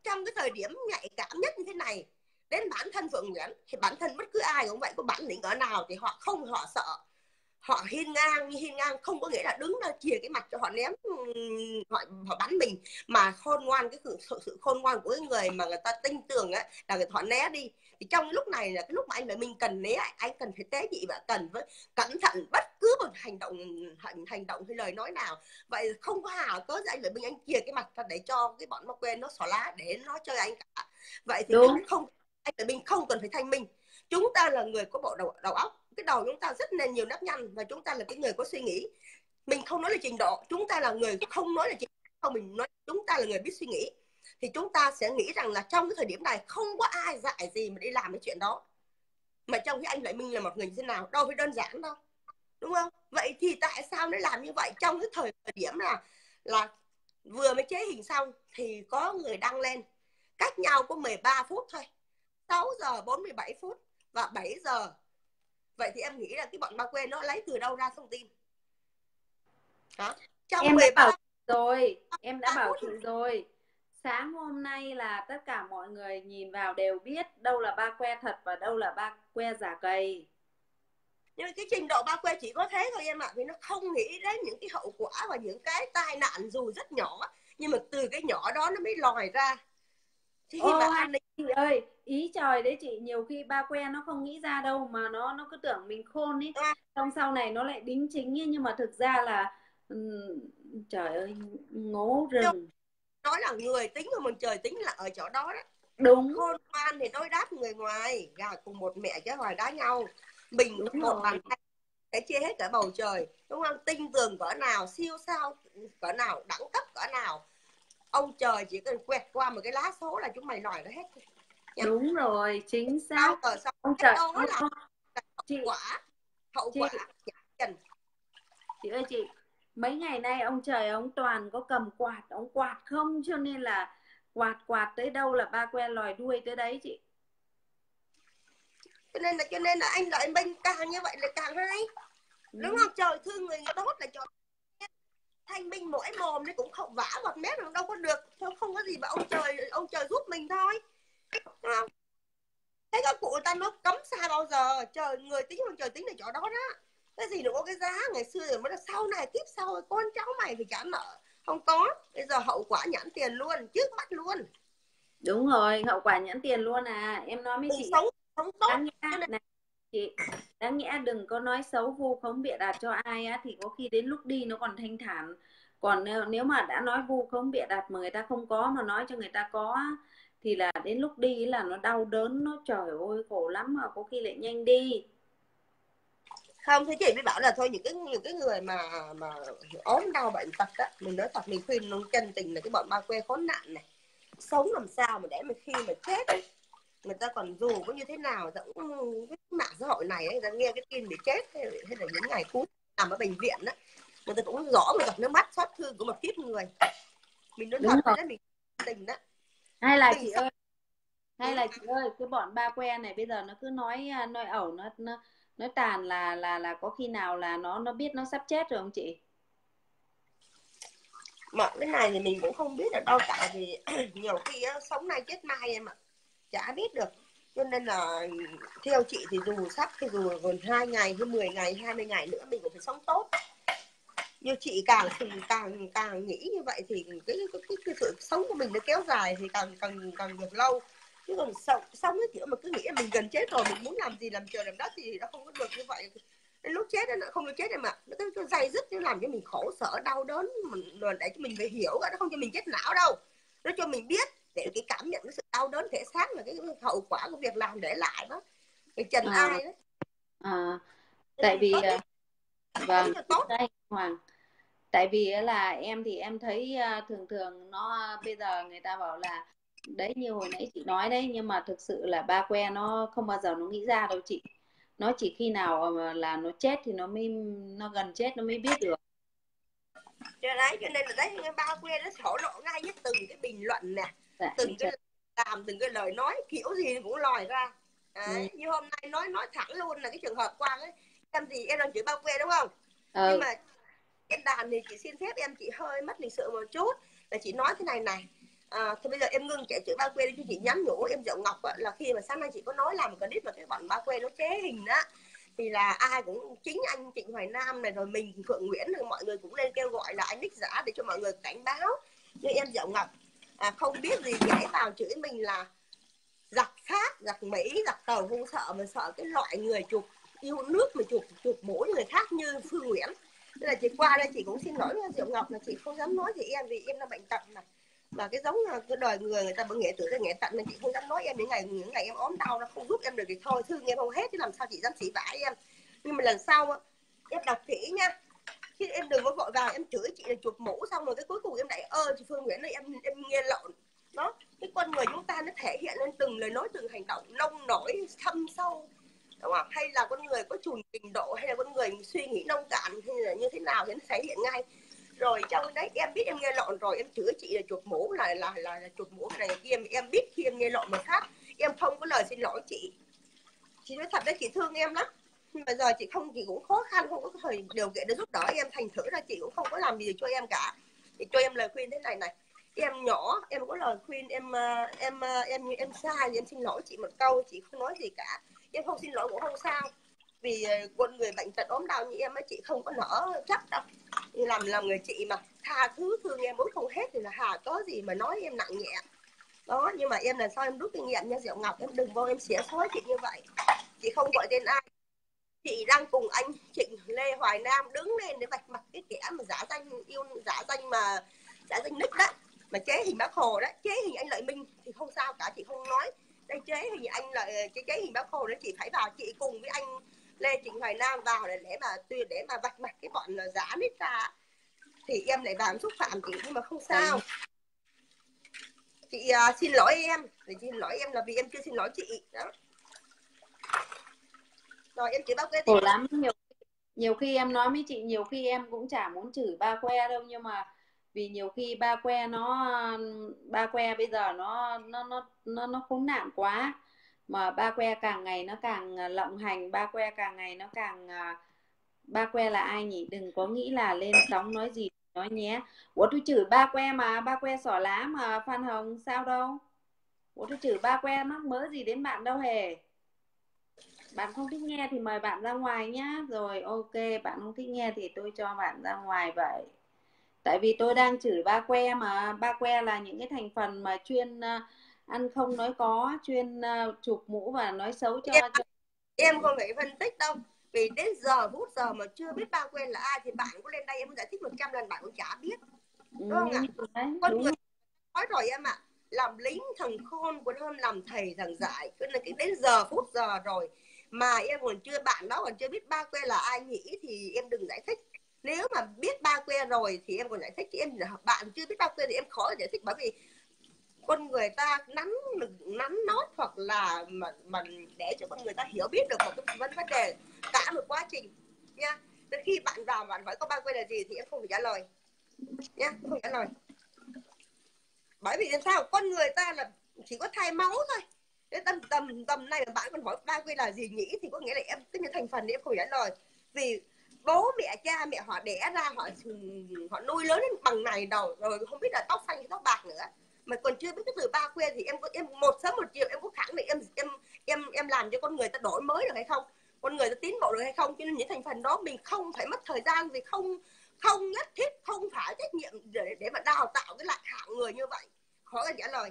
trong cái thời điểm nhạy cảm nhất như thế này. Đến bản thân Phượng Nguyễn thì bản thân bất cứ ai cũng vậy, có bản lĩnh ở nào thì họ không, họ sợ, họ hiên ngang. Nhưng hiên ngang không có nghĩa là đứng ra chìa cái mặt cho họ ném, họ bắn mình, mà khôn ngoan, cái sự khôn ngoan của cái người mà người ta tin tưởng ấy, là người họ né đi. Thì trong lúc này là cái lúc mà anh Lợi Minh cần né, anh cần phải tế nhị và cần với cẩn thận bất cứ một hành động hay lời nói nào. Vậy không có hào cớ anh Lợi Minh anh chìa cái mặt ra để cho cái bọn mà quên nó xỏ lá để nó chơi anh cả. Vậy thì không, anh Lợi Minh không cần phải thanh minh. Chúng ta là người có bộ đầu óc, cái đầu chúng ta rất nên nhiều nếp nhăn, và chúng ta là cái người có suy nghĩ. Mình không nói là trình độ, chúng ta là người không nói là trình độ, không, mình nói chúng ta là người biết suy nghĩ. Thì chúng ta sẽ nghĩ rằng là trong cái thời điểm này không có ai dạy gì mà đi làm cái chuyện đó, mà trong khi anh Lợi Minh là một người như thế nào, đâu phải đơn giản đâu, đúng không? Vậy thì tại sao nó làm như vậy trong cái thời điểm là vừa mới chế hình xong thì có người đăng lên, cách nhau có 13 phút thôi, 6 giờ 47 phút và 7 giờ. Vậy thì em nghĩ là cái bọn ma quê nó lấy từ đâu ra thông tin? Hả? Trong em 13... đã bảo rồi, em đã bảo chị rồi. Sáng hôm nay là tất cả mọi người nhìn vào đều biết đâu là ba que thật và đâu là ba que giả cầy. Nhưng cái trình độ ba que chỉ có thế thôi em ạ, vì nó không nghĩ đến những cái hậu quả và những cái tai nạn dù rất nhỏ, nhưng mà từ cái nhỏ đó nó mới lòi ra. Thì khi mà anh chị ơi, ý trời đấy chị, nhiều khi ba que nó không nghĩ ra đâu mà nó cứ tưởng mình khôn ấy, xong sau này nó lại đính chính ấy, nhưng mà thực ra là trời ơi, ngố rừng. Nói là người tính mà mình trời tính là ở chỗ đó đấy. Đúng. Khôn ngoan thì đối đáp người ngoài, gà cùng một mẹ chứ hoài đá nhau. Mình đúng một bàn tay sẽ chia hết cả bầu trời, đúng không? Tinh tường cỡ nào, siêu sao cỡ nào, đẳng cấp cỡ nào, ông trời chỉ cần quẹt qua một cái lá số là chúng mày lòi nó hết. Đúng rồi, chính xác. Ông trời đó là hậu quả. Chị ơi chị, mấy ngày nay ông trời ông toàn có cầm quạt, ông quạt không, cho nên là quạt tới đâu là ba que lòi đuôi tới đấy chị. Cho nên là anh Lợi Minh càng như vậy là càng hay. Đúng không? Trời thương người tốt là trời. Thanh minh mỗi mồm nó cũng không vã một mét nó đâu có được, không có gì mà ông trời giúp mình thôi. Thế các cụ ta nó cấm xa bao giờ, trời người tính bằng trời tính là chỗ đó đó. Cái gì nó có cái giá, ngày xưa rồi mới là sau này tiếp sau con cháu mày thì trả nợ, không có. Bây giờ hậu quả nhãn tiền luôn, trước mắt luôn. Đúng rồi, hậu quả nhãn tiền luôn à, em nói với chị. Sống tốt. Đáng nghĩa đừng có nói xấu vu khống bịa đặt cho ai á, thì có khi đến lúc đi nó còn thanh thản. Còn nếu mà đã nói vu khống bịa đặt mà người ta không có mà nói cho người ta có á, thì là đến lúc đi là nó đau đớn, nó trời ơi khổ lắm, mà có khi lại nhanh đi. Không, thế chị mới bảo là thôi những cái người mà ốm đau bệnh tật á, mình nói thật, mình khuyên luôn chân tình là cái bọn ba que khốn nạn này, sống làm sao mà để mà khi mà chết ấy, người ta còn dù có như thế nào cũng cái mạng xã hội này ấy, người ta nghe cái tin bị chết hay là những ngày cuối nằm ở bệnh viện đó, người ta cũng rõ mà gặp nước mắt xót thương của một kiếp người. Mình nói đúng thật đấy, mình tình đó. Hay là chị ơi, cái bọn ba que này bây giờ nó cứ nói ẩu, nó tàn là có khi nào là nó biết nó sắp chết rồi không chị? Mà cái này thì mình cũng không biết ở đâu cả, thì nhiều khi sống nay chết mai em ạ, chả biết được. Cho nên là theo chị thì dù sắp thì dù còn 2 ngày hay 10 ngày 20 ngày nữa mình cũng phải sống tốt. Như chị càng nghĩ như vậy thì cái sự sống của mình nó kéo dài thì càng được lâu. Chứ còn sống cái kiểu mà cứ nghĩ mình gần chết rồi, mình muốn làm gì làm trời làm đất thì nó không có được như vậy. Đến lúc chết nó không được chết em ạ. Nó cứ day dứt, nó làm cho mình khổ sở đau đớn, nó để cho mình phải hiểu, nó không cho mình chết não đâu. Nó cho mình biết để cái cảm nhận cái sự đau đớn thể xác là cái hậu quả của việc làm để lại đó, cái trần ai đó. Tại vì vâng, đây Hoàng, tại vì là em thì em thấy thường nó bây giờ người ta bảo là đấy, như hồi nãy chị nói đấy, nhưng mà thực sự là ba que nó không bao giờ nó nghĩ ra đâu chị. Nó chỉ khi nào mà là nó chết thì nó mới, nó gần chết nó mới biết được. Cho đấy, cho nên là đấy, cái bao que nó thổ lộ ngay với từng cái bình luận nè, dạ, từng cái làm, từng cái lời nói kiểu gì cũng lòi ra. Đấy, như hôm nay nói thẳng luôn là cái trường hợp Quang ấy, em thì em đang chửi bao que đúng không? Nhưng mà em đàn thì chị xin phép em, chị hơi mất lịch sự một chút, là chị nói thế này này. Thôi bây giờ em ngưng chạy chửi bao que đi, cho chị nhắn nhủ em Diệu Ngọc là khi mà sáng nay chị có nói làm một cái clip mà cái bọn bao que nó chế hình đó, thì là ai cũng, chính anh Trịnh Hoài Nam này rồi mình Phượng Nguyễn rồi mọi người cũng lên kêu gọi là anh nick giả để cho mọi người cảnh báo. Nhưng em Diệu Ngọc không biết gì nhảy vào chửi mình là giặc Pháp, giặc Mỹ, giặc Tàu, không sợ mà sợ cái loại người chụp yêu nước mà chụp mỗi người khác như Phương Nguyễn. Nên là chị qua đây chị cũng xin lỗi với Diệu Ngọc là chị không dám nói thì em, vì em là bệnh tật mà cái giống cái đời người ta bữa nghệ tử ra nghệ tận nên chị không dám nói em đến ngày, những ngày em ốm đau nó không giúp em được thì thôi, thương em không hết chứ làm sao chị dám xỉ vả em. Nhưng mà lần sau em đọc kỹ nha, chứ em đừng có vội vàng em chửi chị là chụp mũ xong rồi cái cuối cùng em lại chị Phương Nguyễn này em nghe lộn. Đó, cái con người chúng ta nó thể hiện lên từng lời nói, từng hành động nông nổi thâm sâu, đúng không? Hay là con người có chùn trình độ, hay là con người suy nghĩ nông cạn hay là như thế nào thì nó thể hiện ngay. Rồi trong đấy em biết em nghe lộn rồi em chửi chị là chuột mũ, là chuột mũ này kia, em biết khi em nghe lộn mà khác em không có lời xin lỗi chị. Chị nói thật đấy, chị thương em lắm, nhưng mà giờ chị không, chị cũng khó khăn, không có thời điều kiện để giúp đỡ em, thành thử ra chị cũng không có làm gì cho em cả. Thì cho em lời khuyên thế này này, em nhỏ em có lời khuyên em sai thì em xin lỗi chị một câu, chị không nói gì cả, em không xin lỗi cũng không sao, vì con người bệnh tật ốm đau như em ấy chị không có nỡ chắc đâu, làm người chị mà tha thứ thương em muốn không hết thì là hà có gì mà nói em nặng nhẹ đó. Nhưng mà em là sao em rút kinh nghiệm nha Diệu Ngọc, em đừng vô em xỉa xói chị như vậy. Chị không gọi tên ai, chị đang cùng anh Trịnh Lê Hoài Nam đứng lên để vạch mặt cái kẻ mà giả danh nick đó, mà chế hình Bác Hồ đó, chế hình anh Lợi Minh thì không sao cả, chị không nói đây, chế hình anh Lợi, chế hình Bác Hồ đó chị phải vào, chị cùng với anh Lê Trịnh Hoài Nam vào để mà vạch mặt cái bọn giả nít ra thì em lại vào xúc phạm chị, nhưng mà không sao. Chị xin lỗi em, để xin lỗi em là vì em chưa xin lỗi chị đó. Rồi em chỉ bao que thì... lắm, nhiều khi em nói với chị, nhiều khi em cũng chả muốn chửi ba que đâu, nhưng mà vì nhiều khi ba que bây giờ nó khốn nạn quá, mà ba que càng ngày nó càng lộng hành, ba que càng ngày nó càng... Ba que là ai nhỉ? Đừng có nghĩ là lên sóng nói gì nói nhé. Ủa tôi chửi ba que mà, ba que xỏ lá mà Phan Hồng sao đâu. Ủa tôi chửi ba que mắc mớ gì đến bạn đâu hề. Bạn không thích nghe thì mời bạn ra ngoài nhá. Rồi ok, bạn không thích nghe thì tôi cho bạn ra ngoài vậy. Tại vì tôi đang chửi ba que mà, ba que là những cái thành phần mà chuyên... ăn không nói có, chuyên chụp mũ và nói xấu cho em không phải phân tích đâu, vì đến giờ phút giờ mà chưa biết ba quen là ai thì bạn cũng lên đây em giải thích 100 lần bạn cũng chả biết, đúng không ạ? Con người nói rồi em ạ, làm lính thằng khôn còn hơn làm thầy thằng dại, cứ đến giờ phút giờ rồi mà em còn chưa, bạn đó còn chưa biết ba quen là ai nhỉ thì em đừng giải thích. Nếu mà biết ba quen rồi thì em còn giải thích, chứ em bạn chưa biết ba quen thì em khó giải thích, bởi vì con người ta nắn nót hoặc là mình để cho con người ta hiểu biết được một cái vấn đề cả một quá trình nha. Nên khi bạn vào bạn hỏi có ba que là gì thì em không phải trả lời nha, không trả lời, bởi vì làm sao con người ta là chỉ có thay máu thôi. Đến tầm này là bạn còn hỏi ba que là gì nhỉ thì có nghĩa là em tính những thành phần thì em không trả lời, vì bố mẹ cha mẹ họ đẻ ra họ nuôi lớn đến bằng này đầu rồi, không biết là tóc xanh hay tóc bạc nữa, mà còn chưa biết cái từ ba que thì em một sớm một chiều em có khẳng định em làm cho con người ta đổi mới được hay không, con người ta tiến bộ được hay không. Cho nên những thành phần đó mình không phải mất thời gian, vì không nhất thiết không phải trách nhiệm để mà đào tạo cái loại hạng người như vậy, khó trả lời.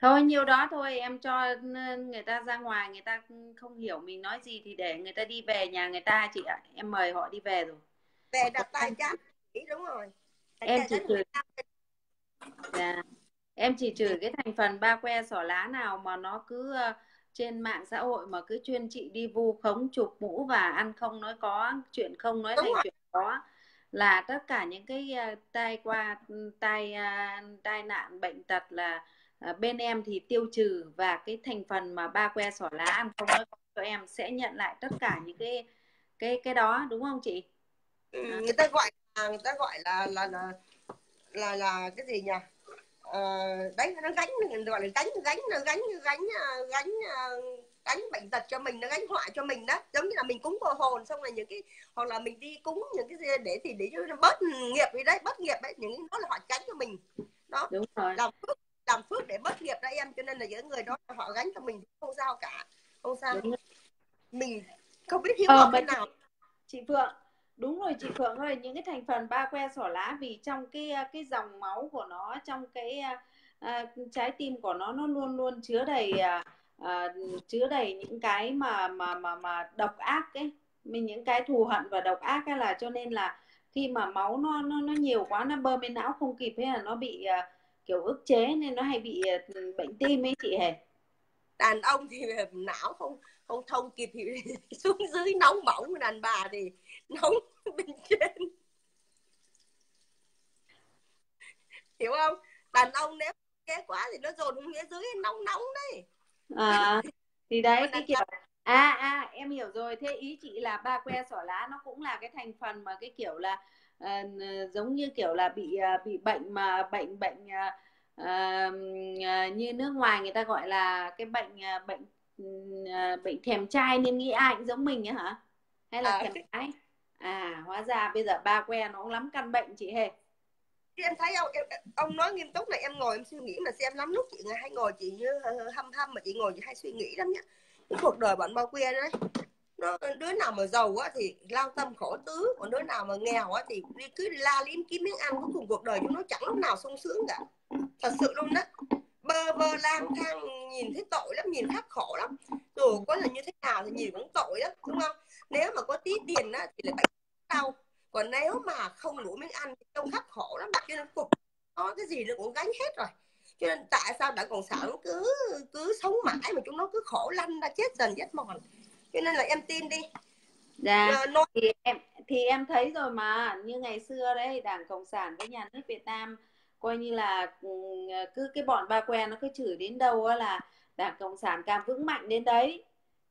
Thôi nhiều đó thôi, em cho người ta ra ngoài, người ta không hiểu mình nói gì thì để người ta đi về nhà người ta chị ạ. Em mời họ đi về rồi, về đặt tay chán, đúng rồi. Em chỉ cười. Dạ. Em chỉ chửi cái thành phần ba que xỏ lá nào mà nó cứ trên mạng xã hội mà cứ chuyên chị đi vu khống chụp mũ và ăn không nói có, chuyện không nói thành chuyện có, là tất cả những cái tai nạn bệnh tật là bên em thì tiêu trừ, và cái thành phần mà ba que sỏ lá ăn không nói cho em sẽ nhận lại tất cả những cái đó, đúng không chị? Ừ, người ta gọi là cái gì nhỉ? Đấy, nó gánh bệnh tật cho mình, nó gánh họa cho mình đó. Giống như là mình cúng vào hồn xong là những cái, hoặc là mình đi cúng những cái gì để cho nó bớt nghiệp đi đấy, bớt nghiệp đấy, những nó là họ gánh cho mình đó. Đúng rồi, làm phước để bớt nghiệp đấy em, cho nên là những người đó họ gánh cho mình, không sao cả, không sao. Đúng, mình không biết hiểu thế nào. Chị Phượng, đúng rồi chị Phượng ơi, những cái thành phần ba que sỏ lá, vì trong cái dòng máu của nó, trong cái trái tim của nó luôn luôn chứa đầy những cái mà độc ác ấy, mình những cái thù hận và độc ác ấy, là cho nên là khi mà máu nó nhiều quá, nó bơm lên não không kịp, thế là nó bị kiểu ức chế, nên nó hay bị bệnh tim ấy chị hề. Đàn ông thì não không thông kịp thì xuống dưới nóng bỏng, đàn bà thì nóng bên trên, hiểu không? Đàn ông nếu kế quá thì nó dồn xuống phía dưới nóng đấy. Thì đấy cái kiểu em hiểu rồi. Thế ý chị là ba que sỏ lá nó cũng là cái thành phần mà cái kiểu là giống như kiểu là bị bệnh, mà bệnh như nước ngoài người ta gọi là cái bệnh thèm trai, nên nghĩ ai cũng giống mình ấy hả? Hay là thèm trai? Hóa ra bây giờ ba que nó cũng lắm căn bệnh chị hề. Em thấy không, ông nói nghiêm túc này, em ngồi em suy nghĩ mà xem lắm. Lúc chị hay ngồi chị như hâm mà chị ngồi chị hay suy nghĩ lắm nhá. Cái cuộc đời bọn bao que đấy, đứa nào mà giàu á thì lao tâm khổ tứ, còn đứa nào mà nghèo á thì cứ la liếm kiếm miếng ăn, cuối cùng cuộc đời chúng nó chẳng lúc nào sung sướng cả, thật sự luôn đó. Bơ vơ lang thang, nhìn thấy tội lắm, nhìn khắc khổ lắm, rồi có là như thế nào thì nhìn cũng tội lắm, đúng không? Nếu mà có tí tiền á thì lại bánh đau, còn nếu mà không đủ miếng ăn thì trông khắc khổ lắm. Cho nên cuộc có cái gì nó cũng gánh hết rồi, cho nên tại sao Đảng Cộng sản cứ sống mãi mà chúng nó cứ khổ lăn ra, chết dần chết mòn. Cho nên là em tin đi. Dạ. Thì em thấy rồi mà, như ngày xưa đấy, Đảng Cộng sản với nhà nước Việt Nam coi như là cứ cái bọn ba que nó cứ chửi đến đâu là Đảng Cộng sản càng vững mạnh đến đấy.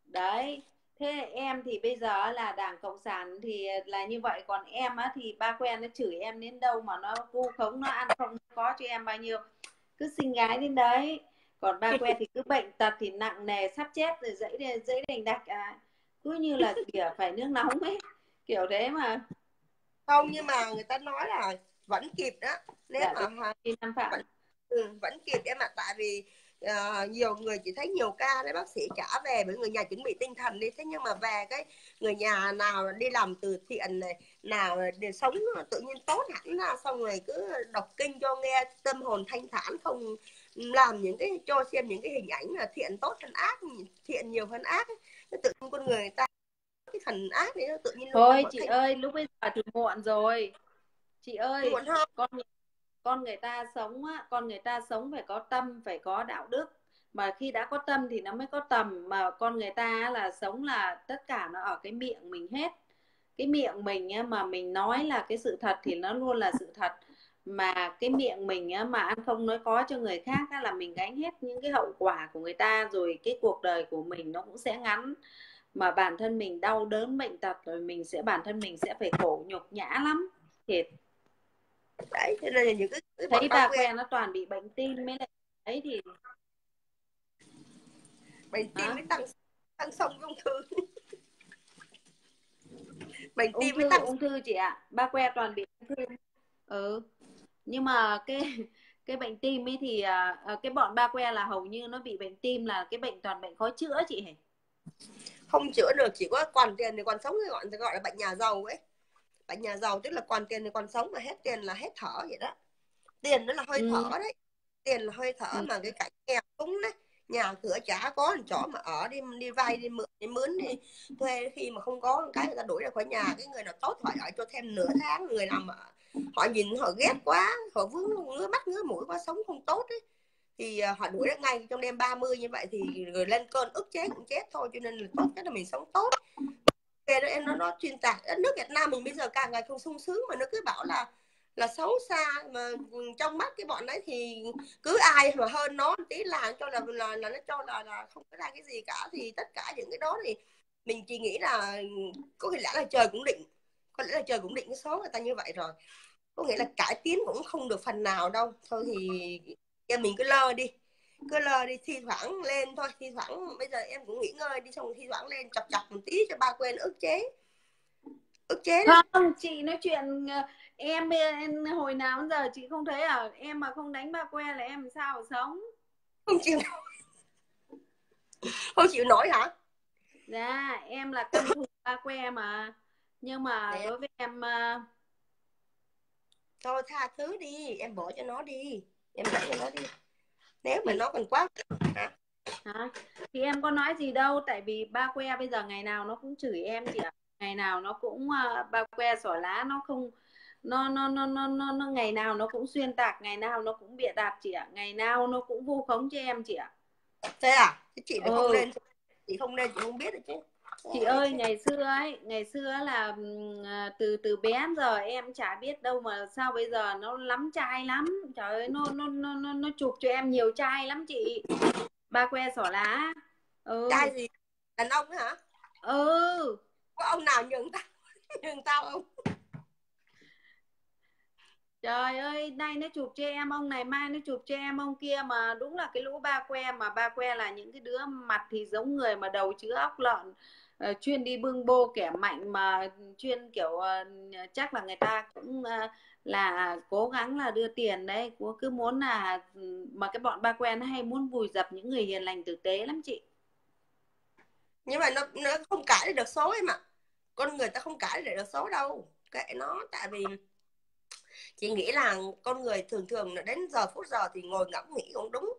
Đấy. Thế em thì bây giờ là Đảng Cộng sản thì là như vậy, còn em á thì ba que nó chửi em đến đâu mà nó vu khống, nó ăn không có cho em bao nhiêu, cứ xinh gái đến đấy. Còn ba que thì cứ bệnh tật thì nặng nề sắp chết rồi, dẫy đành đạch cứ như là kìa phải nước nóng ấy, kiểu thế mà. Không, nhưng mà người ta nói là vẫn kịp đó, nếu dạ, mà vẫn kịp em ạ. Tại vì nhiều người, chỉ thấy nhiều ca đấy, bác sĩ trả về với người nhà chuẩn bị tinh thần đi, thế nhưng mà về cái người nhà nào đi làm từ thiện này, nào để sống tự nhiên tốt hẳn ra, xong rồi cứ đọc kinh cho nghe tâm hồn thanh thản, không làm những cái cho xem những cái hình ảnh là thiện tốt hơn ác, thiện nhiều hơn ác ấy. Nó tự nhiên con người ta cái phần ác đấy nó tự nhiên thôi chị ơi. Lúc bây giờ thì muộn rồi chị ơi, muộn hơn. Con người ta sống phải có tâm, phải có đạo đức, mà khi đã có tâm thì nó mới có tầm. Mà con người ta là sống là tất cả nó ở cái miệng mình hết, cái miệng mình mà mình nói là cái sự thật thì nó luôn là sự thật, mà cái miệng mình mà ăn không nói có cho người khác là mình gánh hết những cái hậu quả của người ta, rồi cái cuộc đời của mình nó cũng sẽ ngắn, mà bản thân mình đau đớn bệnh tật rồi bản thân mình sẽ phải khổ nhục nhã lắm thiệt. Đấy, thế nên là những cái thấy ba que nó toàn bị bệnh tim mới lại ấy, thì bệnh tim mới tăng sông ung thư. Bệnh tim mới tăng ung thư chị ạ. Ba que toàn bị ung thư. Nhưng mà cái bệnh tim ấy thì cái bọn ba que là hầu như nó bị bệnh tim là cái bệnh toàn bệnh khó chữa chị hả? Không chữa được, chỉ có còn tiền thì còn sống, gọi là bệnh nhà giàu ấy. Bệnh nhà giàu tức là còn tiền thì còn sống, mà hết tiền là hết thở vậy đó. Tiền nó là hơi thở đấy. Tiền là hơi thở mà cái cảnh nghèo túng đấy, nhà cửa chả có chỗ mà ở, đi vay đi mượn đi mướn đi thuê, khi mà không có cái người ta đuổi ra khỏi nhà. Cái người nào tốt họ đợi cho thêm nửa tháng, người nào mà họ nhìn họ ghét quá, họ vướng ngứa mắt ngứa mũi quá, sống không tốt ấy, thì họ đuổi ra ngay trong đêm 30 như vậy, thì người lên cơn ức chế cũng chết thôi. Cho nên là tốt nhất là mình sống tốt. Em nó truyền tải đất nước Việt Nam mình bây giờ càng ngày không sung sướng, mà nó cứ bảo là là xấu xa, mà trong mắt cái bọn đấy thì cứ ai mà hơn nó tí là cho là nó cho là không có ra cái gì cả. Thì tất cả những cái đó thì mình chỉ nghĩ là có nghĩa là trời cũng định, có lẽ là trời cũng định cái số người ta như vậy rồi, có nghĩa là cải tiến cũng không được phần nào đâu. Thôi thì em mình cứ lơ đi, thi thoảng lên thôi, thi thoảng bây giờ em cũng nghỉ ngơi đi, xong thi thoảng lên chọc chọc một tí cho ba quên ức chế. Không, chị nói chuyện em hồi nào giờ chị không thấy à? Em mà không đánh ba que là em sao mà sống? Không chịu nổi. Không chịu nổi hả? Dạ, em là căm thù ba que mà. Nhưng mà đối với em thôi tha thứ đi, em bỏ cho nó đi, em bỏ cho nó đi. Nếu mà nó còn quá hả? Thì em có nói gì đâu, tại vì ba que bây giờ ngày nào nó cũng chửi em chị ạ. Ngày nào nó cũng ba que xỏ lá, nó không nó ngày nào nó cũng xuyên tạc, ngày nào nó cũng bịa đặt chị ạ, ngày nào nó cũng vu khống cho em chị ạ. Thế à? Chị không lên, chị không biết được chứ. Chị ơi, ngày xưa là từ bé đến giờ em chả biết đâu mà sao bây giờ nó lắm trai lắm. Trời ơi, nó chụp cho em nhiều trai lắm chị. Ba que xỏ lá. Trai gì? Đàn ông hả? Ừ. Có ông nào nhường tao không? Trời ơi, nay nó chụp cho em ông này, mai nó chụp cho em ông kia. Mà đúng là cái lũ ba que, mà ba que là những cái đứa mặt thì giống người mà đầu chứa óc lợn, chuyên đi bưng bô kẻ mạnh, mà chuyên kiểu chắc là người ta cũng là cố gắng là đưa tiền đấy, cứ muốn là, mà cái bọn ba que nó hay muốn vùi dập những người hiền lành tử tế lắm chị. Nhưng mà nó không cãi được số em ạ. Con người ta không cãi được số đâu, kệ nó. Tại vì chị nghĩ là con người thường thường đến giờ phút giờ thì ngồi ngẫm nghĩ cũng đúng.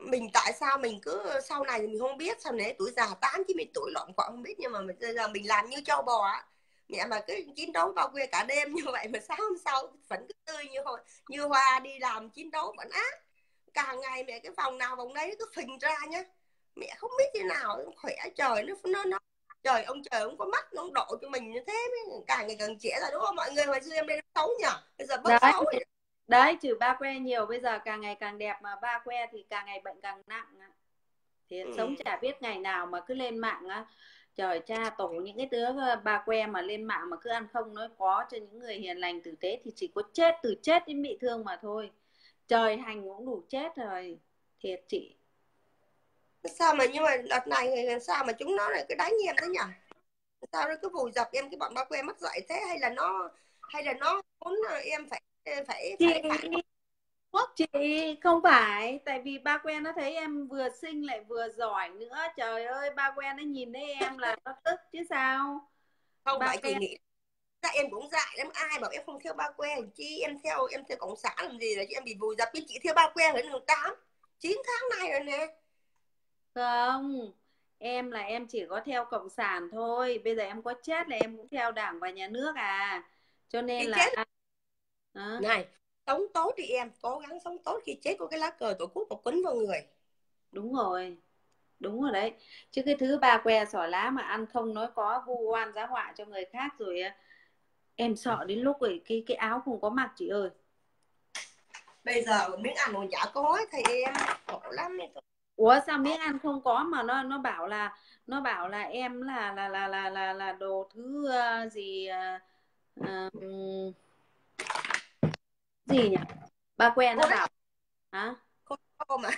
Mình tại sao mình cứ sau này mình không biết, sau này tuổi già 8-90 tuổi lộn quạng không biết. Nhưng mà bây giờ mình làm như trâu bò á, mẹ mà cứ chiến đấu bao quê cả đêm như vậy, mà sáng hôm sau vẫn cứ tươi như hoa đi làm chiến đấu vẫn á. Càng ngày mẹ cái phòng nào vòng đấy cứ phình ra nhá, mẹ không biết thế nào khỏe. Trời nó trời ông trời không có mắt, nó không độ cho mình như thế, càng ngày càng trẻ rồi đúng không mọi người? Hồi xưa em đây xấu nhỉ, bây giờ bớt xấu rồi. Đấy, trừ ba que nhiều, bây giờ càng ngày càng đẹp, mà ba que thì càng ngày bệnh càng nặng. Thì sống chả biết ngày nào mà cứ lên mạng á, trời cha tổ những cái đứa ba que mà lên mạng mà cứ ăn không nói có cho những người hiền lành tử tế thì chỉ có chết, từ chết đến bị thương mà thôi. Trời hành cũng đủ chết rồi, thiệt chị. Sao mà, nhưng mà đợt này sao mà chúng nó lại cứ đánh em thế nhỉ? Sao nó cứ vùi dập em, cái bọn ba que mất dạy thế? Hay là nó muốn em phải chị không phải. Tại vì ba que nó thấy em vừa xinh lại vừa giỏi nữa. Trời ơi, ba que nó nhìn thấy em là nó tức chứ sao. Không phải chị nghĩ em cũng dạy lắm, ai bảo em không theo ba que chi, em theo cộng sản làm gì là chị, em bị vùi dập. Chứ chị theo ba que đến 8-9 tháng nay rồi nè. Không, em là em chỉ có theo cộng sản thôi. Bây giờ em có chết là em cũng theo đảng và nhà nước à. Cho nên khi là này, sống tốt thì em cố gắng sống tốt, khi chết có cái lá cờ tổ quốc mà quấn vào người. Đúng rồi, đúng rồi đấy. Chứ cái thứ ba que xỏ lá mà ăn không nói có, vu oan giá họa cho người khác rồi. Em sợ đến lúc rồi cái áo không có mặc chị ơi. Bây giờ miếng ăn còn chả có thì em khổ lắm. Ủa sao miếng ăn không có mà nó bảo là em là đồ thứ gì gì nhỉ? Ba que nó bảo hả? Cô mà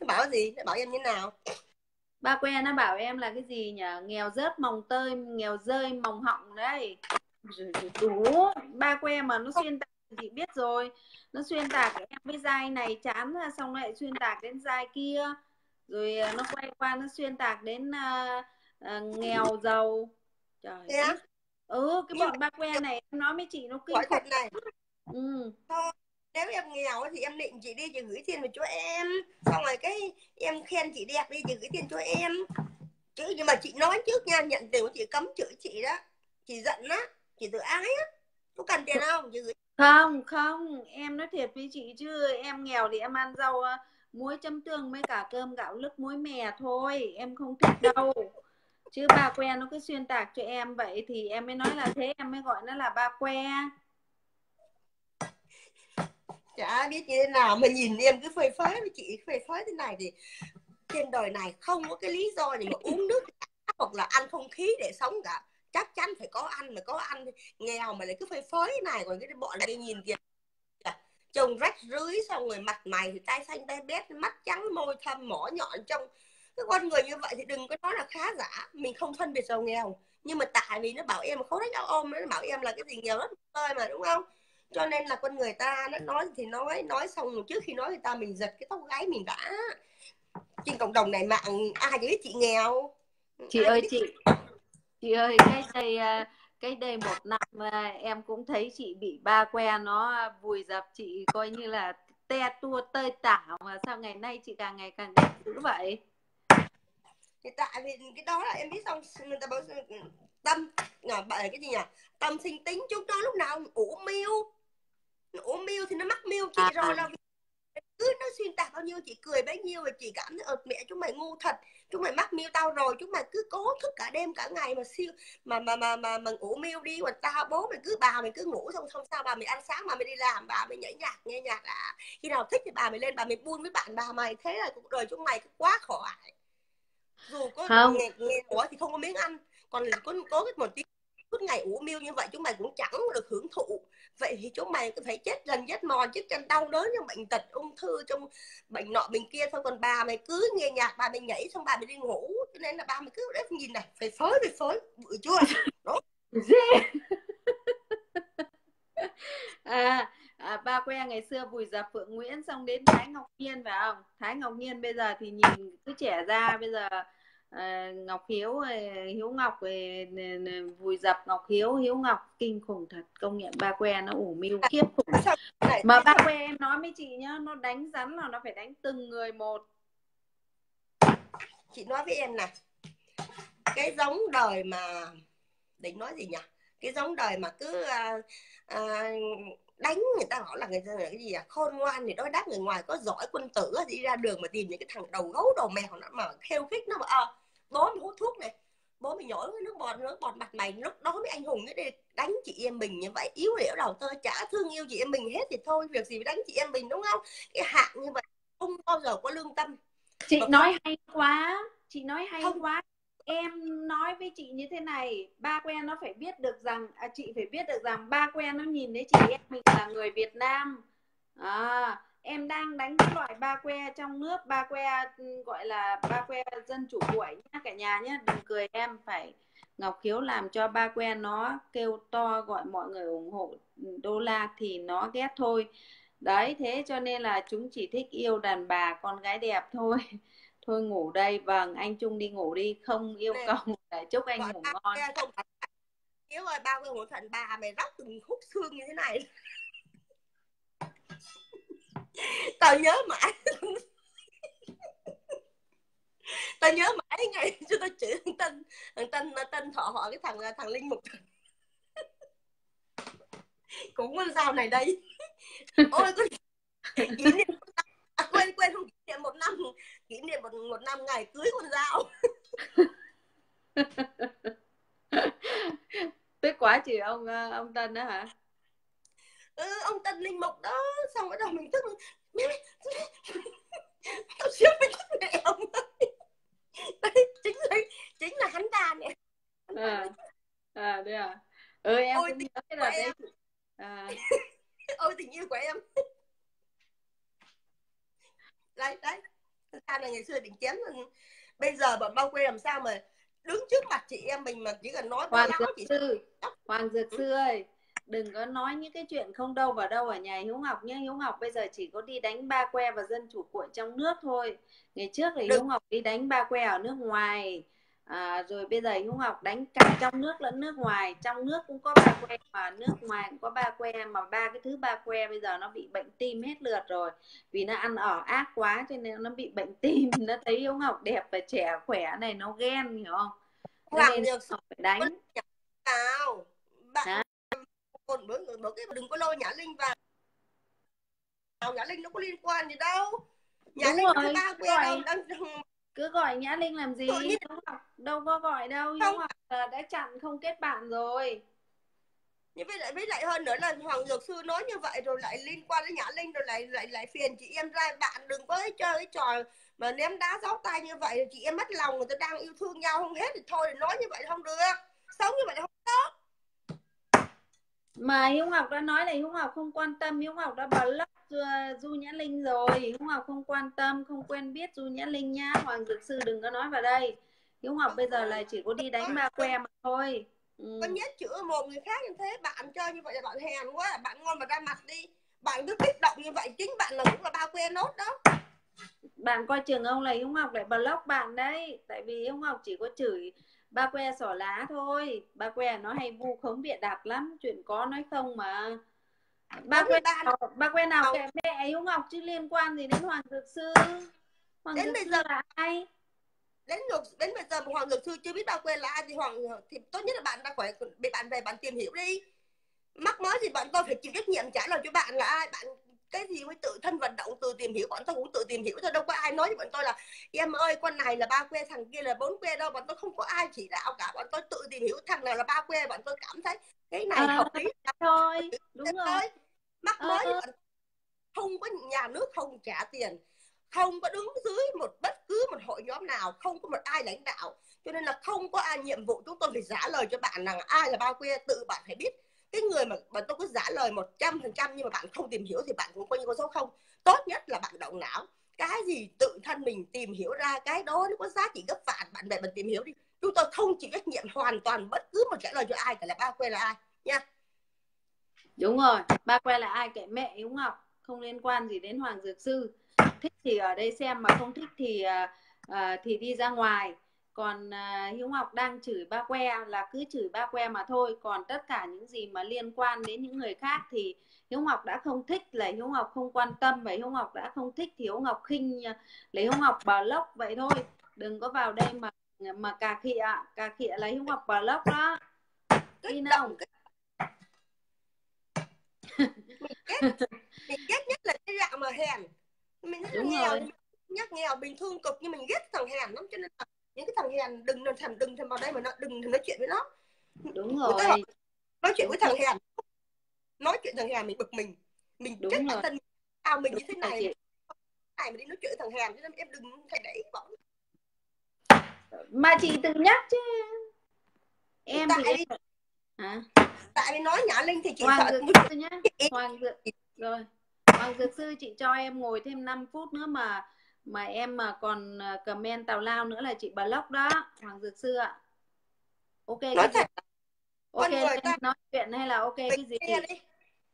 nó bảo gì? Nó bảo em như nào? Ba que nó bảo em là cái gì nhỉ? Nghèo rớt mồng tơi, nghèo rơi mồng họng đấy. Đủ ba que mà nó xuyên tạc thì biết rồi, nó xuyên tạc em với giai này chán, xong lại xuyên tạc đến giai kia, rồi nó quay qua nó xuyên tạc đến nghèo giàu. Trời ơi. Ừ, cái bọn ba que này em nói với chị nó kinh khủng này. Thôi, nếu em nghèo thì em định chị đi, chị gửi tiền vào cho em, xong rồi cái em khen chị đẹp đi, chị gửi tiền cho em. Chứ nhưng mà chị nói trước nha, nhận tiền của chị cấm chửi chị đó, chị giận á, chị tự ái á. Có cần tiền không? Chị gửi. Không, em nói thiệt với chị chứ em nghèo thì em ăn rau muối chấm tương với cả cơm gạo lứt muối mè thôi, em không thích đâu. chứ ba que nó cứ xuyên tạc cho em vậy thì em mới nói là thế, em mới gọi nó là ba que. Chả biết như thế nào mà nhìn em cứ phơi phới với chị, phơi phới thế này thì trên đời này không có cái lý do gì mà uống nước hoặc là ăn không khí để sống cả, chắc chắn phải có ăn, mà có ăn nghèo mà lại cứ phơi phới thế này. Còn cái bọn này nhìn kìa, chồng rách rưới xong rồi mặt mày thì tai xanh tai bét, mắt trắng môi thâm mỏ nhọn. Trong cái con người như vậy thì đừng có nói là khá giả, mình không phân biệt giàu nghèo, nhưng mà tại vì nó bảo em không thích áo ôm, nó bảo em là cái gì nghèo rất tơi mà, đúng không? Cho nên là con người ta nó nói thì nói xong trước khi nói người ta mình giật cái tóc gáy mình đã. Trên cộng đồng này mạng ai với chị nghèo chị ai ơi biết... chị ơi, cái đây một năm em cũng thấy chị bị ba que nó vùi dập, chị coi như là te tua tơi tả mà sao ngày nay chị càng ngày càng đẹp dữ vậy? Thì tại vì cái đó là em biết xong người ta bảo tâm bởi cái gì nhỉ, tâm sinh tính, chúng nó lúc nào ủ mưu thì nó mắc mưu chị rồi là cứ nó xuyên tạc bao nhiêu chị cười bấy nhiêu, và chị cảm thấy mẹ chúng mày ngu thật, chúng mày mắc mưu tao rồi, chúng mày cứ cố thức cả đêm cả ngày mà siêu mà ngủ mưu đi, mà tao bố mày cứ bà mày cứ ngủ xong sao bà mày ăn sáng, bà mày đi làm, bà mày nhảy nhạc nghe nhạc à, khi nào thích thì bà mày lên bà mày buôn với bạn bà mày, thế là cuộc đời chúng mày cứ quá khổ ải. Dù có nghe quá thì không có miếng ăn, còn có một tí suốt ngày ủ mưu như vậy chúng mày cũng chẳng được hưởng thụ, vậy thì chúng mày cứ phải chết dần chết mòn, chết chân đau đớn trong bệnh tật ung thư, trong bệnh nọ bệnh kia thôi. Còn bà mày cứ nghe nhạc, bà mày nhảy xong bà mày đi ngủ, cho nên là bà mày cứ đấy, nhìn này phải phới bữa trưa đó. Ba que ngày xưa vùi dập Phượng Nguyễn, xong đến Thái Ngọc Nhiên phải không? Thái Ngọc Nhiên bây giờ thì nhìn cứ trẻ ra, bây giờ Ngọc Hiếu, Hiếu Ngọc vùi dập Ngọc Hiếu, Hiếu Ngọc kinh khủng thật, công nhận ba que nó ủ mưu kiếp khủng. Mà ba que em nói với chị nhá, nó đánh rắn là nó phải đánh từng người một. Chị nói với em này, cái giống đời mà định nói gì nhỉ? Cái giống đời mà cứ đánh người ta gọi là người ta là cái gì à, khôn ngoan thì đối đáp người ngoài, có giỏi quân tử thì đi ra đường mà tìm những cái thằng đầu gấu đầu mèo nó mà khêu khích nó mà bố mày hút thuốc này, bố mày nhổ nước bọt mặt mày, lúc đó mới anh hùng ấy đi đánh chị em mình như vậy. Yếu đểu đầu tơ, chả thương yêu chị em mình hết thì thôi, việc gì phải đánh chị em mình, đúng không? Cái hạng như vậy không bao giờ có lương tâm. Chị mà nói hay quá, chị nói hay không. Quá em nói với chị như thế này, ba que nó phải biết được rằng chị phải biết được rằng ba que nó nhìn thấy chị em mình là người Việt Nam. Em đang đánh cái loại ba que trong nước, ba que gọi là ba que dân chủ buổi nhá cả nhà nhá, đừng cười em. Phải Ngọc Hiếu làm cho ba que nó kêu to gọi mọi người ủng hộ đô la thì nó ghét thôi đấy, thế cho nên là chúng chỉ thích yêu đàn bà con gái đẹp thôi. Thôi ngủ đây, vâng anh Trung đi ngủ đi, không yêu cầu để chúc anh ngủ ngon. Nếu rồi ba người hỗn thận bà mày róc từng khúc xương như thế này. Tao nhớ mãi. Tao nhớ mãi ngày cho tao chửi thằng Tân Thọ họ cái thằng Linh Mục. Cũng con dao này đây. Ôi con quên không kỷ niệm một năm ngày cưới con dao. Tức quá chị ông Tân đó hả? Ừ, ông Tân Linh Mục đó, xong bắt đầu mình tức tao siêu mình tức mẹ ông đấy, chính là hắn ta nè. Đây à, em ôi, cũng nhớ cái đợt đấy. Ôi tình yêu của em. Đấy, ta là ngày xưa định chém, bây giờ bọn bao quê làm sao mà đứng trước mặt chị em mình mà chỉ cần nói Hoàng Dược chị... Sư, Hoàng Dược Sư ơi, đừng có nói những cái chuyện không đâu vào đâu ở nhà Hiếu Ngọc nhé. Hiếu Ngọc bây giờ chỉ có đi đánh ba que và dân chủ của trong nước thôi. Ngày trước thì Hiếu Ngọc đi đánh ba que ở nước ngoài, rồi bây giờ Hiếu Ngọc đánh cả trong nước lẫn nước ngoài. Trong nước cũng có ba que mà nước ngoài cũng có ba que, mà ba cái thứ ba que bây giờ nó bị bệnh tim hết lượt rồi, vì nó ăn ở ác quá cho nên nó bị bệnh tim. Nó thấy Hiếu Ngọc đẹp và trẻ khỏe này nó ghen, hiểu không? Nên Hiếu Ngọc phải đánh nào bạn còn bữa cái đừng có lôi Nhã Linh vào, Nhã Linh nó có liên quan gì đâu. Nhã Linh nó ba que đâu Cứ gọi Nhã Linh làm gì? Đâu có gọi đâu. Nhưng mà đã chặn không kết bạn rồi. Nhưng với lại hơn nữa là Hoàng Dược Sư nói như vậy rồi lại liên quan đến Nhã Linh, rồi lại phiền chị em ra, bạn đừng có chơi cái trò mà ném đá giấu tay như vậy, chị em mất lòng, người ta đang yêu thương nhau không hết thì thôi, nói như vậy không được, sống như vậy không tốt. Mà Hiếu Ngọc đã nói là Hiếu Ngọc không quan tâm, Hiếu Ngọc đã block Du Nhã Linh rồi. Hiếu Ngọc không quan tâm, không quen biết Du Nhã Linh nha. Hoàng Dược Sư đừng có nói vào đây. Hiếu Ngọc bây giờ là chỉ có đi đánh ba que mà thôi. Con nhét chữa một người khác như thế, bạn chơi như vậy là bạn hèn quá, bạn ngon mà ra mặt đi. Bạn cứ kích động như vậy, chính bạn là cũng là bao que nốt đó. Bạn coi chừng ông là Hiếu Ngọc lại block bạn đấy. Tại vì Hiếu Ngọc chỉ có chửi ba que xỏ lá thôi. Ba que nó hay vu khống bịa đặt lắm, chuyện có nói không mà. Ba que nào kệ mẹ Hiếu Ngọc chứ liên quan gì đến Hoàng Dược Sư. Hoàng Dược Sư là ai? Đến bây giờ Hoàng Dược Sư chưa biết ba que là ai thì Hoàng thì tốt nhất là bạn đã phải bị bạn về bạn tìm hiểu đi. Mắc mớ thì bọn tôi phải chịu trách nhiệm trả lời cho bạn là ai. Bạn cái gì mới tự thân vận động tự tìm hiểu, bọn tôi cũng tự tìm hiểu thôi, đâu có ai nói với bọn tôi là em ơi con này là ba que, thằng kia là bốn que đâu, bọn tôi không có ai chỉ đạo cả, bọn tôi tự tìm hiểu, thằng nào là ba que bọn tôi cảm thấy cái này hợp lý thôi, đúng rồi. Mắc mới không có nhà nước không trả tiền, không có đứng dưới một bất cứ một hội nhóm nào, không có một ai lãnh đạo, cho nên là không có ai, nhiệm vụ chúng tôi phải trả lời cho bạn rằng ai là ba que, tự bạn phải biết. Cái người mà tôi cứ giả lời 100% nhưng mà bạn không tìm hiểu thì bạn cũng coi như con số không. Tốt nhất là bạn động não. Cái gì tự thân mình tìm hiểu ra, cái đó nó có giá trị gấp vạn, bạn bè mình tìm hiểu đi. Chúng tôi không chịu trách nhiệm hoàn toàn bất cứ một trả lời cho ai cả, là ba que là ai nha. Đúng rồi, ba que là ai kệ mẹ Hiếu Ngọc, không liên quan gì đến Hoàng Dược Sư. Thích thì ở đây xem, mà không thích thì đi ra ngoài. Còn Hiếu Ngọc đang chửi ba que là cứ chửi ba que mà thôi. Còn tất cả những gì mà liên quan đến những người khác thì Hiếu Ngọc đã không thích, là Hiếu Ngọc không quan tâm, và Hiếu Ngọc đã không thích thì Hiếu Ngọc khinh, lấy Hiếu Ngọc block vậy thôi. Đừng có vào đây mà cà khịa là Hiếu Ngọc block đó. Đi nào. Mình ghét nhất là cái dạng mà hèn. Mình rất nghèo, nhắc nghèo bình thường cực, nhưng mình ghét thằng hèn lắm, cho nên là những cái thằng hèn đừng thèm vào đây mà nó đừng nói chuyện với nó. Đúng rồi. Nói chuyện với thằng hèn. Nói chuyện thằng hèn mình bực mình. Mình chắc bản thân sao mình như thế này. Này mà đi nói chuyện với thằng hèn cho nên em đừng phải để ý bọn. Mà chị từng nhắc chứ. Em tại thì em... Hả? Tại vì nói Nhã Linh thì chị Hoàng sợ Dược nhá. Hoàng Dược rồi. Hoàng Dược Sư chị cho em ngồi thêm 5 phút nữa mà em mà còn comment tào lao nữa là chị block đó Hoàng Dược Sư ạ. Ok, nói thật, ok ta... nói chuyện hay là ok. Mình cái gì nghe đi.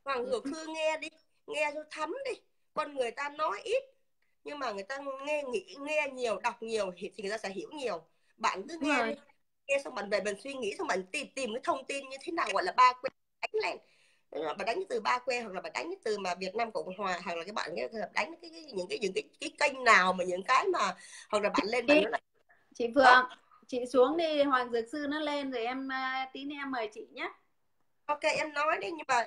Hoàng Dược Sư nghe đi, nghe cho thấm đi. Con người ta nói ít nhưng mà người ta nghe nhiều, đọc nhiều thì người ta sẽ hiểu nhiều. Bạn cứ nghe đi. Nghe xong bạn về mình suy nghĩ, xong bạn tìm cái thông tin như thế nào gọi là ba que, đánh lên. Bạn đánh từ ba que, hoặc là bạn đánh từ mà Việt Nam Cộng Hòa, hoặc là các bạn đánh những cái kênh nào mà những cái mà, hoặc là bạn lên bạn nói là... Chị Phượng, chị xuống đi, Hoàng Dược Sư nó lên rồi, em tí nữa em mời chị nhé. Ok em nói đi, nhưng mà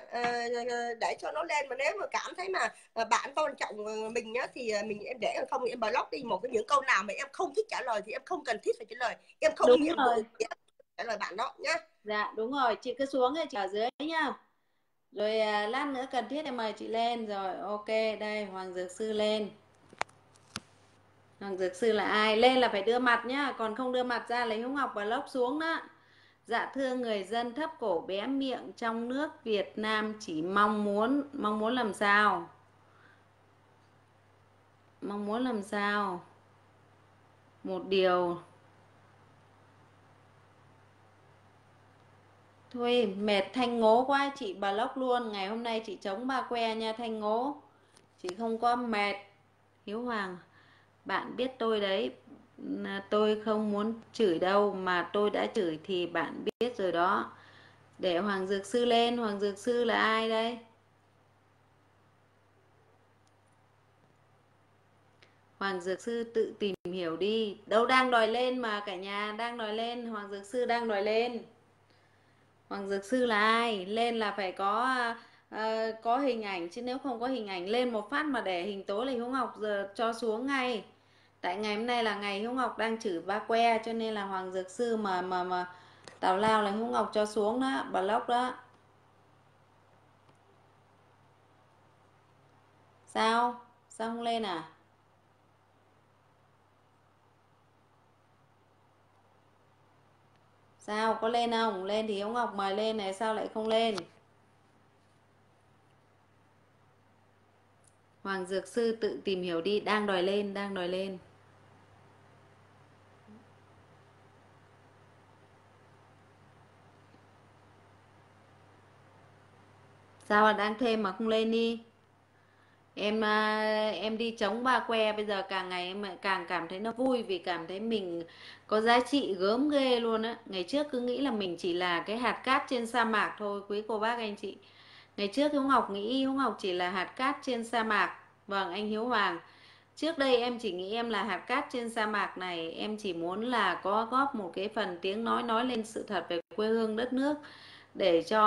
để cho nó lên, mà nếu mà cảm thấy mà bạn tôn trọng mình nhá thì em để, không thì em block đi. Một cái những câu nào mà em không thích trả lời thì em không cần thiết phải trả lời, em không nhiệm vụ trả lời bạn đó nhá. Dạ đúng rồi, chị cứ xuống chị ở dưới nhá. Rồi lát nữa cần thiết em mời chị lên rồi. Ok, đây Hoàng Dược Sư lên. Hoàng Dược Sư là ai? Lên là phải đưa mặt nhá, còn không đưa mặt ra lấy Hiếu Ngọc và lốc xuống đó. Dạ thưa người dân thấp cổ bé miệng trong nước Việt Nam, chỉ mong muốn làm sao? Mong muốn làm sao? Một điều. Thôi mệt Thanh Ngố quá, chị block luôn. Ngày hôm nay chị chống ba que nha Thanh Ngố. Chị không có mệt. Hiếu Hoàng, bạn biết tôi đấy. Tôi không muốn chửi đâu, mà tôi đã chửi thì bạn biết rồi đó. Để Hoàng Dược Sư lên. Hoàng Dược Sư là ai đây? Hoàng Dược Sư tự tìm hiểu đi. Đâu đang đòi lên mà cả nhà, đang đòi lên. Hoàng Dược Sư đang đòi lên. Hoàng Dược Sư là ai? Lên là phải có hình ảnh, chứ nếu không có hình ảnh lên một phát mà để hình tối là Hiếu Ngọc giờ cho xuống ngay. Tại ngày hôm nay là ngày Hiếu Ngọc đang chửi ba que, cho nên là Hoàng Dược Sư mà tào lao là Hiếu Ngọc cho xuống đó, block đó. Sao? Sao không lên à? Sao? Có lên không? Lên thì Hiếu Ngọc mời lên này, sao lại không lên? Hoàng Dược Sư tự tìm hiểu đi, đang đòi lên, đang đòi lên. Sao là đang thêm mà không lên đi? Em đi chống ba que, bây giờ càng ngày em càng cảm thấy nó vui vì cảm thấy mình có giá trị gớm ghê luôn á. Ngày trước cứ nghĩ là mình chỉ là cái hạt cát trên sa mạc thôi quý cô bác anh chị. Ngày trước Hiếu Ngọc nghĩ Hiếu Ngọc chỉ là hạt cát trên sa mạc. Vâng anh Hiếu Hoàng. Trước đây em chỉ nghĩ em là hạt cát trên sa mạc này. Em chỉ muốn là có góp một cái phần tiếng nói lên sự thật về quê hương đất nước, để cho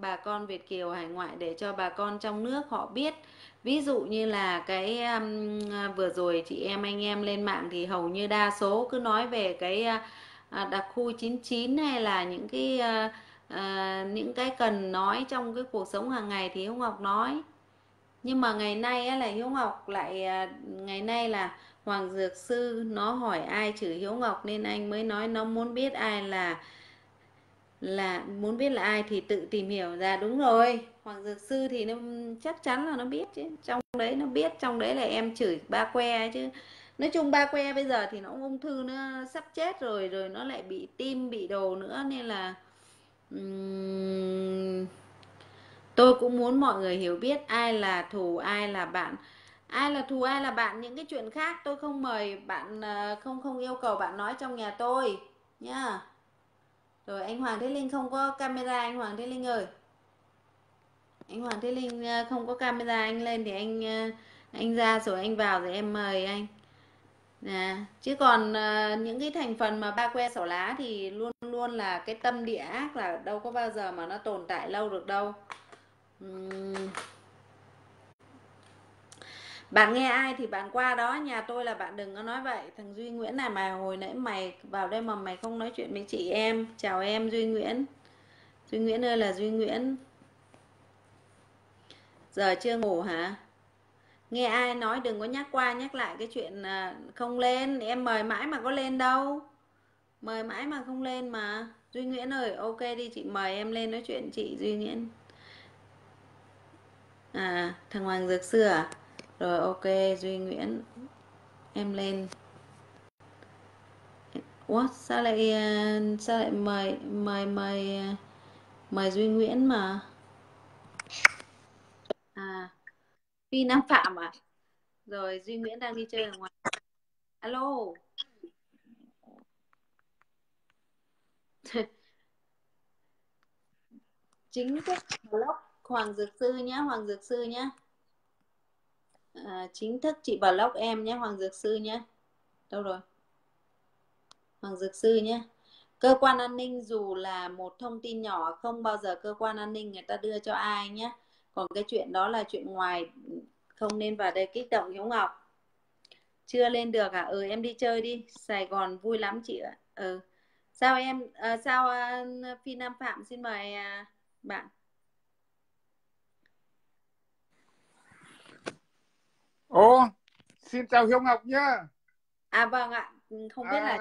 bà con Việt Kiều hải ngoại, để cho bà con trong nước họ biết. Ví dụ như là cái vừa rồi chị em anh em lên mạng thì hầu như đa số cứ nói về cái đặc khu 99 hay là những cái cần nói trong cái cuộc sống hàng ngày thì Hiếu Ngọc nói. Nhưng mà ngày nay á, là Hiếu Ngọc lại ngày nay là Hoàng Dược Sư nó hỏi ai chửi Hiếu Ngọc, nên anh mới nói nó muốn biết ai là muốn biết là ai thì tự tìm hiểu ra. Đúng rồi, Hoàng Dược Sư thì nó chắc chắn là nó biết chứ, trong đấy nó biết, trong đấy là em chửi ba que chứ. Nói chung ba que bây giờ thì nó ung thư nó sắp chết rồi, rồi nó lại bị tim bị đồ nữa, nên là tôi cũng muốn mọi người hiểu biết ai là thù, ai là bạn. Ai là thù, ai là bạn, những cái chuyện khác tôi không mời bạn, không yêu cầu bạn nói trong nhà tôi nhá. Rồi anh Hoàng Thế Linh không có camera, anh Hoàng Thế Linh ơi. Anh Hoàng Thế Linh không có camera, anh lên thì anh ra rồi anh vào rồi em mời anh. À, chứ còn những cái thành phần mà ba que xỏ lá thì luôn luôn là cái tâm địa ác, là đâu có bao giờ mà nó tồn tại lâu được đâu. Bạn nghe ai thì bạn qua đó, nhà tôi là bạn đừng có nói vậy. Thằng Duy Nguyễn này mà hồi nãy mày vào đây mà mày không nói chuyện với chị em. Chào em Duy Nguyễn. Duy Nguyễn ơi là Duy Nguyễn. Giờ chưa ngủ hả? Nghe ai nói đừng có nhắc qua nhắc lại cái chuyện không lên. Em mời mãi mà có lên đâu. Mời mãi mà không lên mà. Duy Nguyễn ơi, ok đi chị mời em lên nói chuyện chị Duy Nguyễn. À, thằng Hoàng Dược Sư à? Rồi ok Duy Nguyễn, em lên. Ủa sao lại mời Duy Nguyễn mà. À, Phi Nam Phạm à? Rồi Duy Nguyễn đang đi chơi ở ngoài. Alo. Chính thức blog Hoàng Dược Sư nhé, Hoàng Dược Sư nhé. À, chính thức chị blog em nhé, Hoàng Dược Sư nhé. Đâu rồi? Hoàng Dược Sư nhé. Cơ quan an ninh dù là một thông tin nhỏ, không bao giờ cơ quan an ninh người ta đưa cho ai nhé. Còn cái chuyện đó là chuyện ngoài, không nên vào đây kích động Hiếu Ngọc. Chưa lên được à? Ừ em đi chơi đi, Sài Gòn vui lắm chị ạ. Ừ. Sao em Phi Nam Phạm xin mời bạn. Ồ, xin chào Hiếu Ngọc nhá. À vâng ạ, không biết là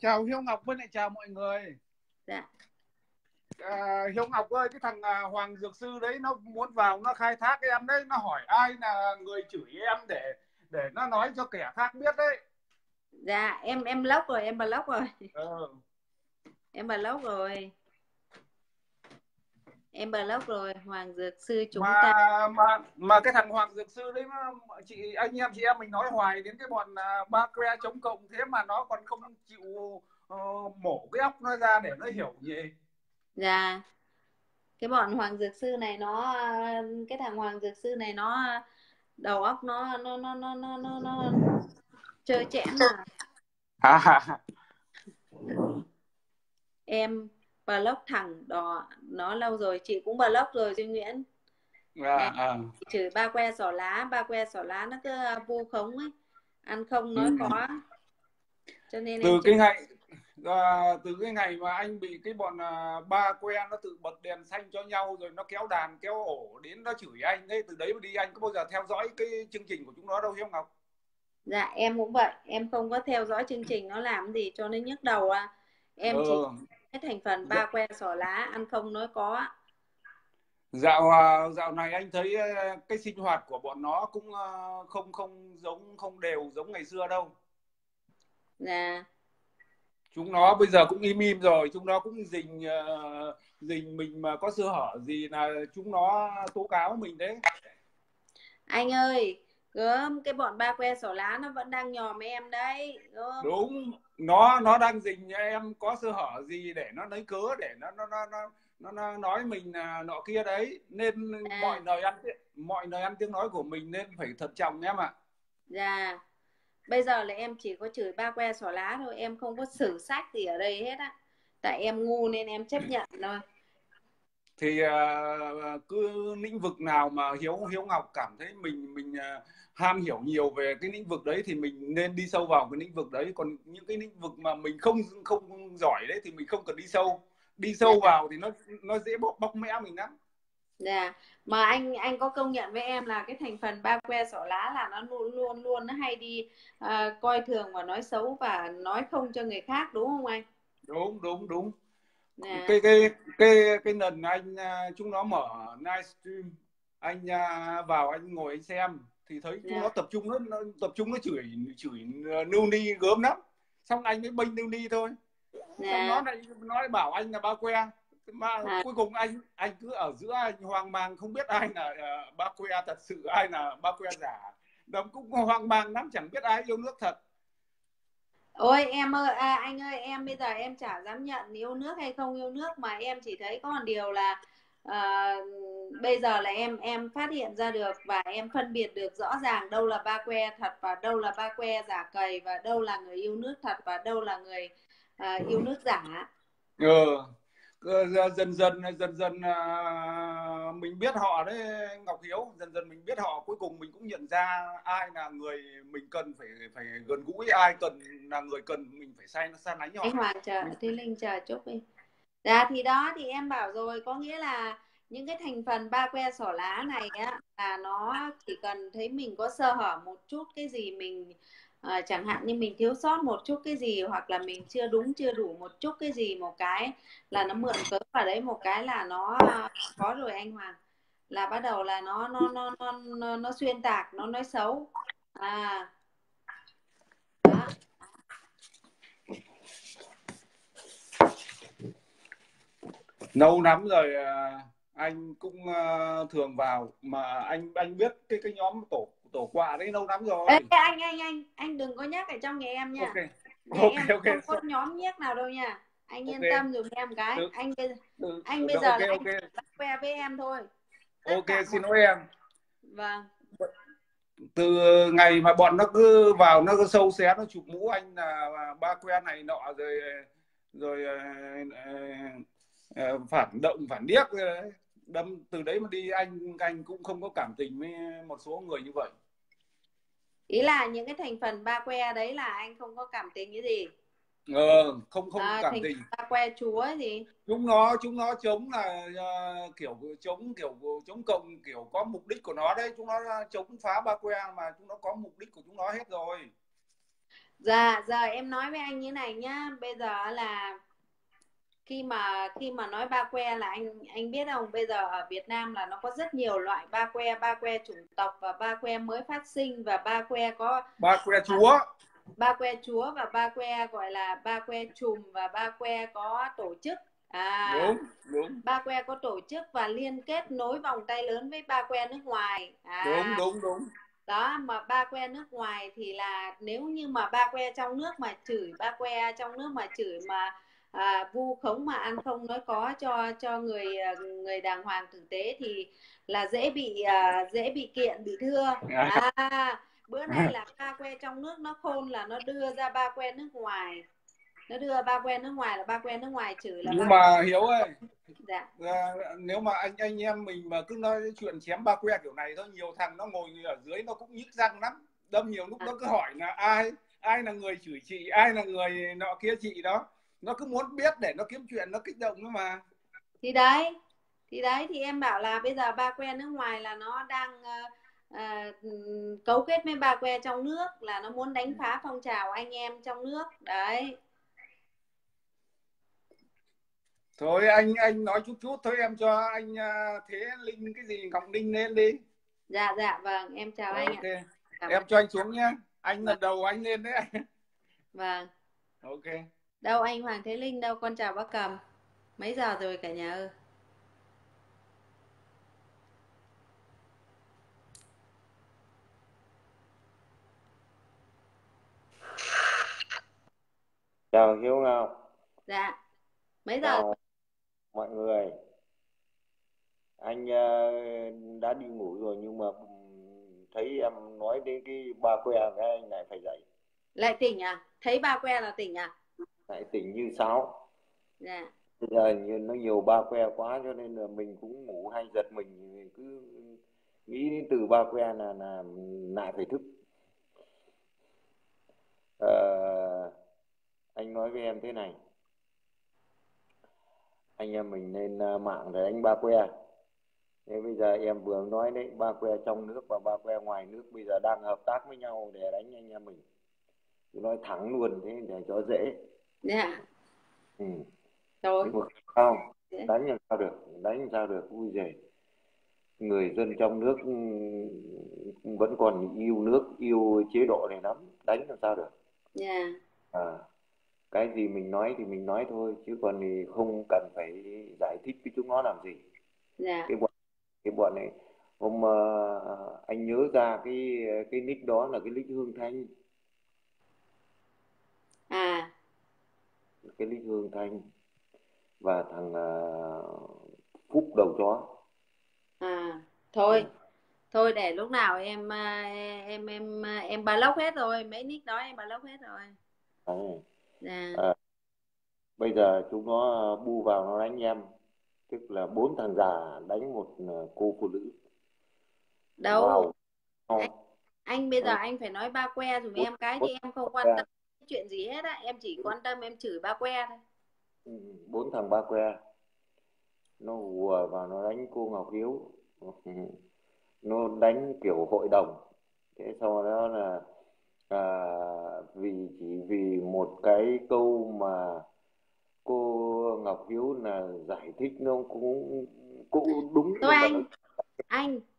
chào Hiếu Ngọc với lại chào mọi người. Dạ. Hiếu Ngọc ơi, cái thằng Hoàng Dược Sư đấy nó muốn vào nó khai thác em đấy, nó hỏi ai là người chửi em để nó nói cho kẻ khác biết đấy. Dạ, em block rồi, em block rồi. Ừ. Em block rồi. Em block rồi, Hoàng Dược Sư chúng ta. Mà cái thằng Hoàng Dược Sư đấy mà, chị anh em chị em mình nói hoài đến cái bọn ba que chống cộng, thế mà nó còn không chịu mổ cái óc nó ra để nó hiểu gì. Dạ. Cái bọn Hoàng Dược Sư này nó, cái thằng Hoàng Dược Sư này nó đầu óc nó chơi chẽn mà. Em block thẳng đó nó lâu rồi, chị cũng block rồi Duy Nguyễn. Chửi ba que xỏ lá, nó cứ vu khống ấy, ăn không nói có. Cho nên từ cái ngày mà anh bị cái bọn ba que nó tự bật đèn xanh cho nhau rồi nó kéo đàn kéo ổ đến nó chửi anh ấy, từ đấy mà đi anh có bao giờ theo dõi cái chương trình của chúng nó đâu hiểu không Ngọc? Dạ em cũng vậy, em không có theo dõi chương trình nó làm gì cho nên nhức đầu à. Em chỉ cái thành phần ba que xỏ lá, ăn không nói có. Dạo này anh thấy cái sinh hoạt của bọn nó cũng không đều giống ngày xưa đâu. Dạ. Chúng nó bây giờ cũng im im rồi, chúng nó cũng dình mình mà có sơ hở gì là chúng nó tố cáo mình đấy. Anh ơi, gớm, cái bọn ba que xỏ lá nó vẫn đang nhòm em đấy. Đúng, nó đang dình em có sơ hở gì để nó lấy cớ, để nó nói mình nọ kia đấy. Nên mọi lời ăn tiếng nói của mình nên phải thận trọng em ạ. Dạ. Bây giờ là em chỉ có chửi ba que xỏ lá thôi, em không có sử sách gì ở đây hết á. Tại em ngu nên em chấp nhận thôi. Thì cứ lĩnh vực nào mà Hiếu Ngọc cảm thấy mình ham hiểu nhiều về cái lĩnh vực đấy thì mình nên đi sâu vào cái lĩnh vực đấy. Còn những cái lĩnh vực mà mình không giỏi đấy thì mình không cần đi sâu. Đi sâu vào thì nó dễ bóc mẽ mình lắm. Dạ. Mà anh có công nhận với em là cái thành phần ba que xỏ lá là nó luôn nó hay đi coi thường và nói xấu và nói không cho người khác đúng không anh? Đúng. Dạ. Cái lần anh chúng nó mở livestream anh vào anh ngồi anh xem thì thấy chúng nó tập trung nó chửi Lưu Ly gớm lắm. Xong anh mới bênh Lưu Ly thôi. Dạ. Xong nó lại bảo anh là ba que. Mà cuối cùng anh cứ ở giữa, anh hoang mang không biết ai là ba que thật sự, ai là ba que giả. Đấm cũng hoang mang lắm, chẳng biết ai yêu nước thật. Ôi em ơi, anh ơi, em bây giờ em chả dám nhận yêu nước hay không yêu nước. Mà em chỉ thấy có một điều là bây giờ là em phát hiện ra được và em phân biệt được rõ ràng đâu là ba que thật và đâu là ba que giả cầy, và đâu là người yêu nước thật và đâu là người yêu nước giả. Dần dần mình biết họ đấy Ngọc Hiếu, dần mình biết họ, cuối cùng mình cũng nhận ra ai là người mình cần phải gần gũi, ai là người cần mình phải xa lánh họ. Anh Hoàng chờ, Thế Linh chờ chút đi. Dạ thì đó thì em bảo rồi, có nghĩa là những cái thành phần ba que xỏ lá này á, là nó chỉ cần thấy mình có sơ hở một chút cái gì, mình chẳng hạn như mình thiếu sót một chút cái gì, hoặc là mình chưa đúng chưa đủ một chút cái gì, một cái là nó mượn cớ vào đấy, một cái là nó có rồi anh Hoàng, là bắt đầu là nó xuyên tạc, nó nói xấu. Đó. Lâu lắm rồi anh cũng thường vào mà anh biết cái nhóm tổ quà đấy lâu lắm rồi. Ê, anh đừng có nhắc ở trong nhà em nha. Okay, em không có nhóm nhắc nào đâu nha. Anh yên tâm dùm em cái. Được. Anh bây giờ là anh bắt que với em thôi. Ok, xin lỗi em. Vâng. Từ ngày mà bọn nó cứ vào nó cứ sâu xé, nó chụp mũ anh là ba que này nọ rồi phản động phản điếc đấy. Đâm từ đấy mà đi anh cũng không có cảm tình với một số người như vậy. Ý là những cái thành phần ba que đấy là anh không có cảm tình cái gì. Không cảm tình. Ba que chúa gì? Chúng nó chống là kiểu chống cộng, kiểu có mục đích của nó đấy, chúng nó chống phá ba que mà chúng nó có mục đích của chúng nó hết rồi. Dạ, giờ em nói với anh như này nhá, bây giờ là khi mà nói ba que là anh biết không, bây giờ ở Việt Nam là nó có rất nhiều loại ba que chủng tộc và ba que mới phát sinh và ba que có ba que chúa và ba que gọi là ba que trùm và ba que có tổ chức. Đúng. Ba que có tổ chức và liên kết nối vòng tay lớn với ba que nước ngoài. Đúng. Đó, mà ba que nước ngoài thì là nếu như mà ba que trong nước mà chửi ba que trong nước mà chửi mà vu khống mà ăn không nói có cho người đàng hoàng tử tế thì là dễ bị kiện, bị thưa. Bữa nay là ba que trong nước nó khôn là nó đưa ra ba que nước ngoài Nó đưa ba quen nước ngoài là ba quen nước ngoài chửi là nhưng ba... mà Hiếu ơi, dạ. Nếu mà anh em mình mà cứ nói chuyện chém ba que kiểu này thôi, nhiều thằng nó ngồi ở dưới nó cũng nhức răng lắm. Đâm nhiều lúc nó cứ hỏi là ai là người chửi chị, ai là người nọ kia chị đó. Nó cứ muốn biết để nó kiếm chuyện, nó kích động nữa mà. Thì đấy thì em bảo là bây giờ ba que nước ngoài là nó đang cấu kết với ba que trong nước, là nó muốn đánh phá phong trào anh em trong nước đấy. Thôi anh nói chút thôi, em cho anh Thế Linh cái gì Ngọc Linh lên đi. Dạ vâng, em chào anh okay. ạ. Cảm em cho anh xuống nhé. Anh lần đầu anh lên đấy. Vâng. Ok. Đâu anh Hoàng Thế Linh đâu, con chào bác Cầm. Mấy giờ rồi cả nhà ơi? Chào Hiếu Ngọc. Dạ. Mấy giờ? Chào mọi người. Anh đã đi ngủ rồi nhưng mà thấy em nói đến cái ba que cái anh lại phải dậy. Lại tỉnh à? Thấy ba que là tỉnh à? Lại tỉnh như sáo. Dạ. Bây giờ nó nhiều ba que quá cho nên là mình cũng ngủ hay giật mình, cứ nghĩ đến từ ba que là lại phải thức. Anh nói với em thế này, anh em mình lên mạng để đánh ba que. Thế bây giờ em vừa nói đấy, ba que trong nước và ba que ngoài nước bây giờ đang hợp tác với nhau để đánh anh em mình. Nói thẳng luôn thế để cho dễ. Dạ. Ừ. Rồi. Không, đánh làm sao được, vui vẻ. Người dân trong nước vẫn còn yêu nước, yêu chế độ này lắm, đánh làm sao được. Dạ. Cái gì mình nói thì mình nói thôi, chứ còn thì không cần phải giải thích với chúng nó làm gì. Dạ. Cái bọn này hôm anh nhớ ra cái nick đó là cái nick Hương Thanh. À. Cái nick Hương Thanh và thằng Phúc đầu chó. À, thôi để lúc nào em block hết rồi, mấy nick đó em block hết rồi. Dạ. Bây giờ chúng nó bu vào nó đánh em. Tức là 4 thằng già đánh một cô phụ nữ. Đâu wow. Anh bây giờ anh phải nói ba que dùm em cái thì em không quan tâm chuyện gì hết á. Em chỉ quan tâm em chửi ba que thôi. 4 thằng ba que nó hùa vào nó đánh cô Ngọc Hiếu. Nó đánh kiểu hội đồng. Thế sau đó là chỉ vì một cái câu mà cô Ngọc Hiếu là giải thích nó cũng đúng. Thôi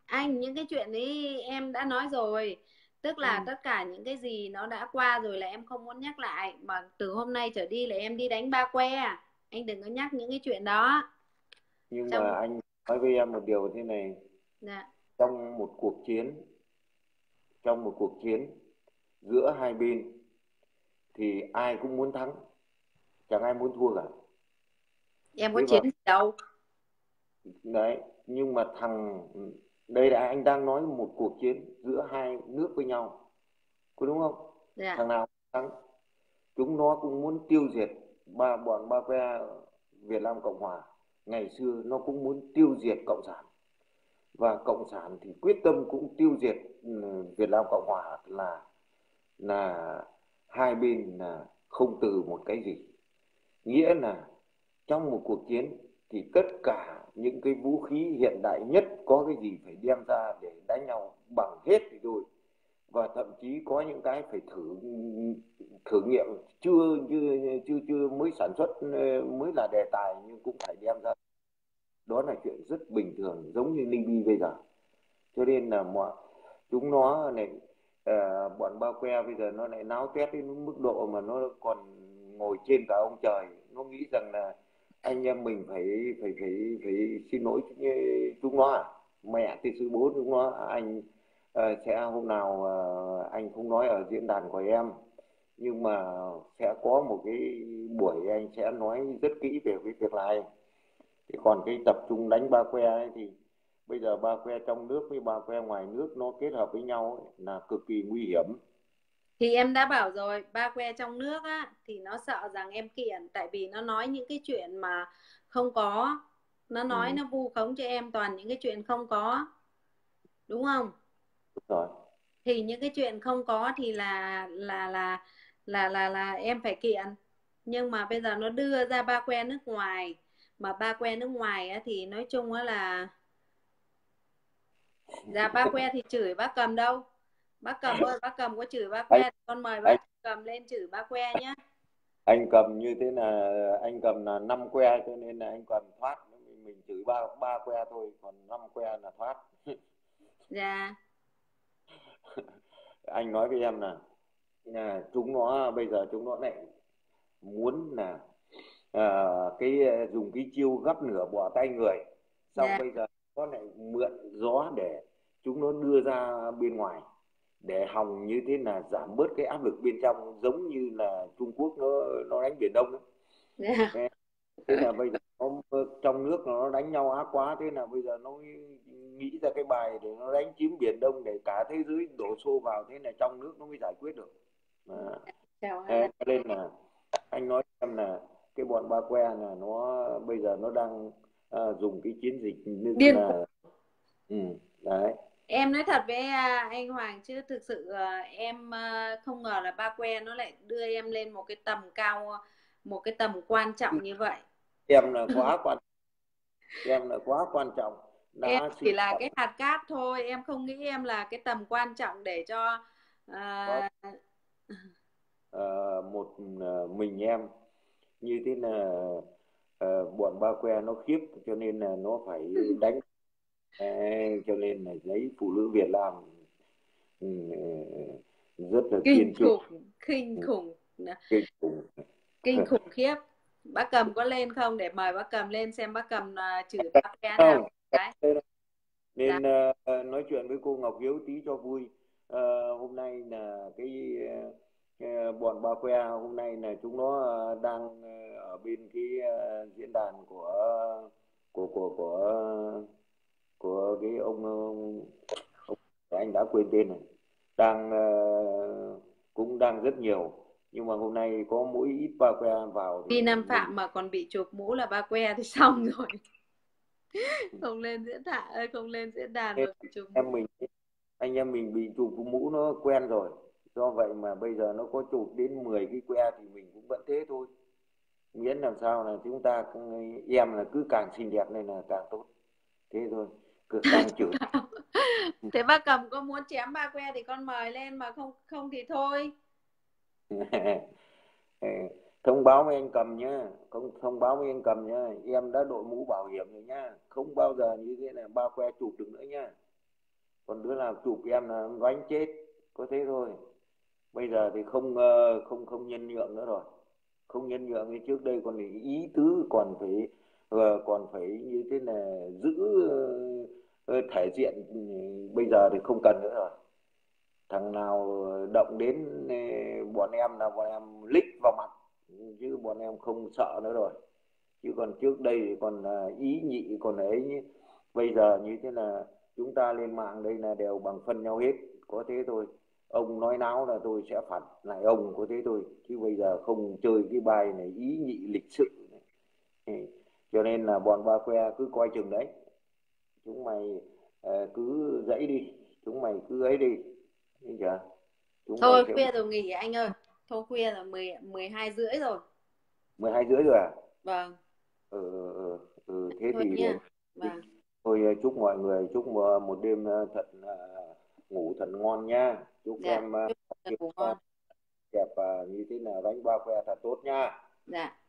anh những cái chuyện ấy em đã nói rồi, tức là tất cả những cái gì nó đã qua rồi là em không muốn nhắc lại, mà từ hôm nay trở đi là em đi đánh ba que, anh đừng có nhắc những cái chuyện đó. Nhưng mà anh nói với em một điều thế này. Dạ. Trong một cuộc chiến giữa hai bên thì ai cũng muốn thắng, chẳng ai muốn thua cả. Em có chiến đâu đấy, nhưng mà đây là anh đang nói một cuộc chiến giữa hai nước với nhau, có đúng không? Dạ. Thằng nào thắng, chúng nó cũng muốn tiêu diệt bọn ba que Việt Nam Cộng Hòa. Ngày xưa nó cũng muốn tiêu diệt Cộng sản, và Cộng sản thì quyết tâm cũng tiêu diệt Việt Nam Cộng Hòa, là hai bên là không từ một cái gì. Nghĩa là trong một cuộc chiến thì tất cả những cái vũ khí hiện đại nhất có cái gì phải đem ra để đánh nhau bằng hết thì thôi. Và thậm chí có những cái phải thử nghiệm chưa mới sản xuất, mới là đề tài nhưng cũng phải đem ra. Đó là chuyện rất bình thường, giống như Libya bây giờ. Cho nên là chúng nó này, bọn ba que bây giờ nó lại náo tét đến mức độ mà nó còn ngồi trên cả ông trời. Nó nghĩ rằng là anh em mình phải xin lỗi chúng nó à? Mẹ thì sư bố chúng nó. Anh sẽ hôm nào anh không nói ở diễn đàn của em, nhưng mà sẽ có một cái buổi anh sẽ nói rất kỹ về cái việc này. Thì còn cái tập trung đánh ba que ấy, thì bây giờ ba que trong nước với ba que ngoài nước nó kết hợp với nhau ấy, là cực kỳ nguy hiểm. Thì em đã bảo rồi, ba que trong nước á, thì nó sợ rằng em kiện, tại vì nó nói những cái chuyện mà không có, nó nói nó vu khống cho em toàn những cái chuyện không có, đúng không? Đúng rồi. Thì những cái chuyện không có thì là em phải kiện. Nhưng mà bây giờ nó đưa ra ba que nước ngoài, mà ba que nước ngoài á, thì nói chung á là ra ba que thì chửi bác Cầm đâu. Bác Cầm ơi, bác Cầm có chửi ba que, con mời bác Cầm lên chửi ba que nhé. Anh Cầm như thế là anh Cầm là 5 que, cho nên là anh Cầm thoát, mình chửi ba que thôi, còn 5 que là thoát. Dạ. Anh nói với em là chúng nó bây giờ chúng nó lại muốn là dùng cái chiêu gấp nửa bỏ tay người, xong dạ. Bây giờ nó lại mượn gió để chúng nó đưa ra bên ngoài, để hòng như thế là giảm bớt cái áp lực bên trong, giống như là Trung Quốc nó đánh Biển Đông. Yeah. Thế là bây giờ trong nước nó đánh nhau á quá, thế là bây giờ nó nghĩ ra cái bài để nó đánh chiếm Biển Đông, để cả thế giới đổ xô vào, thế là trong nước nó mới giải quyết được. Cho nên là anh nói em là cái bọn ba que là nó bây giờ nó đang dùng cái chiến dịch điên là... Đấy. Em nói thật với anh Hoàng chứ thực sự em không ngờ là ba que nó lại đưa em lên một cái tầm cao, một cái tầm quan trọng như vậy. Em là quá quan em là quá quan trọng. Đã em chỉ là cái hạt cát thôi, em không nghĩ em là cái tầm quan trọng để cho một mình em như thế là bọn ba que nó khiếp, cho nên là nó phải đánh. Cho nên là giấy phụ nữ Việt Nam rất là kiên cường, kinh khủng khiếp. Bác Cầm có lên không, để mời bác Cầm lên xem bác Cầm chửi bác que nào. Nên nói chuyện với cô Ngọc Hiếu tí cho vui. Hôm nay là cái bọn ba que hôm nay là chúng nó đang ở bên cái diễn đàn của cái ông anh đã quên tên này, đang cũng đang rất nhiều, nhưng mà hôm nay có mỗi ít ba que vào. Phi Nam Phạm mà còn bị chụp mũ là ba que thì xong rồi. Không lên diễn đàn, không lên diễn đàn rồi chụp mũ. Anh em mình bị chụp mũ nó quen rồi, do vậy mà bây giờ nó có chụp đến 10 cái que thì mình cũng vẫn thế thôi, miễn làm sao là chúng ta em là cứ càng xinh đẹp nên là càng tốt, thế thôi. Thế bác Cầm có muốn chém ba que thì con mời lên, mà không thì thôi. Thông báo với anh Cầm nhá, thông báo với anh Cầm nhá, em đã đội mũ bảo hiểm rồi nhá, không bao giờ như thế này ba que chụp được nữa nhá. Còn đứa nào chụp em là đánh chết, có thế thôi. Bây giờ thì không nhân nhượng nữa rồi, không nhân nhượng như trước đây, còn thì ý tứ còn phải như thế là giữ thể diện, bây giờ thì không cần nữa rồi. Thằng nào động đến bọn em là bọn em lích vào mặt, chứ bọn em không sợ nữa rồi. Chứ còn trước đây thì còn ý nhị còn ấy, bây giờ như thế là chúng ta lên mạng đây là đều bằng phân nhau hết, có thế thôi. Ông nói náo là tôi sẽ phạt lại ông, có thế thôi. Chứ bây giờ không chơi cái bài này ý nhị lịch sự này. Cho nên là bọn ba que cứ coi chừng đấy, chúng mày cứ dãy đi, chúng mày cứ ấy đi, thấy chưa? Thôi sẽ... khuya rồi nghỉ anh ơi, thôi khuya là 12 rưỡi rồi. 12 rưỡi rồi à? Vâng. Thế thôi thì vâng. Thôi chúc mọi người, chúc một đêm thật ngủ thật ngon nha. Chúc dạ, em chúc ngủ ngon, đẹp như thế nào đánh ba que thật tốt nha. Dạ.